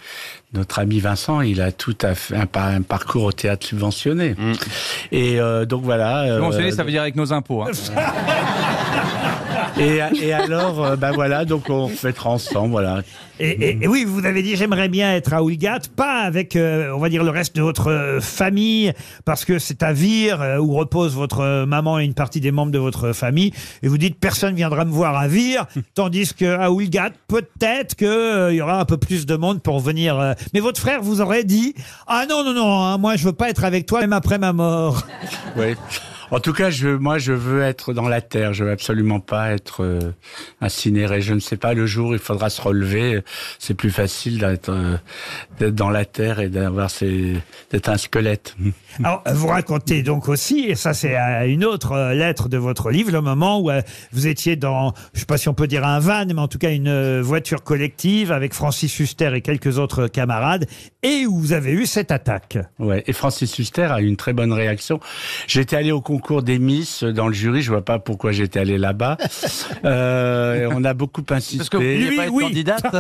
notre ami Vincent, il a tout à fait un, un parcours au théâtre subventionné. Mmh. Et euh, donc voilà. Euh, subventionné, ça veut dire avec nos impôts. Hein. Et, et alors, euh, ben bah voilà, donc on fêtera ensemble, voilà. Et, et, et oui, vous avez dit, j'aimerais bien être à Houlgate, pas avec, euh, on va dire, le reste de votre euh, famille, parce que c'est à Vire euh, où repose votre euh, maman et une partie des membres de votre famille, et vous dites, personne viendra me voir à Vire, tandis qu'à Houlgate, peut-être qu'il euh, y aura un peu plus de monde pour venir. Euh, mais votre frère vous aurait dit, ah non, non, non, hein, moi je veux pas être avec toi, même après ma mort. Oui. En tout cas, je, moi, je veux être dans la terre. Je veux absolument pas être euh, incinéré. Je ne sais pas, le jour, il faudra se relever. C'est plus facile d'être euh, dans la terre et d'avoir ces, d'être un squelette. Alors, vous racontez donc aussi, et ça, c'est une autre lettre de votre livre, le moment où euh, vous étiez dans, je sais pas si on peut dire un van, mais en tout cas une voiture collective avec Francis Huster et quelques autres camarades, et où vous avez eu cette attaque. Ouais. Et Francis Huster a eu une très bonne réaction. J'étais allé au concours cours des Miss dans le jury, je vois pas pourquoi j'étais allé là-bas. Euh, on a beaucoup insisté. Parce que vous n'allez pas être candidate.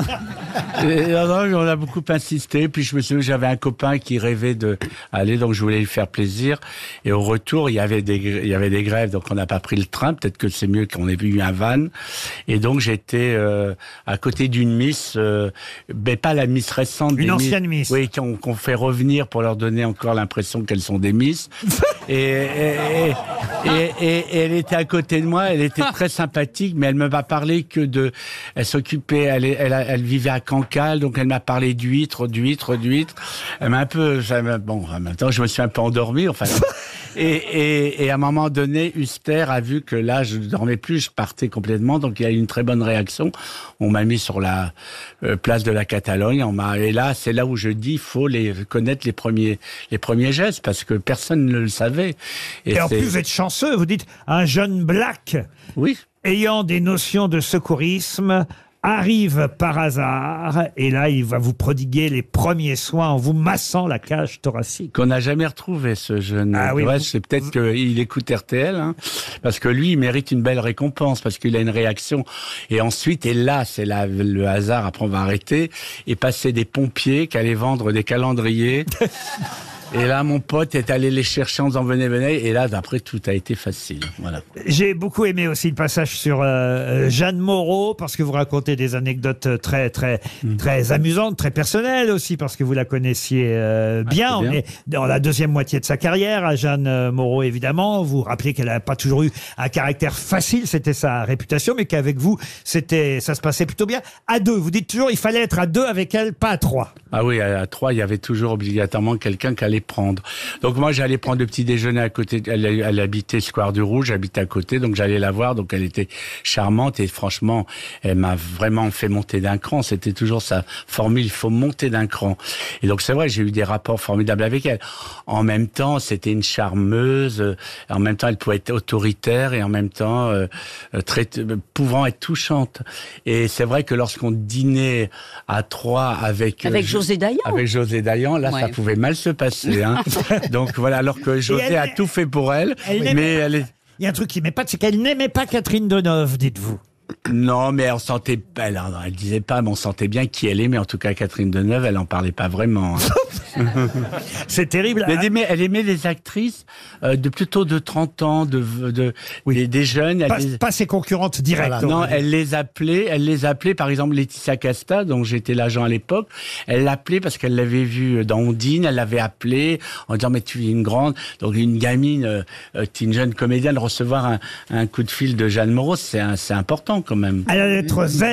Et, non, non, on a beaucoup insisté. Puis je me souviens, j'avais un copain qui rêvait de aller, donc je voulais lui faire plaisir. Et au retour, il y avait des, il y avait des grèves, donc on n'a pas pris le train. Peut-être que c'est mieux qu'on ait vu un van. Et donc j'étais euh, à côté d'une Miss, euh, mais pas la Miss récente. Une ancienne Miss. Oui, qu'on qu'on fait revenir pour leur donner encore l'impression qu'elles sont des Miss. Et, et, et, et, et, et elle était à côté de moi, elle était très sympathique, mais elle ne m'a parlé que de... Elle s'occupait, elle, elle, elle vivait à Cancale, donc elle m'a parlé d'huîtres, d'huîtres, d'huîtres. Elle m'a un peu... Bon, en même temps, je me suis un peu endormi, enfin... Et, et, et à un moment donné, Huster a vu que là, je ne dormais plus, je partais complètement, donc il y a eu une très bonne réaction. On m'a mis sur la euh, place de la Catalogne, on m'a... Et là, c'est là où je dis, il faut les, connaître les premiers, les premiers gestes, parce que personne ne le savait. Et, et en plus, vous êtes chanceux, vous dites, un jeune black, oui, ayant des notions de secourisme, arrive par hasard, et là, il va vous prodiguer les premiers soins en vous massant la cage thoracique. Qu'on n'a jamais retrouvé, ce jeune. Ah oui, c'est peut-être qu'il écoute R T L, hein, parce que lui, il mérite une belle récompense, parce qu'il a une réaction. Et ensuite, et là, c'est le hasard, après on va arrêter, et passer des pompiers qui allaient vendre des calendriers. Et là, mon pote est allé les chercher en disant venez, venez. Et là, d'après, tout a été facile. Voilà. J'ai beaucoup aimé aussi le passage sur euh, Jeanne Moreau, parce que vous racontez des anecdotes très, très, mmh. très amusantes, très personnelles aussi, parce que vous la connaissiez euh, bien. Ah, c'est bien. On est dans la deuxième moitié de sa carrière, à Jeanne Moreau, évidemment. Vous vous rappelez qu'elle n'a pas toujours eu un caractère facile, c'était sa réputation, mais qu'avec vous, c'était, ça se passait plutôt bien. À deux, vous dites toujours, il fallait être à deux avec elle, pas à trois. Ah oui, à, à trois, il y avait toujours obligatoirement quelqu'un qui allait prendre. Donc moi j'allais prendre le petit déjeuner à côté. Elle, elle habitait Square du Rouge, j'habitais à côté, donc j'allais la voir. Donc elle était charmante et franchement elle m'a vraiment fait monter d'un cran. C'était toujours sa formule, il faut monter d'un cran. Et donc c'est vrai, j'ai eu des rapports formidables avec elle. En même temps c'était une charmeuse, en même temps elle pouvait être autoritaire et en même temps euh, très, pouvant être touchante. Et c'est vrai que lorsqu'on dînait à trois avec avec euh, José Dayan, avec José Dayan, là ouais. ça pouvait mal se passer. Hein. Donc voilà, alors que José elle, a tout fait pour elle, elle mais elle est... Il y a un truc qui m'est pas, c'est qu'elle n'aimait pas Catherine Deneuve, dites-vous. Non, mais on sentait pas, elle, elle disait pas, mais on sentait bien qui elle aimait. En tout cas, Catherine Deneuve, elle en parlait pas vraiment. Hein. C'est terrible. Mais elle, aimait, elle aimait les actrices euh, de plutôt de trente ans, de, de oui. des, des jeunes. Elle pas, les... pas ses concurrentes directes. Voilà, non, elle les appelait, elle les appelait, par exemple Laetitia Casta, dont j'étais l'agent à l'époque. Elle l'appelait parce qu'elle l'avait vue dans Ondine. Elle l'avait appelée en disant mais tu es une grande, donc une gamine, euh, tu es une jeune comédienne, recevoir un, un coup de fil de Jeanne Moreau, c'est c'est important. Quand même. À la lettre Z,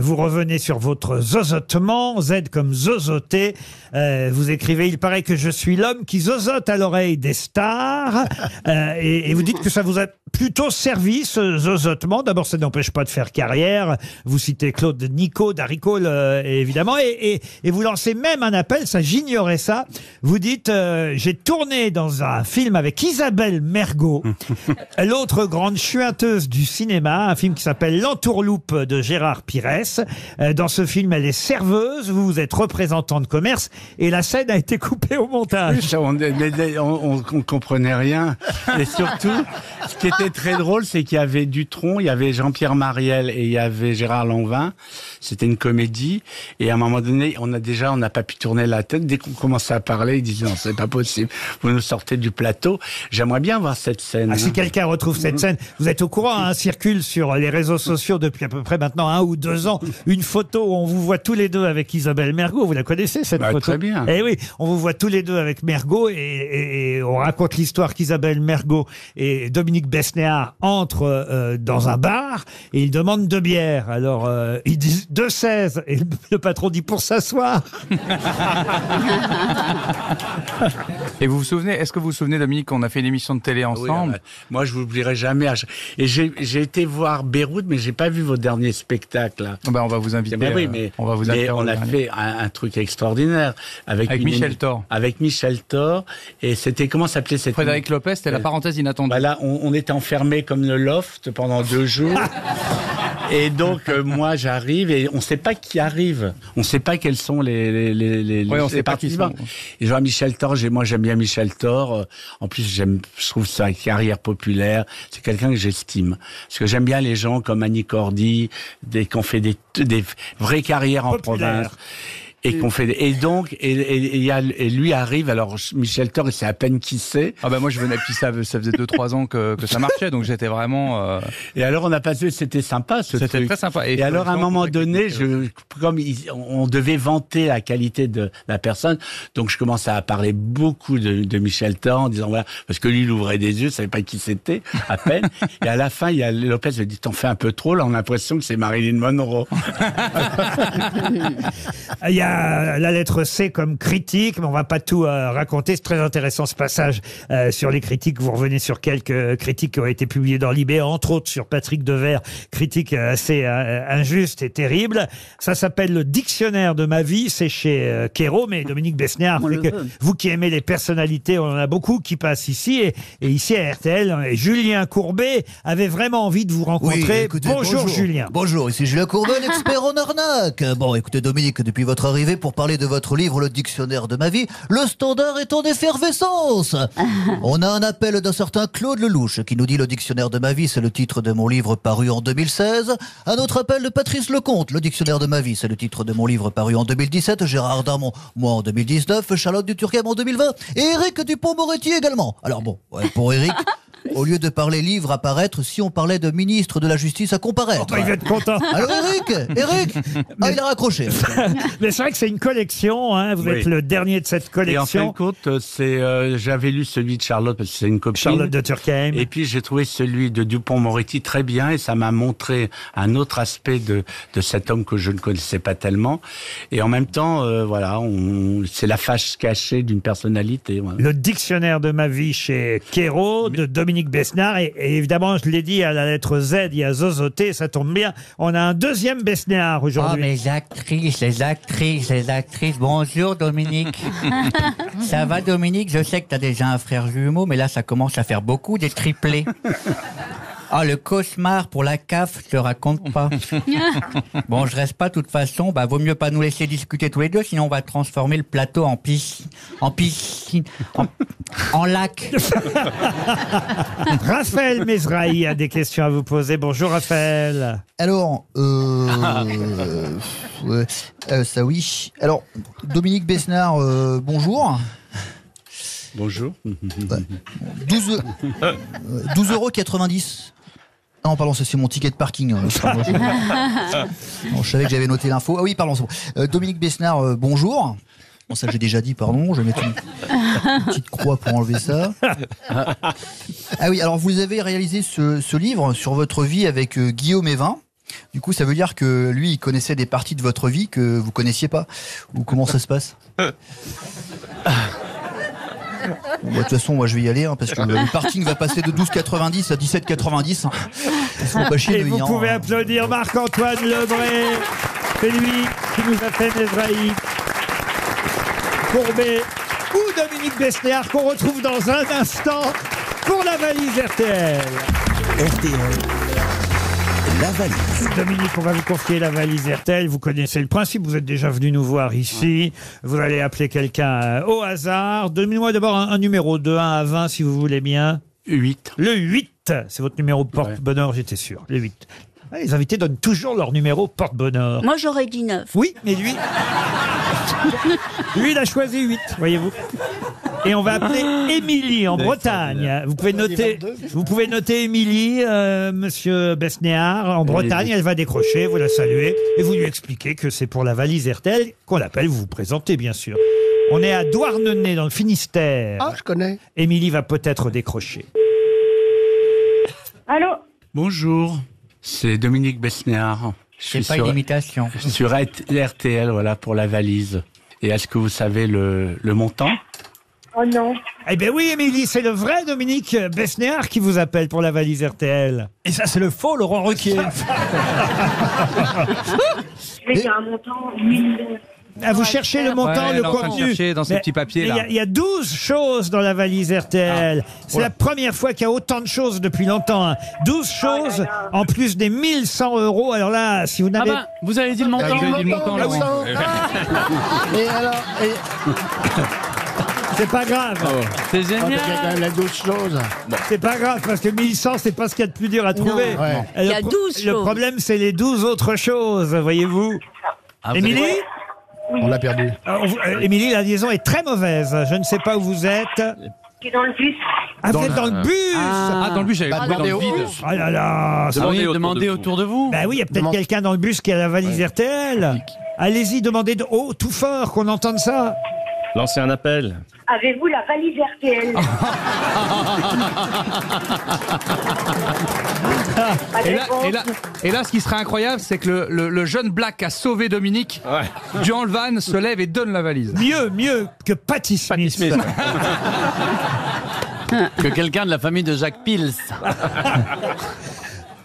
vous revenez sur votre zozotement, Z comme zozoté. Euh, vous écrivez, il paraît que je suis l'homme qui zozote à l'oreille des stars. Euh, et, et vous dites que ça vous a plutôt servi, ce zozotement. D'abord, ça n'empêche pas de faire carrière. Vous citez Claude Nico, d'Aricole, euh, évidemment. Et, et, et vous lancez même un appel, ça j'ignorais ça. Vous dites, euh, j'ai tourné dans un film avec Isabelle Mergot, l'autre grande chuinteuse du cinéma, un film qui s'appelle L'entourloupe de Gérard Pires. Dans ce film, elle est serveuse, vous, vous êtes représentant de commerce, et la scène a été coupée au montage. On ne comprenait rien. Et surtout, ce qui était très drôle, c'est qu'il y avait Dutronc, il y avait Jean-Pierre Mariel et il y avait Gérard Lanvin. C'était une comédie. Et à un moment donné, on a déjà, on n'a pas pu tourner la tête. Dès qu'on commençait à parler, ils disaient, non, c'est pas possible. Vous nous sortez du plateau. J'aimerais bien voir cette scène. Ah, si quelqu'un retrouve cette scène, vous êtes au courant, hein, circule sur les réseaux sociaux. sociaux depuis à peu près maintenant un ou deux ans, une photo où on vous voit tous les deux avec Isabelle Mergot. Vous la connaissez, cette bah, photo? Très bien. Eh oui, on vous voit tous les deux avec Mergot et, et, et on raconte l'histoire qu'Isabelle Mergot et Dominique Besnéard entrent euh, dans un bar et ils demandent deux bières. Alors, euh, ils disent deux seize et le patron dit pour s'asseoir. Et vous vous souvenez, est-ce que vous vous souvenez, Dominique, qu'on a fait une émission de télé ensemble? Oui, moi, je ne vous oublierai jamais. Et j'ai été voir Beyrouth, mais j'ai pas vu vos derniers spectacles. Là. Ben on va vous inviter. Mais oui, mais, on va vous inviter. Mais on a dernier. fait un, un truc extraordinaire avec, avec une, Michel Thor. Avec Michel Thor. Et c'était comment s'appelait cette Frédéric une... Lopez, c'était la parenthèse inattendue. Voilà, ben on, on était enfermés comme le loft pendant deux jours. Et donc euh, moi j'arrive et on sait pas qui arrive, on sait pas quels sont les, les, les, les, ouais, on les sait participants. Pas qui sont. Et je vois Michel Thor, moi j'aime bien Michel Thor. En plus j'aime, je trouve sa carrière populaire. C'est quelqu'un que j'estime parce que j'aime bien les gens comme Annie Cordy, des, qui ont fait des, des vraies carrières populaire. en province. Et qu'on fait et donc et, et, et lui arrive. Alors Michel Thor, il sait à peine qui c'est. Ah ben bah moi je venais puis ça ça faisait deux trois ans que, que ça marchait, donc j'étais vraiment euh... et alors on a passé, c'était sympa ce truc, c'était très sympa. Et, et alors à un moment donné je comme il, on devait vanter la qualité de la personne, donc je commence à parler beaucoup de, de Michel Thor en disant voilà, parce que lui il ouvrait des yeux, il savait pas qui c'était à peine. Et à la fin il y a Lopez me dit t'en fais un peu trop là, on a l'impression que c'est Marilyn Monroe. Il y a la lettre C comme critique, mais on va pas tout euh, raconter. C'est très intéressant ce passage euh, sur les critiques. Vous revenez sur quelques critiques qui ont été publiées dans Libé, entre autres sur Patrick Devers, critique assez euh, injuste et terrible. Ça s'appelle le dictionnaire de ma vie, c'est chez euh, Quéro, mais Dominique Besnéard, vous qui aimez les personnalités, on en a beaucoup qui passent ici et, et ici à R T L. Et Julien Courbet avait vraiment envie de vous rencontrer. Oui, écoutez, bonjour, bonjour Julien. Bonjour, ici Julien Courbet, l'expert en arnaque. Bon, écoutez Dominique, depuis votre arrivée pour parler de votre livre, le dictionnaire de ma vie, le standard est en effervescence. On a un appel d'un certain Claude Lelouch qui nous dit le dictionnaire de ma vie, c'est le titre de mon livre paru en deux mille seize. Un autre appel de Patrice Lecomte, le dictionnaire de ma vie, c'est le titre de mon livre paru en deux mille dix-sept. Gérard Darmon, moi en deux mille dix-neuf, Charlotte du Turquem en deux mille vingt et Éric Dupont-Moretti également. Alors bon, ouais, pour Éric... Au lieu de parler livre à paraître, si on parlait de ministre de la Justice à comparaître. Oh, ouais. Il va être content. Alors Eric, Eric mais... ah, il a raccroché. Mais c'est vrai que c'est une collection, hein. Vous oui. êtes le dernier de cette collection. Et en fin de compte, c'est, euh, j'avais lu celui de Charlotte, parce que c'est une copine. Charlotte de Turckheim. Et puis j'ai trouvé celui de Dupont-Moretti très bien, et ça m'a montré un autre aspect de, de cet homme que je ne connaissais pas tellement. Et en même temps, euh, voilà, on, c'est la face cachée d'une personnalité. Voilà. Le dictionnaire de ma vie chez Quérault, de Dominique Besnard, et, et évidemment, je l'ai dit, à la lettre Z, il y a zozoté, ça tombe bien. On a un deuxième Besnard aujourd'hui. Oh, mais les actrices, les actrices, les actrices. Bonjour, Dominique. Ça va, Dominique? Je sais que tu as déjà un frère jumeau, mais là, ça commence à faire beaucoup, des triplés. Ah, le cauchemar pour la C A F, je te raconte pas. Bon, je reste pas, de toute façon. Bah, vaut mieux pas nous laisser discuter tous les deux, sinon on va transformer le plateau en piscine. En piscine. En, en lac. Raphaël Mesrahi a des questions à vous poser. Bonjour, Raphaël. Alors, euh. euh, euh, euh ça oui. Alors, Dominique Besnard, euh, bonjour. Bonjour. douze euros quatre-vingt-dix. Non, pardon, c'est mon ticket de parking. Non, je savais que j'avais noté l'info. Ah oui, pardon. Euh, Dominique Besnard, euh, bonjour. Bon, ça j'ai déjà dit, pardon. Je vais mettre une, une petite croix pour enlever ça. Ah oui, alors vous avez réalisé ce, ce livre sur votre vie avec euh, Guillaume Evin. Du coup, ça veut dire que lui, il connaissait des parties de votre vie que vous connaissiez pas. Ou comment ça se passe? Bon, bah, de toute façon, moi je vais y aller hein, parce que le parking va passer de douze quatre-vingt-dix à dix-sept quatre-vingt-dix. Et vous pouvez hein. applaudir Marc-Antoine Lebré. C'est lui qui nous a fait Mesrahi, Courbet ou Dominique Besnard, qu'on retrouve dans un instant pour la valise R T L. R T L. La valise. Dominique, on va vous confier la valise R T L. Vous connaissez le principe, vous êtes déjà venu nous voir ici. Vous allez appeler quelqu'un au hasard. Donnez-moi d'abord un, un numéro de un à vingt, si vous voulez bien. huit. Le huit, c'est votre numéro porte-bonheur, ouais. J'étais sûr. Le huit. Les invités donnent toujours leur numéro porte-bonheur. Moi, j'aurais dit neuf. Oui, mais lui... lui, il a choisi huit, voyez-vous. Et on va appeler Émilie en Bretagne. Vous pouvez noter, vous pouvez noter Émilie, euh, monsieur Besnard, en Bretagne. Elle va décrocher, vous la saluez et vous lui expliquez que c'est pour la valise R T L qu'on l'appelle. Vous vous présentez, bien sûr. On est à Douarnenez, dans le Finistère. Ah, je connais. Émilie va peut-être décrocher. Allô? Bonjour, c'est Dominique Besnard. C'est pas sur, une imitation. Sur R T L, voilà, pour la valise. Et est-ce que vous savez le, le montant? Oh non. Eh bien oui, Émilie, c'est le vrai Dominique Besnard qui vous appelle pour la valise R T L. Et ça, c'est le faux Laurent Ruquier. C'est un montant... Ah, vous cherchez le montant, ouais, le non, contenu. Dans ce petit papier, là. Il y, y a douze choses dans la valise R T L. Ah. C'est voilà. La première fois qu'il y a autant de choses depuis longtemps. Hein. douze choses, oh, là, là. En plus des mille cent euros. Alors là, si vous n'avez... Ah bah, vous avez dit le montant. Ah, dit le montant, le montant là, oui. Et alors... Et... C'est pas grave. Oh. C'est génial. Oh, c'est pas grave, parce que mille cent, c'est pas ce qu'il y a de plus dur à trouver. Non, ouais. Il y a douze. Le problème, c'est les douze autres choses, voyez-vous. Ah, Émilie avez... oui. On l'a perdu. Alors, euh, Émilie, la liaison est très mauvaise. Je ne sais pas où vous êtes. Je suis dans le bus. Ah, vous êtes dans le bus. Ah, ah dans le bus, j'avais pas dans le vide. Ah là là. Demandez, autour, demandez de autour de vous. Bah oui, il y a peut-être Demande... quelqu'un dans le bus qui a la valise ouais. R T L. Allez-y, demandez de haut, tout fort, qu'on entende ça. Lancez un appel. Avez-vous la valise R T L? et, là, et, là, et là, ce qui serait incroyable, c'est que le, le, le jeune Black a sauvé Dominique. Ouais. Duan le Van se lève et donne la valise. Mieux, mieux que Patty Smith. Patty Smith. Que quelqu'un de la famille de Jacques Pils.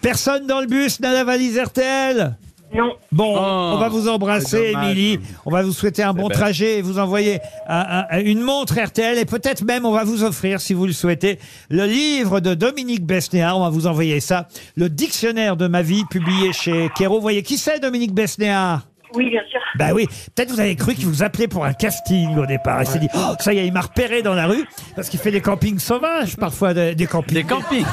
Personne dans le bus n'a la valise R T L? Non. Bon, oh, on va vous embrasser, Émilie. On va vous souhaiter un bon belle. trajet et vous envoyer un, un, une montre R T L. Et peut-être même, on va vous offrir, si vous le souhaitez, le livre de Dominique Besnard. On va vous envoyer ça. Le dictionnaire de ma vie, publié chez Quérault. Vous voyez qui c'est, Dominique Besnard? Oui, bien sûr. Bah oui, peut-être vous avez cru qu'il vous appelait pour un casting au départ. Il s'est dit, oh, ça y est, il m'a repéré dans la rue, parce qu'il fait des campings sauvages, parfois des, des campings. Des campings.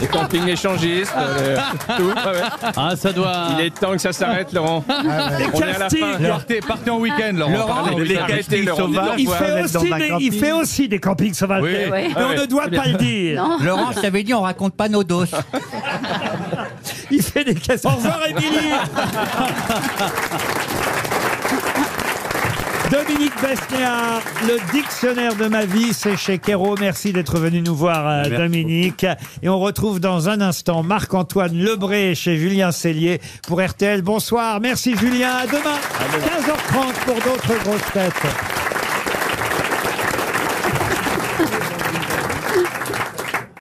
Les campings échangistes, euh, tout. Ah, ouais. Ah, ça doit. Il est temps que ça s'arrête, Laurent. Ah, ouais. On est à la fin. Partez, partez en week-end, Laurent. Laurent, les, les castings sauvages. Il fait, aussi des, il fait aussi des campings sauvages. Oui. Oui. Mais ah, on ouais. ne doit pas le dire. Non. Laurent, je t'avais dit, on raconte pas nos doses. Il fait des castings. Au revoir, Émilie. Dominique Besnéard, le dictionnaire de ma vie, c'est chez Kero. Merci d'être venu nous voir, merci Dominique. Beaucoup. Et on retrouve dans un instant Marc-Antoine Lebré chez Julien Cellier pour R T L. Bonsoir, merci Julien. À demain, à demain. quinze heures trente pour d'autres grosses têtes.